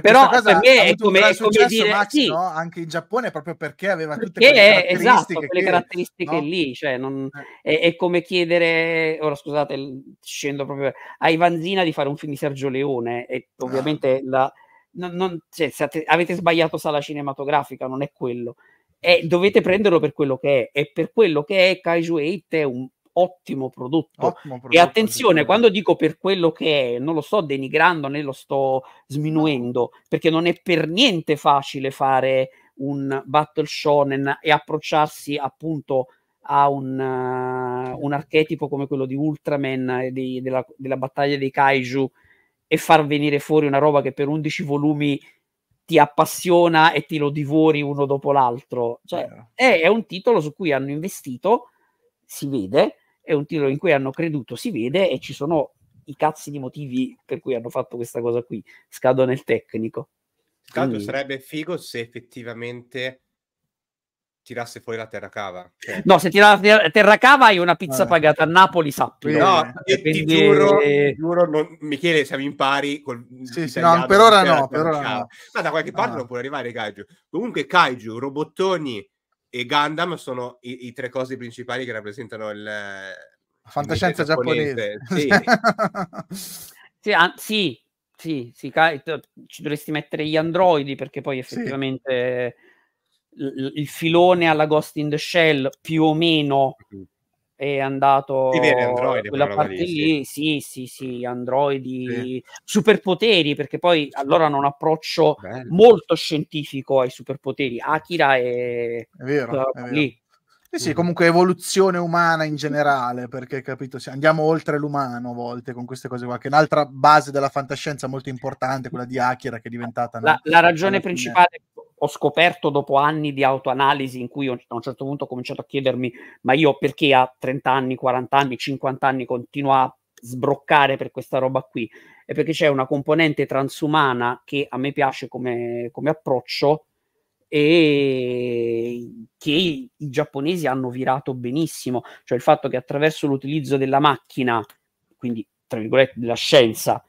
però per me è come, è come dire... Max, sì. no? Anche in Giappone, proprio perché aveva tutte perché quelle caratteristiche. Esatto, che, quelle caratteristiche no? lì. Cioè non, eh. è, è come chiedere... Ora scusate, scendo proprio... A Ivanzina di fare un film di Sergio Leone. E ovviamente no. la... Non, non, cioè, se avete sbagliato sala cinematografica, non è quello, e dovete prenderlo per quello che è, e per quello che è Kaiju otto è un ottimo prodotto, ottimo prodotto e attenzione sì. quando dico per quello che è non lo sto denigrando né lo sto sminuendo, perché non è per niente facile fare un battle shonen e approcciarsi appunto a un, uh, un archetipo come quello di Ultraman e di, della, della battaglia dei Kaiju e far venire fuori una roba che per undici volumi ti appassiona e ti lo divori uno dopo l'altro. Cioè, è, è un titolo su cui hanno investito, si vede, è un titolo in cui hanno creduto, si vede, e ci sono i cazzi di motivi per cui hanno fatto questa cosa qui. Scado nel tecnico. Tanto quindi... sarebbe figo se effettivamente tirasse fuori la terracava. Cioè... No, se tira la terracava hai una pizza ah. pagata a Napoli, sappi. No, eh, ti, quindi... ti giuro, ti giuro non... Michele, siamo in pari col... sì, sì, no, per ora no, per ora no. Ma da qualche parte ah. non può arrivare Kaiju. Comunque Kaiju, robottoni e Gundam sono i, i tre cose principali che rappresentano il... la fantascienza giapponese. Sì. sì, an- sì, sì, sì, Kaiju, ci dovresti mettere gli androidi perché poi effettivamente... Sì. il, il filone alla Ghost in the Shell più o meno è andato androidi, quella parte lì, sì, sì, sì, androidi, eh. superpoteri, perché poi allora hanno un approccio Bene. molto scientifico ai superpoteri. Akira è, è vero, è lì. Vero. Eh sì, comunque evoluzione umana in generale, perché capito, andiamo oltre l'umano a volte con queste cose qua, che è un'altra base della fantascienza molto importante, quella di Akira, che è diventata... La, la ragione principale ho scoperto dopo anni di autoanalisi, in cui a un certo punto ho cominciato a chiedermi, ma io perché a trenta anni, quaranta anni, cinquanta anni continuo a sbroccare per questa roba qui? È perché c'è una componente transumana che a me piace come, come approccio, e che i giapponesi hanno virato benissimo, cioè il fatto che attraverso l'utilizzo della macchina, quindi tra virgolette della scienza,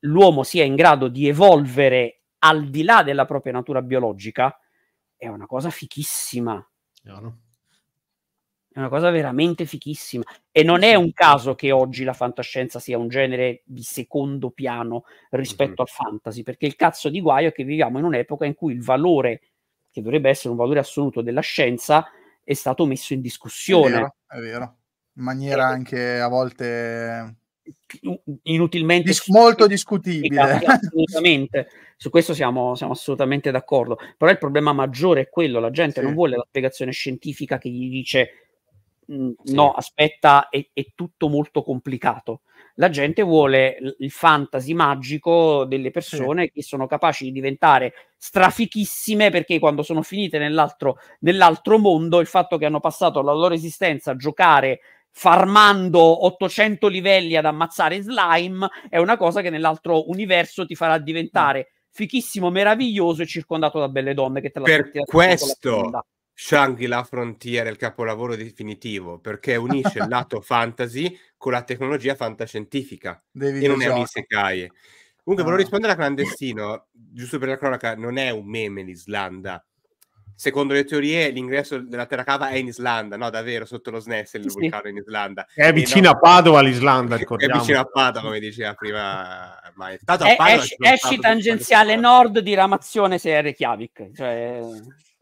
l'uomo sia in grado di evolvere al di là della propria natura biologica è una cosa fichissima, no, no. è una cosa veramente fichissima, e non è un caso che oggi la fantascienza sia un genere di secondo piano rispetto mm-hmm. al fantasy, perché il cazzo di guaio è che viviamo in un'epoca in cui il valore, che dovrebbe essere un valore assoluto della scienza, è stato messo in discussione. È vero, è vero. In maniera è anche a volte inutilmente dis- molto discutibile. Assolutamente. Su questo siamo, siamo assolutamente d'accordo. Però il problema maggiore è quello, la gente sì. non vuole la spiegazione scientifica che gli dice sì. no, aspetta, è, è tutto molto complicato. La gente vuole il fantasy magico delle persone sì. che sono capaci di diventare strafichissime, perché quando sono finite nell'altro, nell'altro mondo, il fatto che hanno passato la loro esistenza a giocare farmando ottocento livelli ad ammazzare slime è una cosa che nell'altro universo ti farà diventare fichissimo, meraviglioso e circondato da belle donne che te la per questo la Shangri-La Frontier è il capolavoro definitivo, perché unisce il lato fantasy con la tecnologia fantascientifica Devi e non è un isekai. Comunque ah. volevo rispondere a Clandestino, giusto per la cronaca, non è un meme l'Islanda. Secondo le teorie l'ingresso della Terracava è in Islanda, no davvero, sotto lo S N E S il sì. vulcano in Islanda. È vicino no, a Padova l'Islanda, ricordiamo. È vicino a Padova, come diceva prima. Ma è stato a Padova, esci, esci tangenziale nord di Ramazione se è Reykjavik. Cioè...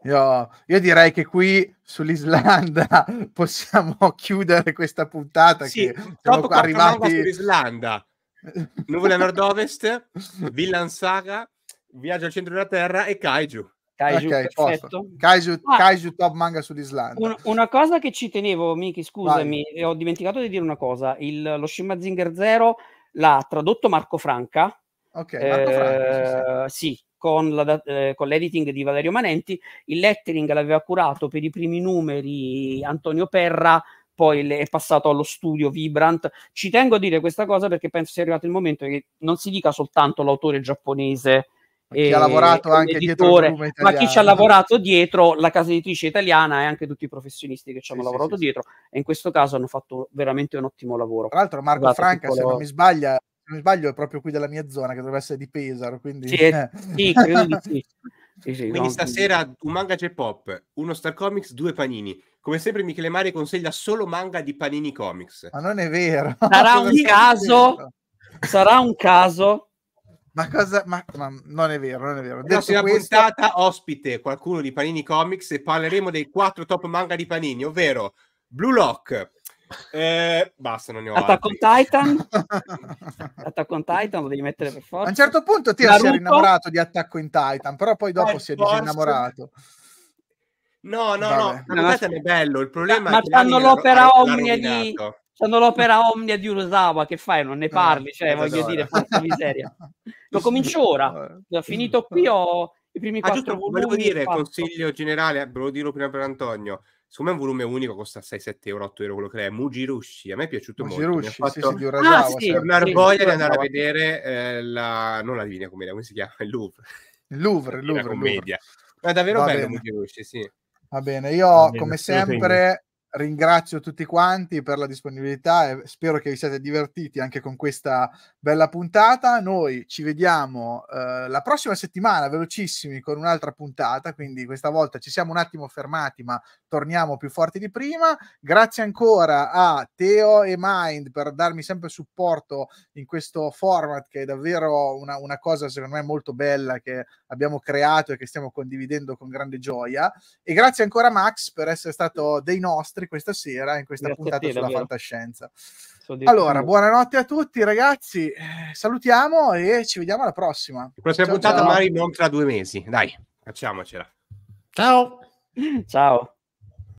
Io, io direi che qui sull'Islanda possiamo chiudere questa puntata. Sì, che siamo arrivati sull'Islanda. Nuvole nord-ovest, Villan Saga, Viaggio al centro della Terra e Kaiju. Kaiju, okay, perfetto. Kaiju, ah, Kaiju top manga sull'Islanda. Un, una cosa che ci tenevo, Miki, scusami, Vai. ho dimenticato di dire una cosa. Il, lo Shin Mazinger Zero l'ha tradotto Marco Franca. Ok, Marco eh, Franca, sì. sì. sì. Con, la, eh, con l'editing di Valerio Manenti, il lettering l'aveva curato per i primi numeri Antonio Perra, poi è passato allo studio Vibrant. Ci tengo a dire questa cosa perché penso sia arrivato il momento che non si dica soltanto l'autore giapponese e, chi ha lavorato anche dietro il numero italiano, ma chi ci ha lavorato dietro, la casa editrice italiana e anche tutti i professionisti che ci hanno sì, lavorato sì, dietro, sì. e in questo caso hanno fatto veramente un ottimo lavoro. Tra l'altro Marco Guardate, Franca, piccolo... se non mi sbaglia Se non sbaglio è proprio qui della mia zona, che dovrebbe essere di Pesaro, quindi sì, eh. sì, credo di sì. Sì, sì, quindi no, stasera quindi... un manga J-pop, uno Star Comics, due Panini. Come sempre Michele Mari consiglia solo manga di Panini Comics. Ma non è vero. Sarà un caso? Sarà un caso? Ma cosa? Ma, ma non è vero, non è vero. Adesso no, questa puntata ospite qualcuno di Panini Comics e parleremo dei quattro top manga di Panini, ovvero Blue Lock. Eh, basta, non ne ho Attack on Titan. Attack on Titan lo devi mettere per forza. A un certo punto ti si era innamorato di Attack on Titan, però poi dopo Bad si è disinnamorato. No, no, Vabbè. no, Attack on Titan è bello, il problema ma, è che ma hanno l'opera ro- omnia di hanno l'opera omnia di Urasawa, che fai? Non ne parli, cioè eh, voglio dire, forza miseria. Lo comincio ora. Ho finito qui ho i primi ah, quattro volumi. Volevo dire, consiglio generale, volevo dirlo prima per Antonio. Secondo me è un volume unico, costa sei sette euro, otto euro quello che è, Mujirushi, a me è piaciuto Mujirushi, molto. Mujirushi, sì, sì, di Urasawa. Ah, sì, una sì, voglia sì, di andare a vedere eh, la... non la Divina Commedia, come si chiama? Il Louvre. Il Louvre, il Louvre. La Commedia. Ma è davvero Va bello bene. Mujirushi, sì. Va bene, io Va bene, come sempre... ringrazio tutti quanti per la disponibilità e spero che vi siate divertiti anche con questa bella puntata. Noi ci vediamo eh, la prossima settimana, velocissimi, con un'altra puntata, quindi questa volta ci siamo un attimo fermati ma torniamo più forti di prima. Grazie ancora a Teo e Mind per darmi sempre supporto in questo format che è davvero una, una cosa secondo me molto bella che abbiamo creato e che stiamo condividendo con grande gioia, e grazie ancora a Max per essere stato dei nostri questa sera in questa Grazie puntata te, sulla davvero. Fantascienza. Allora, buonanotte a tutti ragazzi, salutiamo e ci vediamo alla prossima. La prossima ciao, puntata ciao. Magari non tra due mesi, dai, facciamocela. Ciao. Ciao.